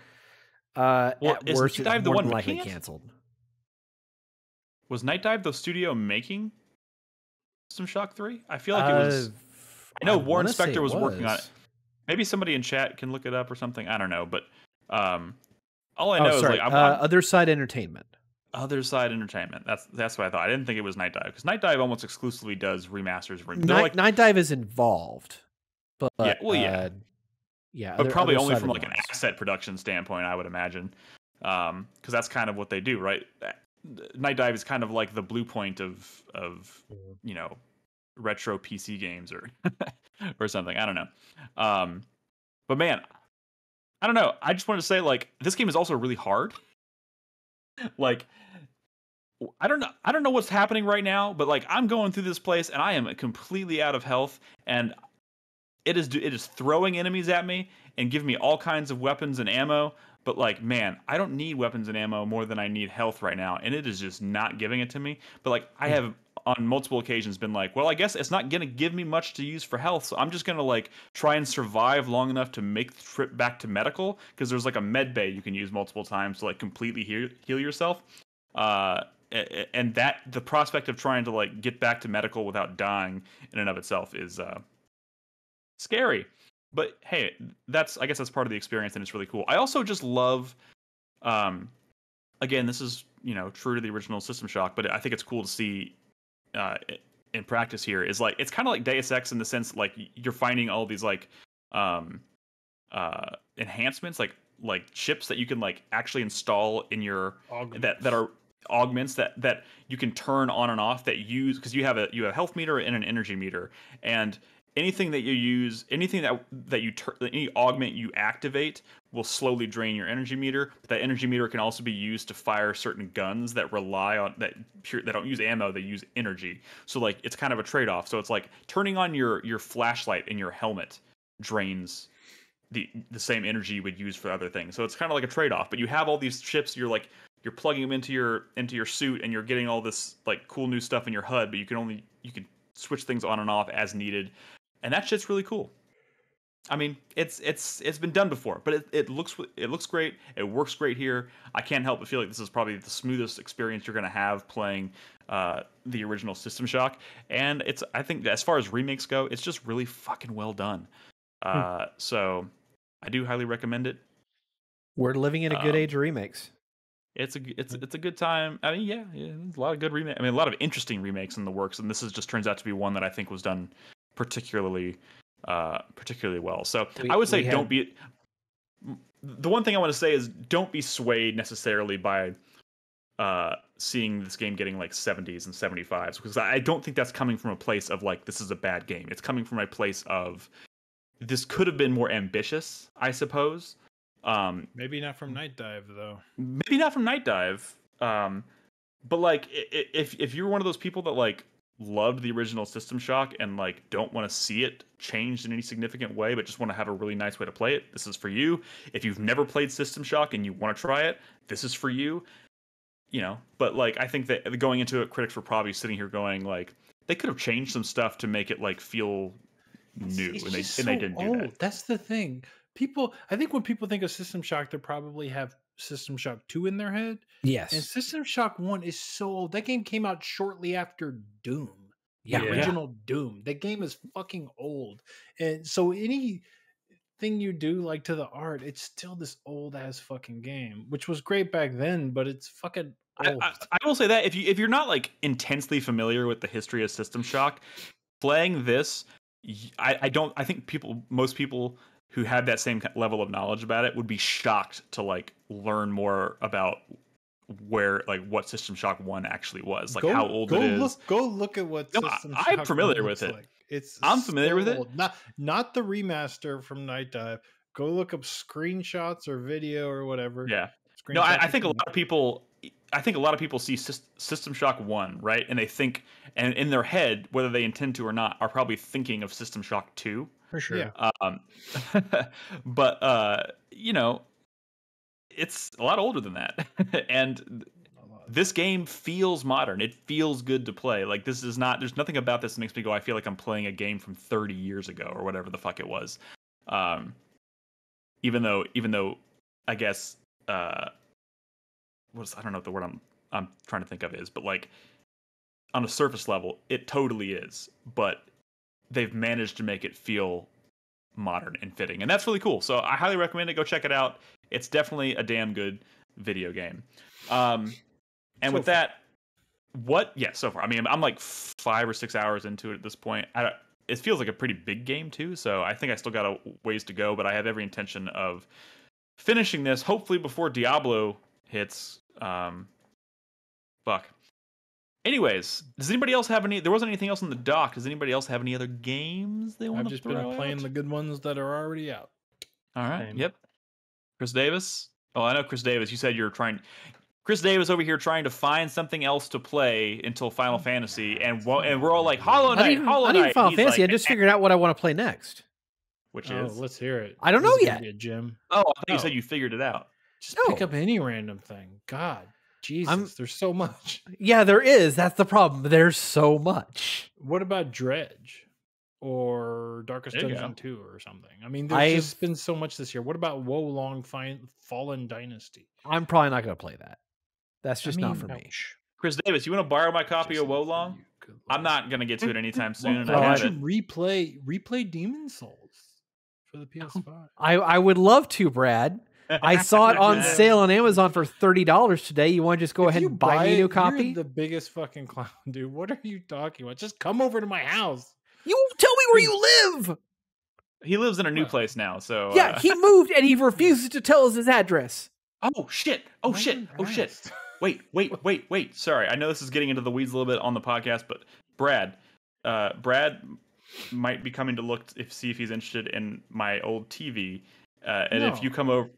Uh, well, at worst, it's more than likely canceled. Was Night Dive the studio making System Shock three? I feel like it was. Uh, I know I Warren Spector was, was working on it. Maybe somebody in chat can look it up or something. I don't know, but um, all I know oh, is like I'm, uh, I'm, Other Side Entertainment. Other Side Entertainment. That's that's what I thought. I didn't think it was Night Dive because Night Dive almost exclusively does remasters. Rem Night, like, Night Dive is involved, but yeah, well, yeah, uh, yeah, but other, probably other only from like an asset production standpoint, I would imagine, because um, that's kind of what they do, right? Night Dive is kind of like the Blue Point of of you know retro P C games or or something. I don't know, um, but man, I don't know. I just wanted to say like this game is also really hard. Like I don't know, I don't know what's happening right now, but like I'm going through this place and I am completely out of health, and it is it is throwing enemies at me and giving me all kinds of weapons and ammo. But like, man, I don't need weapons and ammo more than I need health right now, and it is just not giving it to me. But like, I have on multiple occasions been like, well, I guess it's not gonna give me much to use for health, so I'm just gonna like try and survive long enough to make the trip back to medical because there's like a med bay you can use multiple times to like completely heal, heal yourself. Uh, and that the prospect of trying to like get back to medical without dying in and of itself is uh, scary. But hey, that's I guess that's part of the experience, and it's really cool. I also just love, um, again, this is you know true to the original System Shock, but I think it's cool to see uh, in practice here. Is like it's kind of like Deus Ex in the sense like you're finding all these like um, uh, enhancements, like like chips that you can like actually install in your that that are augments that that you can turn on and off that use, because you have a you have a health meter and an energy meter, and anything that you use, anything that that you tur- any augment you activate will slowly drain your energy meter. But that energy meter can also be used to fire certain guns that rely on that pure, that don't use ammo, they use energy. So like it's kind of a trade-off. So it's like turning on your your flashlight in your helmet drains the the same energy you would use for other things. So it's kind of like a trade-off. But you have all these chips, you're like you're plugging them into your into your suit, and you're getting all this like cool new stuff in your H U D, but you can only you can switch things on and off as needed. And that shit's really cool. I mean, it's it's it's been done before, but it, it looks it looks great. It works great here. I can't help but feel like this is probably the smoothest experience you're gonna have playing uh, the original System Shock. And it's I think as far as remakes go, it's just really fucking well done. Uh, hmm. So I do highly recommend it. We're living in a good um, age of remakes. It's a it's it's a good time. I mean, yeah, yeah, there's a lot of good remakes. I mean, a lot of interesting remakes in the works, and this is just turns out to be one that I think was done particularly uh particularly well. So we, I would say don't have... be the one thing I want to say is don't be swayed necessarily by uh seeing this game getting like seventies and seventy-fives, because I don't think that's coming from a place of like this is a bad game. It's coming from a place of this could have been more ambitious, I suppose. Um maybe not from Night Dive though. Maybe not from Night Dive. Um but like if if you're one of those people that like loved the original System Shock and like don't want to see it changed in any significant way, but just want to have a really nice way to play it, this is for you. If you've never played System Shock and you want to try it, this is for you. You know, but like I think that going into it, critics were probably sitting here going like they could have changed some stuff to make it like feel new, it's, it's and they so and they didn't old. do that. That's the thing. People, I think when people think of System Shock, they probably have System Shock two in their head. Yes. And System Shock one is so old. That game came out shortly after Doom. Yeah. The original Doom. That game is fucking old. And so anything you do like to the art, it's still this old ass fucking game, which was great back then, but it's fucking old. I, I, I will say that if you if you're not like intensely familiar with the history of System Shock, playing this, I, I don't I think people most people who had that same level of knowledge about it would be shocked to like learn more about where like what System Shock one actually was, like go, how old go it is. Look, go look at what no, System I, Shock I'm familiar with it. Like. It's I'm familiar with old. it. Not not the remaster from Night Dive. Go look up screenshots or video or whatever. Yeah. No, I, I think a lot of people. I think a lot of people see System Shock one, right, and they think, and in their head, whether they intend to or not, are probably thinking of System Shock two. For sure. Yeah. Um, but, uh, you know, it's a lot older than that. And this game feels modern. It feels good to play. Like, this is not, there's nothing about this that makes me go, I feel like I'm playing a game from thirty years ago or whatever the fuck it was. Um, even though, even though, I guess, uh, what's, I don't know what the word I'm, I'm trying to think of is, but like, on a surface level, it totally is. But they've managed to make it feel modern and fitting, and that's really cool. So I highly recommend it. Go check it out. It's definitely a damn good video game. Um, and so with far. that, what? Yeah, so far. I mean, I'm like five or six hours into it at this point. I don't, it feels like a pretty big game too, so I think I still got a ways to go, but I have every intention of finishing this, hopefully before Diablo hits. Um, fuck. Anyways, does anybody else have any? There wasn't anything else in the dock. Does anybody else have any other games they want I've to throw out? I've just been playing the good ones that are already out. All right. Same. Yep. Chris Davis. Oh, I know Chris Davis. You said you were trying. Chris Davis over here trying to find something else to play until Final Fantasy, and well, and we're all like Hollow Knight. I didn't, Hollow Knight. I didn't Final He's Fantasy. Like, I just figured out what I want to play next. Which oh, is? Let's hear it. I don't this know yet. Be a gym. Oh, I thought no. you said you figured it out. Just no. pick up any random thing. God. Jesus, I'm, there's so much. Yeah, there is. That's the problem. There's so much. What about Dredge or Darkest Dungeon two or something? I mean, there's I've, just been so much this year. What about Wolong Fine, Fallen Dynasty? I'm probably not going to play that. That's just I mean, not for ouch. me. Chris Davis, you want to borrow my copy just of Wolong? I'm not going to get to it anytime soon. Well, I should replay replay Demon Souls for the P S five. I, I would love to, Brad. I saw it on sale on Amazon for thirty dollars today. You want to just go if ahead and buy, buy me a new copy? You're the biggest fucking clown, dude. What are you talking about? Just come over to my house. You tell me where you live. He lives in a new what? place now, so yeah, uh... he moved and he refuses to tell us his address. Oh shit! Oh shit! Oh shit! Wait, wait, wait, wait. Sorry, I know this is getting into the weeds a little bit on the podcast, but Brad, uh, Brad might be coming to look if see if he's interested in my old T V. Uh, and no. if you come over,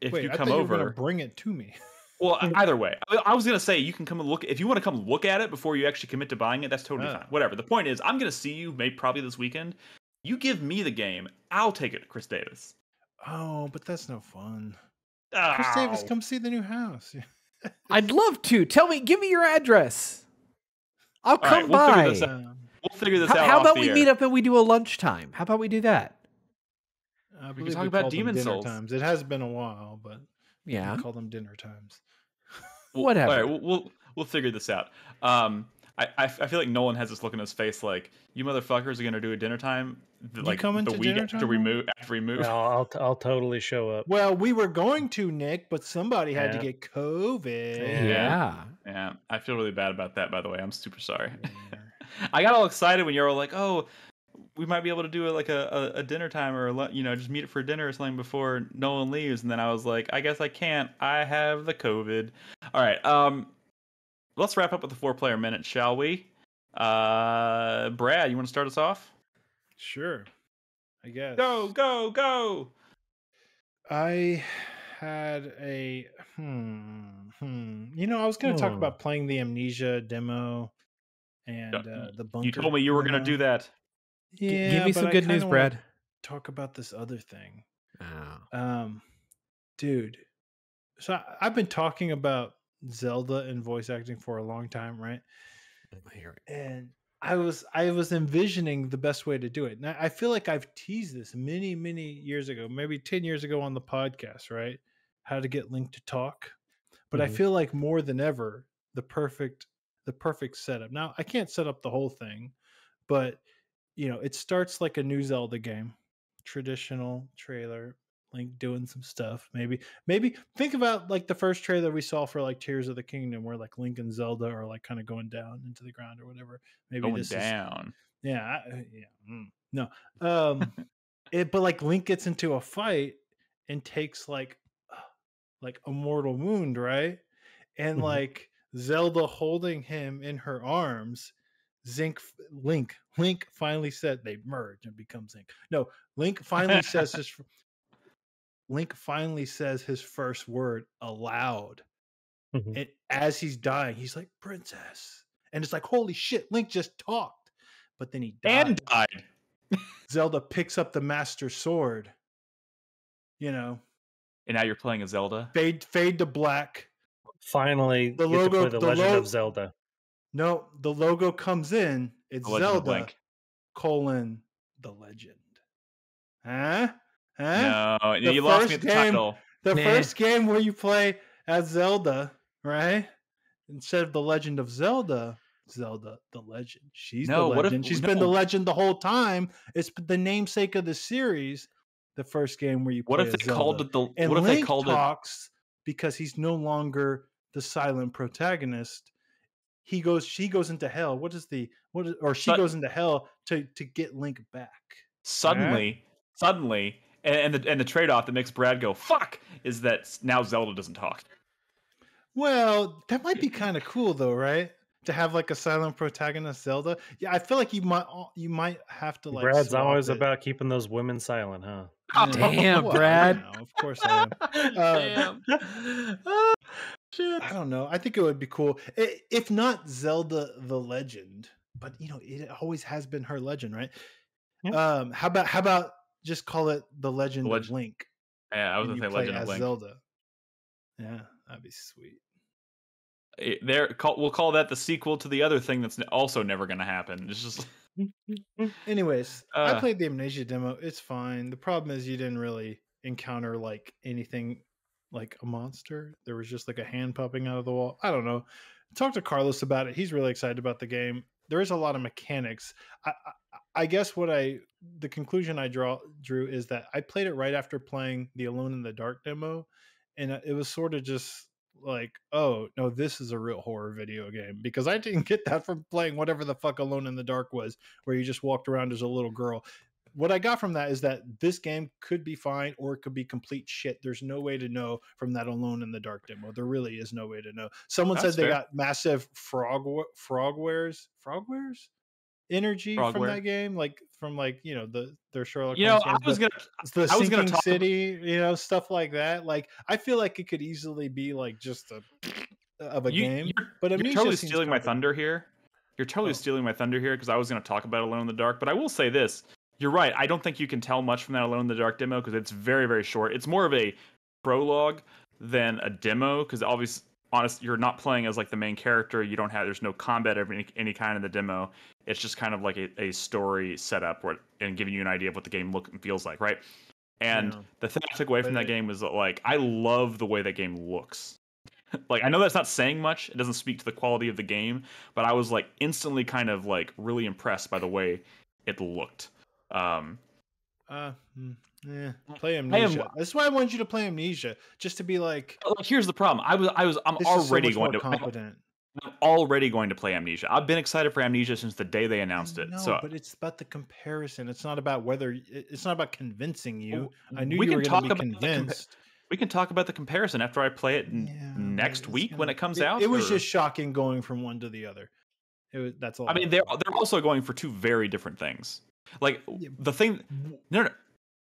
if wait, you come I over, you were bring it to me. Well, either way, I was gonna say you can come and look if you want to come look at it before you actually commit to buying it. That's totally ah. fine. Whatever. The point is, I'm gonna see you maybe probably this weekend. You give me the game, I'll take it to Chris Davis. Oh, but that's no fun. Oh. Chris Davis, come see the new house. I'd love to. Tell me, give me your address. I'll All come right, we'll by. Figure this out. We'll figure this how, out. How about we air. meet up and we do a lunchtime? How about we do that? Uh, we can talk we about Demon Souls. Times. It has been a while, but yeah, we call them dinner times. Whatever. All right, we'll, we'll we'll figure this out. Um, I, I I feel like Nolan has this look in his face like you motherfuckers are gonna do a dinner time. The, like coming the week after we move. After we move, no, I'll t I'll totally show up. Well, we were going to, Nick, but somebody yeah. had to get COVID. Yeah. yeah, yeah. I feel really bad about that. By the way, I'm super sorry. Yeah. I got all excited when you were like, "Oh, we might be able to do it like a, a a dinner time or a, you know just meet it for dinner or something before Nolan leaves." And then I was like, "I guess I can't. I have the COVID." All right. Um, let's wrap up with the four player minute, shall we? Uh, Brad, you want to start us off? Sure, I guess. Go, go, go! I had a hmm, hmm. You know, I was going to oh. talk about playing the Amnesia demo and uh, the bunker. You told me you were going to do that. Yeah, G give me some good news, Brad. Talk about this other thing, oh. um, dude. So I, I've been talking about Zelda and voice acting for a long time, right? I hear it. And I was I was envisioning the best way to do it. Now I feel like I've teased this many many years ago, maybe ten years ago on the podcast, right? How to get Link to talk, but mm-hmm. I feel like more than ever the perfect the perfect setup. Now I can't set up the whole thing, but you know it starts like a new Zelda game, traditional trailer, Link doing some stuff. Maybe maybe think about like the first trailer we saw for like Tears of the Kingdom, where like Link and Zelda are like kind of going down into the ground or whatever. Maybe going this down. Is, yeah, I, yeah. Mm, no. Um, it but like Link gets into a fight and takes like like a mortal wound, right? And mm-hmm. like Zelda holding him in her arms. Zink Link Link finally said they merge and become Zink. No, Link finally says this. Link finally says his first word aloud. Mm-hmm. And as he's dying, he's like, "Princess." And it's like, holy shit, Link just talked. But then he died. And died. Zelda picks up the Master Sword. You know. And now you're playing a Zelda? Fade, fade to black. Finally, the you logo, get to play the, the Legend of Zelda. No, the logo comes in. It's Zelda, colon, the legend. Huh? Huh? No, the you lost me at the game, title. The nah. first game where you play as Zelda, right? Instead of the Legend of Zelda, Zelda, the legend. She's no, the legend. If, She's no. been the legend the whole time. It's the namesake of the series. The first game where you play what if as they Zelda. Called it the and what if Link they called talks it because he's no longer the silent protagonist. He goes. She goes into hell. What is the what? Is, or she but, goes into hell to to get Link back. Suddenly, right? suddenly. And the and the trade-off that makes Brad go fuck is that now Zelda doesn't talk. Well, that might be kind of cool though, right? To have like a silent protagonist Zelda. Yeah, I feel like you might you might have to like. Brad's always it. about keeping those women silent, huh? Oh, damn, well, Brad. I know, of course I am. Um, damn. Oh, shit. I don't know. I think it would be cool if not Zelda the legend, but you know it always has been her legend, right? Yep. Um, how about how about. Just call it The Legend, the Legend. of Link. Yeah, I was going to say Legend of Link. Zelda. Yeah, that'd be sweet. It, there, call, we'll call that the sequel to the other thing that's also never going to happen. It's just. Anyways, uh, I played the Amnesia demo. It's fine. The problem is you didn't really encounter like anything like a monster. There was just like a hand popping out of the wall. I don't know. Talk to Carlos about it. He's really excited about the game. There is a lot of mechanics. I, I, I guess what I the conclusion I draw drew is that I played it right after playing the Alone in the Dark demo, and it was sort of just like, oh no, this is a real horror video game because I didn't get that from playing whatever the fuck Alone in the Dark was, where you just walked around as a little girl. what I got from that is that this game could be fine or it could be complete shit. There's no way to know from that Alone in the Dark demo. There really is no way to know. Someone That's said fair. They got massive frog frogwares frogwares energy frogware. From that game, like from like you know the their Sherlock. You know, Holmes I was the, gonna the I was gonna talk city, about... you know, stuff like that. Like I feel like it could easily be like just a of a you, game. You're, but you're totally stealing my thunder here. You're totally oh. stealing my thunder here because I was going to talk about Alone in the Dark, but I will say this. You're right. I don't think you can tell much from that Alone in the Dark demo because it's very, very short. It's more of a prologue than a demo because obviously, honest, you're not playing as like the main character. You don't have, there's no combat of any, any kind in the demo. It's just kind of like a, a story setup where, and giving you an idea of what the game looks and feels like, right? And yeah. the thing I took away from that game was that, like, I love the way that game looks. Like, I know that's not saying much. It doesn't speak to the quality of the game, but I was like instantly kind of like really impressed by the way it looked. Um, uh, yeah. Play Amnesia. That's why I wanted you to play Amnesia, just to be like. Look, here's the problem. I was, I was, I'm already so going to. Competent. I'm already going to play Amnesia. I've been excited for Amnesia since the day they announced know, it. So, but it's about the comparison. It's not about whether. It's not about convincing you. I knew we you were going to be convinced. We can talk about the comparison after I play it yeah, next week gonna, when it comes it, out. It was or? just shocking going from one to the other. It was, that's all. I mean, they're they're also going for two very different things. Like yeah. the thing, no, no,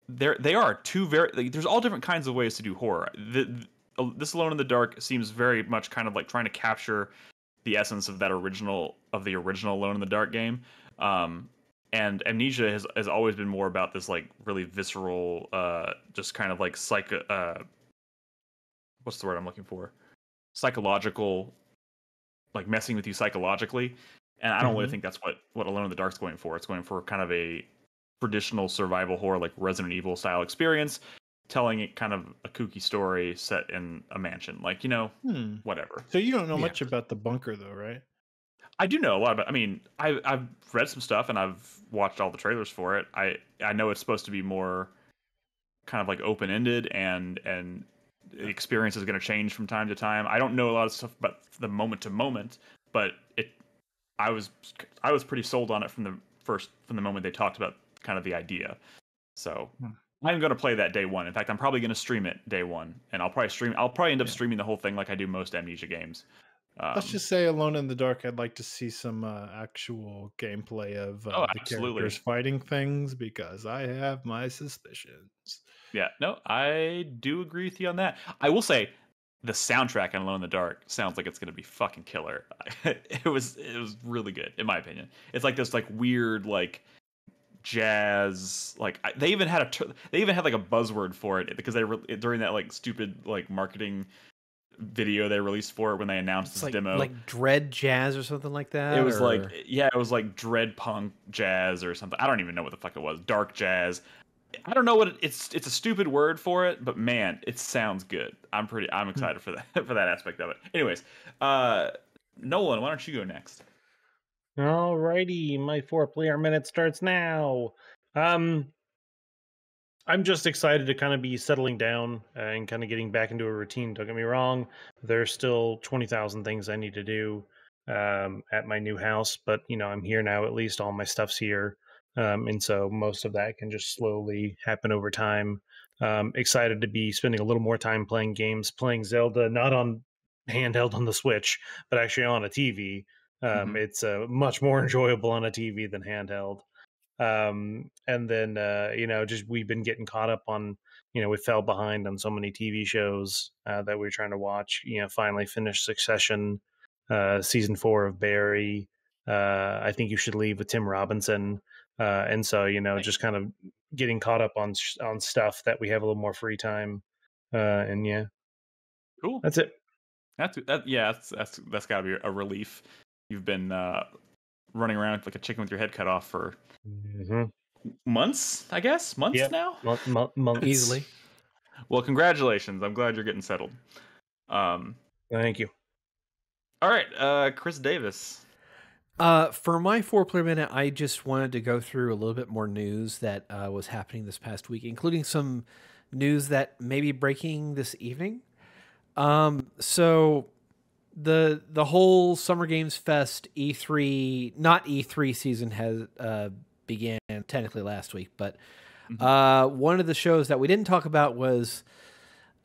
they're they are two very. Like, there's all different kinds of ways to do horror. The, the, this Alone in the Dark seems very much kind of like trying to capture the essence of that original of the original Alone in the Dark game. Um, And Amnesia has, has always been more about this, like, really visceral, uh, just kind of, like, psycho... Uh, what's the word I'm looking for? Psychological, like, messing with you psychologically. And I don't mm-hmm. really think that's what, what Alone in the Dark's going for. It's going for kind of a traditional survival horror, like, Resident Evil-style experience, telling it kind of a kooky story set in a mansion. Like, you know, hmm. whatever. So you don't know yeah. much about the bunker, though, right? I do know a lot about. I mean, I, I've read some stuff and I've watched all the trailers for it. I, I know it's supposed to be more kind of like open ended and and the experience is going to change from time to time. I don't know a lot of stuff about the moment to moment, but it, I was I was pretty sold on it from the first from the moment they talked about kind of the idea. So hmm. I'm going to play that day one. In fact, I'm probably going to stream it day one, and I'll probably stream. I'll probably end up yeah. streaming the whole thing like I do most Amnesia games. Um, Let's just say Alone in the Dark, I'd like to see some uh, actual gameplay of uh, oh, the absolutely. characters fighting things because I have my suspicions. Yeah, no, I do agree with you on that. I will say the soundtrack on Alone in the Dark sounds like it's going to be fucking killer. it was it was really good, in my opinion. It's like this like weird like jazz, like I, they even had a ter- they even had like a buzzword for it because they re- during that like stupid like marketing video they released for it when they announced it's this like, demo like dread jazz or something like that it was or... like yeah it was like dread punk jazz or something. I don't even know what the fuck it was. Dark jazz, I don't know what it, it's it's a stupid word for it, but man, it sounds good. I'm pretty I'm excited for that for that aspect of it. Anyways, uh Nolan, why don't you go next? Alrighty, my four player minute starts now. um I'm just excited to kind of be settling down and kind of getting back into a routine. Don't get me wrong. There's still twenty thousand things I need to do um, at my new house, but you know, I'm here now, at least all my stuff's here. Um, and so most of that can just slowly happen over time. Um, excited to be spending a little more time playing games, playing Zelda, not on handheld on the Switch, but actually on a T V. Um, mm-hmm. It's uh, much more enjoyable on a T V than handheld. Um, and then, uh, you know, just, we've been getting caught up on, you know, we fell behind on so many T V shows, uh, that we were trying to watch, you know, finally finished Succession, uh, season four of Barry, uh, I Think You Should Leave with Tim Robinson. Uh, and so, you know, just kind of getting caught up on, on stuff that we have a little more free time. Uh, and yeah, cool. That's it. That's, that, yeah, that's, that's, that's gotta be a relief. You've been, uh, running around like a chicken with your head cut off for mm-hmm. months, I guess. Months yep. now? Month, month, months. Easily. Well, congratulations. I'm glad you're getting settled. Um, Thank you. All right, uh, Chris Davis. Uh, for my four-player minute, I just wanted to go through a little bit more news that uh, was happening this past week, including some news that may be breaking this evening. Um, so... The the whole Summer Games Fest E three, not E three season has uh, began and technically last week, but mm-hmm. uh, one of the shows that we didn't talk about was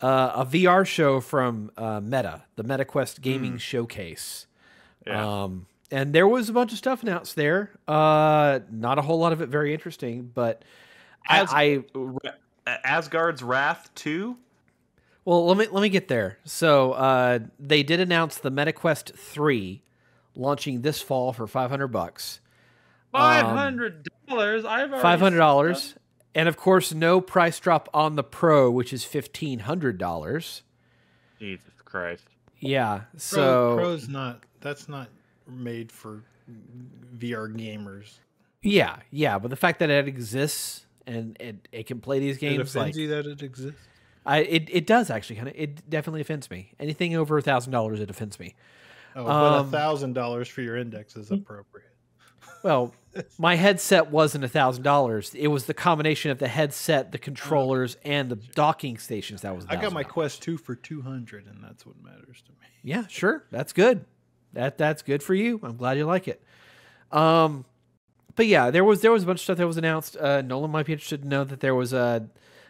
uh, a V R show from uh, Meta, the MetaQuest Gaming mm. Showcase. Yeah. Um, and there was a bunch of stuff announced there. Uh, not a whole lot of it very interesting, but As- I, I Asgard's Wrath two. Well, let me let me get there. So uh, they did announce the MetaQuest three launching this fall for five hundred bucks. Five hundred dollars. Um, I've five hundred dollars, and of course, no price drop on the Pro, which is fifteen hundred dollars. Jesus Christ. Yeah. So Pro, Pro's not. That's not made for V R gamers. Yeah, yeah, but the fact that it exists and it it can play these games, it offends like you that it exists. I, it, it does actually kind of, it definitely offends me. Anything over a thousand dollars, it offends me. Oh, but a thousand dollars for your index is appropriate. Well, my headset wasn't a thousand dollars. It was the combination of the headset, the controllers, and the docking stations that was. I got my Quest two for two hundred, and that's what matters to me. Yeah, sure, that's good. That that's good for you. I'm glad you like it. Um, but yeah, there was there was a bunch of stuff that was announced. Uh, Nolan might be interested to know that there was a.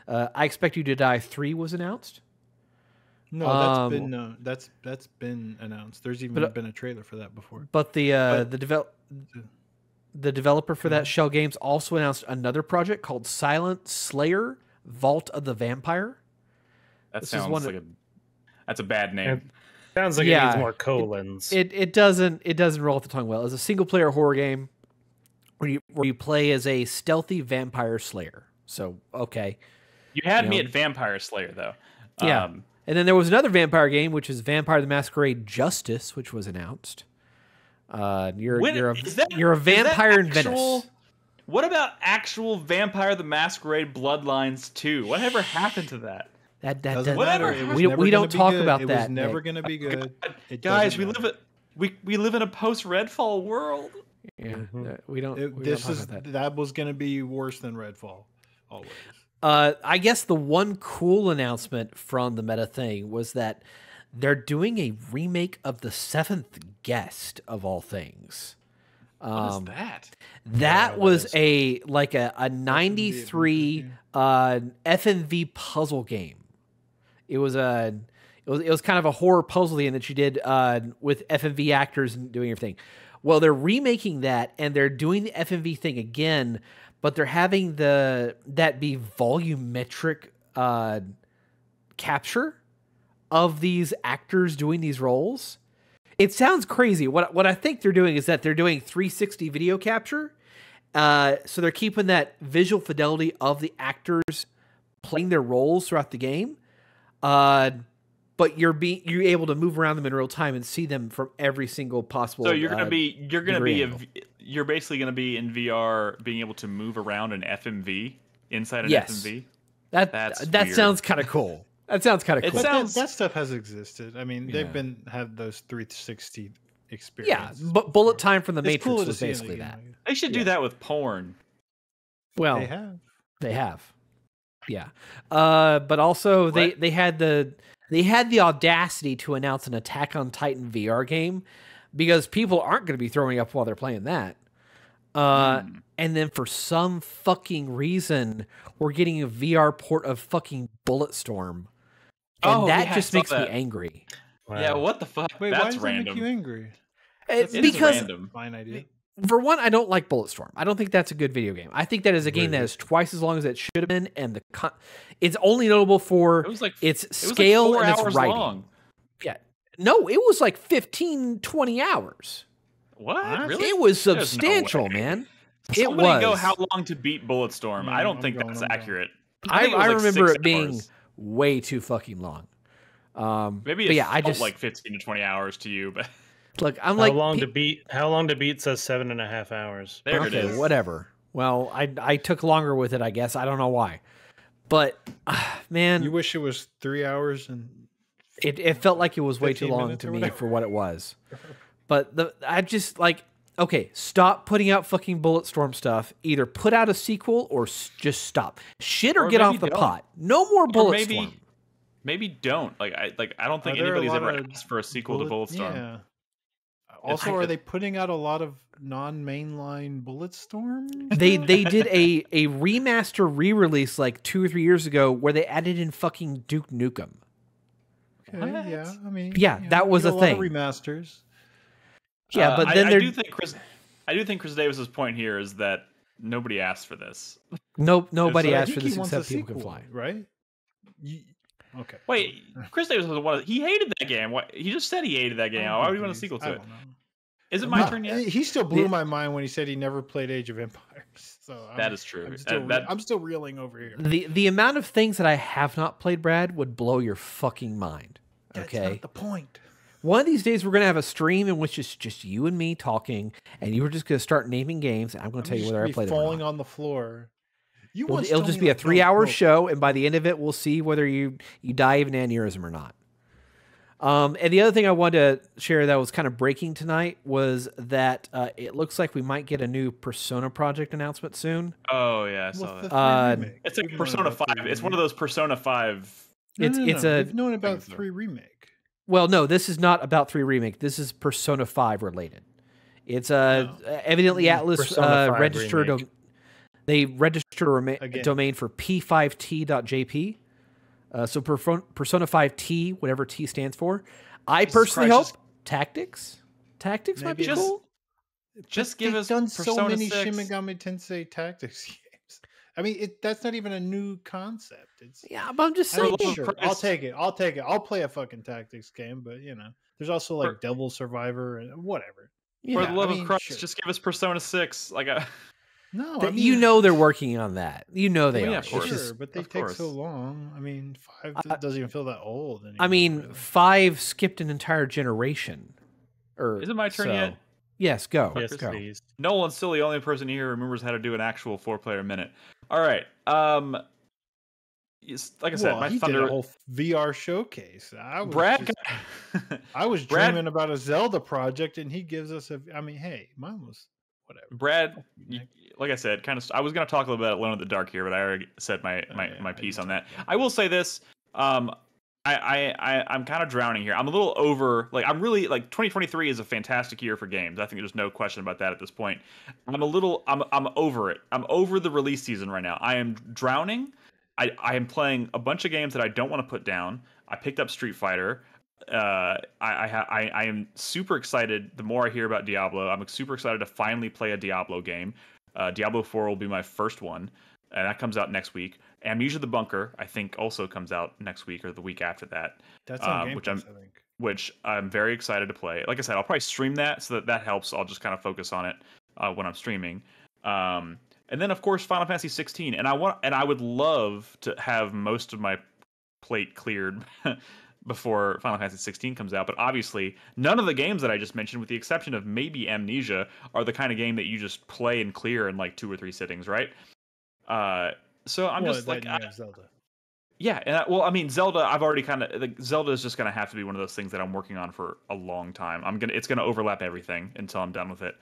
Uh, I Expect You to Die three was announced. No, that's um, been uh, that's that's been announced. There's even but, been a trailer for that before. But the uh, but, the develop the developer for yeah. that, Shell Games, also announced another project called Silent Slayer: Vault of the Vampire. That this sounds is one like of, a that's a bad name. It sounds like yeah, it needs more colons. It, it it doesn't it doesn't roll off the tongue well. It's a single player horror game where you where you play as a stealthy vampire slayer. So okay. You had you me know. at Vampire Slayer, though. Yeah. Um, and then there was another vampire game, which is Vampire the Masquerade Justice, which was announced. Uh, you're, when, you're, a, that, you're a vampire in actual, Venice. What about actual Vampire the Masquerade Bloodlines two? Whatever happened to that? That, that doesn't matter. We, we don't talk good. about it that. It was never going to be good. It Guys, we live, a, we, we live in a post-Redfall world. Yeah, mm-hmm. we don't, it, we this don't talk is, about that. That was going to be worse than Redfall, always. Uh, I guess the one cool announcement from the Meta thing was that they're doing a remake of The Seventh Guest, of all things. Um, what is that? That was a like a, a ninety-three uh, F M V puzzle game. It was a it was it was kind of a horror puzzle game that you did uh, with F M V actors and doing everything. Well, they're remaking that and they're doing the F M V thing again. But they're having the that be volumetric uh, capture of these actors doing these roles. It sounds crazy. What what I think they're doing is that they're doing three sixty video capture. Uh, so they're keeping that visual fidelity of the actors playing their roles throughout the game. Uh, but you're be you're able to move around them in real time and see them from every single possible. So you're gonna uh, be you're gonna be. A, You're basically going to be in V R, being able to move around an F M V inside an yes. F M V. That That's that weird. sounds kind of cool. That sounds kind of cool. Sounds, that, that stuff has existed. I mean, yeah. they've been had those three sixty experiences. Yeah, but Bullet Time from the it's Matrix cool was basically it, that. Know. They should yeah. do that with porn. Well, they have. They have. Yeah, uh, but also what? they they had the they had the audacity to announce an Attack on Titan V R game. Because people aren't going to be throwing up while they're playing that. Uh, mm. And then for some fucking reason, we're getting a V R port of fucking Bulletstorm. And oh, that yeah, just makes that. me angry. Wow. Yeah, what the fuck? Wait, That's why does random. that make you angry? It's it because, random. Fine idea. For one, I don't like Bulletstorm. I don't think that's a good video game. I think that is a game really? that is twice as long as it should have been. And the con it's only notable for it was like, its it was scale like and its writing. Long. Yeah. No, it was like fifteen, twenty hours. What? Really? It was substantial, no man. Somebody it was. go how long to beat Bulletstorm. Mm, I don't I'm think that's accurate. I, I, I like remember it being hours. way too fucking long. Um, Maybe it's yeah, I just like fifteen to twenty hours to you, but look, I'm how like long to beat. How long to beat says seven and a half hours. There okay, it is. Whatever. Well, I I took longer with it, I guess. I don't know why, but uh, man, you wish it was three hours and. It it felt like it was way too long to me for what it was, but the I just like okay, stop putting out fucking Bulletstorm stuff. Either put out a sequel or s just stop shit or, or get off the don't. pot. No more Bulletstorm. Maybe, maybe don't like I like I don't think anybody's ever asked for a sequel bullet, to Bulletstorm. Yeah. Also, are they putting out a lot of non-mainline Bulletstorm? They they did a a remaster re-release like two or three years ago where they added in fucking Duke Nukem. Okay, yeah, I mean, yeah, that know, was a, a thing. Lot of remasters. Yeah, uh, but then I, I do think Chris. I do think Chris Davis's point here is that nobody asked for this. Nope, nobody asked for this except People Can Fly, right? You, okay. Wait, Chris Davis was one of the, he hated that game. What, he just said he hated that game. Why would you want a sequel to it? Is it my turn yet? He still blew my mind when he said he never played Age of Empires. So that is true. I'm still, that, that, I'm still reeling over here. The the amount of things that I have not played, Brad, would blow your fucking mind. Okay, that's not the point. One of these days, we're going to have a stream in which it's just you and me talking, and you were just going to start naming games, and I'm going to tell you whether I played them or not. Falling on the floor. You well, it'll just be a three-hour show, and by the end of it, we'll see whether you, you die of an aneurysm or not. Um, and the other thing I wanted to share that was kind of breaking tonight was that uh, it looks like we might get a new Persona project announcement soon. Oh, yeah, I saw that. Uh, it's like Persona five. It's one of those Persona five. No, it's, no, no, it's no. a, We've known about three Remake. Well, no, this is not about three Remake. This is Persona five related. It's uh, no. evidently Atlas uh, registered. A, they registered a Again. domain for p five t dot j p. Uh, so Persona five T, whatever T stands for. I Jesus personally Christ, hope just, Tactics. Tactics might be just, cool. Just give us done Persona so many six. Shin Megami Tensei Tactics games. I mean, it, that's not even a new concept. It's, yeah, but I'm just saying. Sure. I'll take it. I'll take it. I'll play a fucking tactics game, but you know, there's also like For, Devil Survivor and whatever. Yeah, for the love I mean, of Christ, sure. just give us Persona six. Like a no, the, I mean, you know they're working on that. You know they I mean, are. Of course, sure, but they of take course. so long. I mean, five uh, doesn't even feel that old anymore. I mean, really. five skipped an entire generation. Or is it my turn so. yet? Yes, go. Yes, go. Nolan's still the only person here who remembers how to do an actual four-player minute. All right. Um. Like I said, well, my he Thunder did a whole V R showcase. I was Brad, just, I was Brad, dreaming about a Zelda project, and he gives us a. I mean, hey, mine was whatever. Brad, you, like I said, kind of. I was going to talk a little bit about Alone in the Dark here, but I already said my my, okay, my piece on that. that. I will say this. Um, I I, I I'm kind of drowning here. I'm a little over. Like I'm really like twenty twenty-three is a fantastic year for games. I think there's no question about that at this point. I'm a little. I'm I'm over it. I'm over the release season right now. I am drowning. I, I am playing a bunch of games that I don't want to put down. I picked up Street Fighter. Uh, I, I, I, I am super excited. The more I hear about Diablo, I'm super excited to finally play a Diablo game. Uh, Diablo four will be my first one, and that comes out next week. Amnesia: The Bunker, I think, also comes out next week or the week after that. That's on um, Game which Pass, I'm, I think. Which I'm very excited to play. Like I said, I'll probably stream that, so that that helps. I'll just kind of focus on it uh, when I'm streaming. Um, And then, of course, Final Fantasy sixteen, and I want, and I would love to have most of my plate cleared before Final Fantasy sixteen comes out. But obviously, none of the games that I just mentioned, with the exception of maybe Amnesia, are the kind of game that you just play and clear in like two or three sittings, right? Uh, so I'm well, just like, I, Zelda. yeah, and I, well, I mean, Zelda. I've already kind of like, Zelda is just going to have to be one of those things that I'm working on for a long time. I'm gonna, it's going to overlap everything until I'm done with it.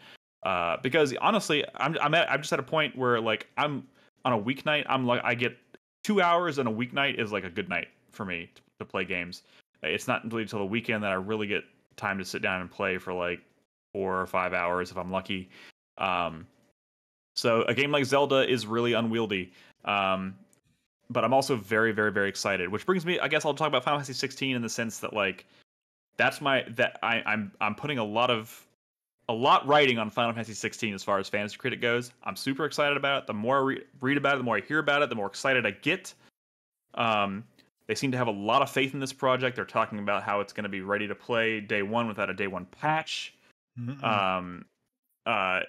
Uh, because honestly, I'm I'm, at, I'm just at a point where like I'm on a weeknight. I'm like I get two hours and a weeknight is like a good night for me to, to play games. It's not really until the weekend that I really get time to sit down and play for like four or five hours if I'm lucky. Um, so a game like Zelda is really unwieldy. Um, but I'm also very very very excited, which brings me. I guess I'll talk about Final Fantasy sixteen in the sense that like that's my that I I'm I'm putting a lot of A lot writing on Final Fantasy sixteen as far as Fantasy Critic goes. I'm super excited about it. The more I re read about it, the more I hear about it, the more excited I get. Um, they seem to have a lot of faith in this project. They're talking about how it's going to be ready to play day one without a day one patch. Mm-hmm. um, uh,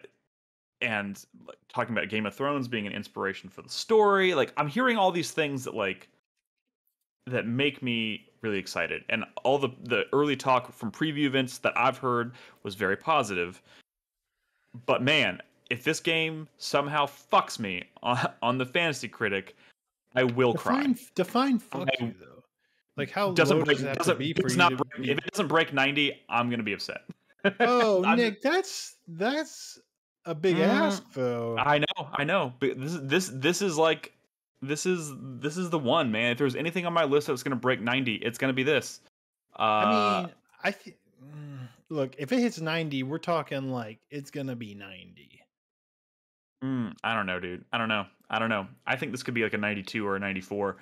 and like, talking about Game of Thrones being an inspiration for the story. Like I'm hearing all these things that like that make me really excited, and all the the early talk from preview events that I've heard was very positive. But man, if this game somehow fucks me on, on the Fantasy Critic, I will define, cry. Define fuck I, you though. Like how doesn't low break, does it have doesn't, to be for you? Not to break, be... If it doesn't break ninety, I'm gonna be upset. Oh, Nick, that's that's a big mm, ask though. I know, I know. But this this this is like. This is this is the one, man. If there's anything on my list that's going to break ninety, it's going to be this. Uh, I mean, I think look, if it hits ninety, we're talking like it's going to be ninety. Mm, I don't know, dude. I don't know. I don't know. I think this could be like a ninety-two or a ninety-four.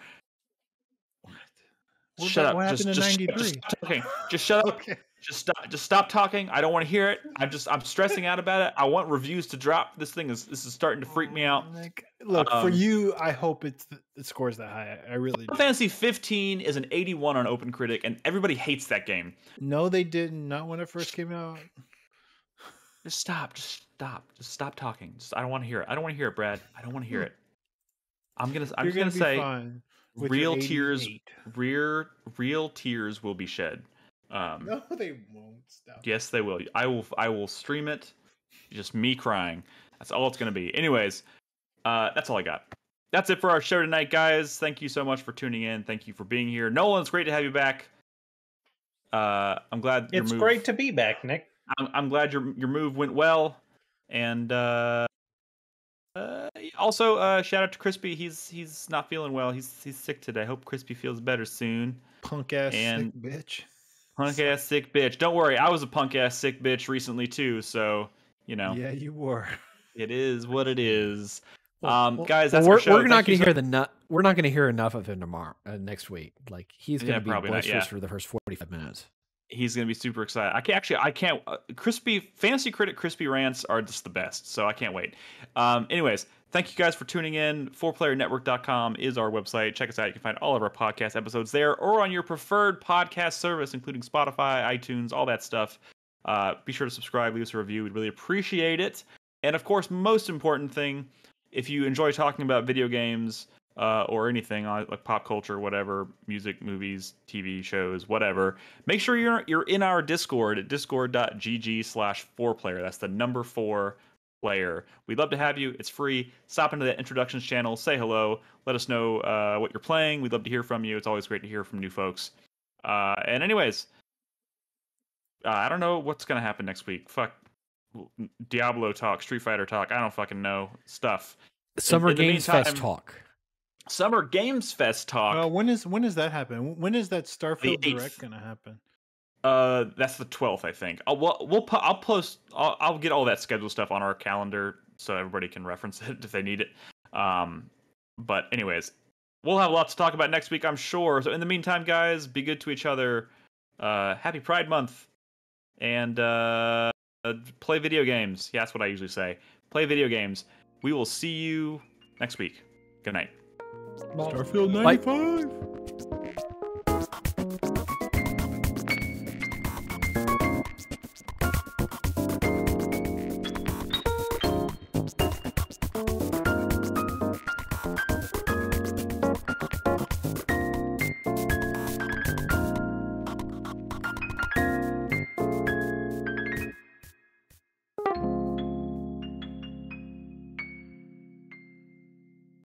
What? What shut up. What happened just, to just, ninety-three? Just stop talking. Just shut up. Okay. Just stop. Just stop talking. I don't want to hear it. I'm just. I'm stressing out about it. I want reviews to drop. This thing is. This is starting to freak me out. Look, um, for you, I hope it's it scores that high. I really. Final Fantasy fifteen is an eighty-one on OpenCritic, and everybody hates that game. No, they didn't. Not when it first came out. Just stop. Just stop. Just stop talking. Just, I don't want to hear it. I don't want to hear it, Brad. I don't want to hear it. I'm gonna. I'm You're gonna, gonna say. Fine. Real tears, real, real tears will be shed. Um, no, they won't. Stop. Yes, they will. I will. I will stream it. Just me crying. That's all it's going to be. Anyways, uh, that's all I got. That's it for our show tonight, guys. Thank you so much for tuning in. Thank you for being here, Nolan. It's great to have you back. Uh, I'm glad. It's your move, great to be back, Nick. I'm, I'm glad your your move went well, and. Uh, Uh, also, uh, shout out to Crispy. He's he's not feeling well. He's he's sick today. Hope Crispy feels better soon. Punk ass and sick bitch. Punk ass sick bitch. Don't worry, I was a punk ass sick bitch recently too. So you know. Yeah, you were. It is what it is. Well, um, well, guys, that's well, we're, show. we're not going to hear the nut. We're not going to hear enough of him tomorrow. Uh, next week, like he's going to yeah, be boisterous yeah. for the first forty-five minutes. He's going to be super excited. I can't actually, I can't, uh, Crispy, Fantasy Critic Crispy rants are just the best. So I can't wait. Um, anyways, thank you guys for tuning in. four player network dot com is our website. Check us out. You can find all of our podcast episodes there or on your preferred podcast service, including Spotify, iTunes, all that stuff. Uh, be sure to subscribe, leave us a review. We'd really appreciate it. And of course, most important thing, if you enjoy talking about video games Uh, or anything like pop culture, whatever, music, movies, T V shows, whatever. Make sure you're you're in our Discord at discord dot g g slash four player. That's the number four player. We'd love to have you. It's free. Stop into the introductions channel. Say hello. Let us know uh, what you're playing. We'd love to hear from you. It's always great to hear from new folks. Uh, and anyways, uh, I don't know what's going to happen next week. Fuck Diablo talk, Street Fighter talk. I don't fucking know stuff. Summer in, in Games meantime, Fest talk. Summer Games Fest talk. Uh, when is when does that happen? When is that Starfield Direct gonna happen? Uh, that's the twelfth, I think. I'll, we'll, we'll I'll post. I'll, I'll get all that schedule stuff on our calendar so everybody can reference it if they need it. Um, but anyways, we'll have lots to talk about next week, I'm sure. So in the meantime, guys, be good to each other. Uh, happy Pride Month, and uh, play video games. Yeah, that's what I usually say. Play video games. We will see you next week. Good night. Starfield ninety-five. Bye.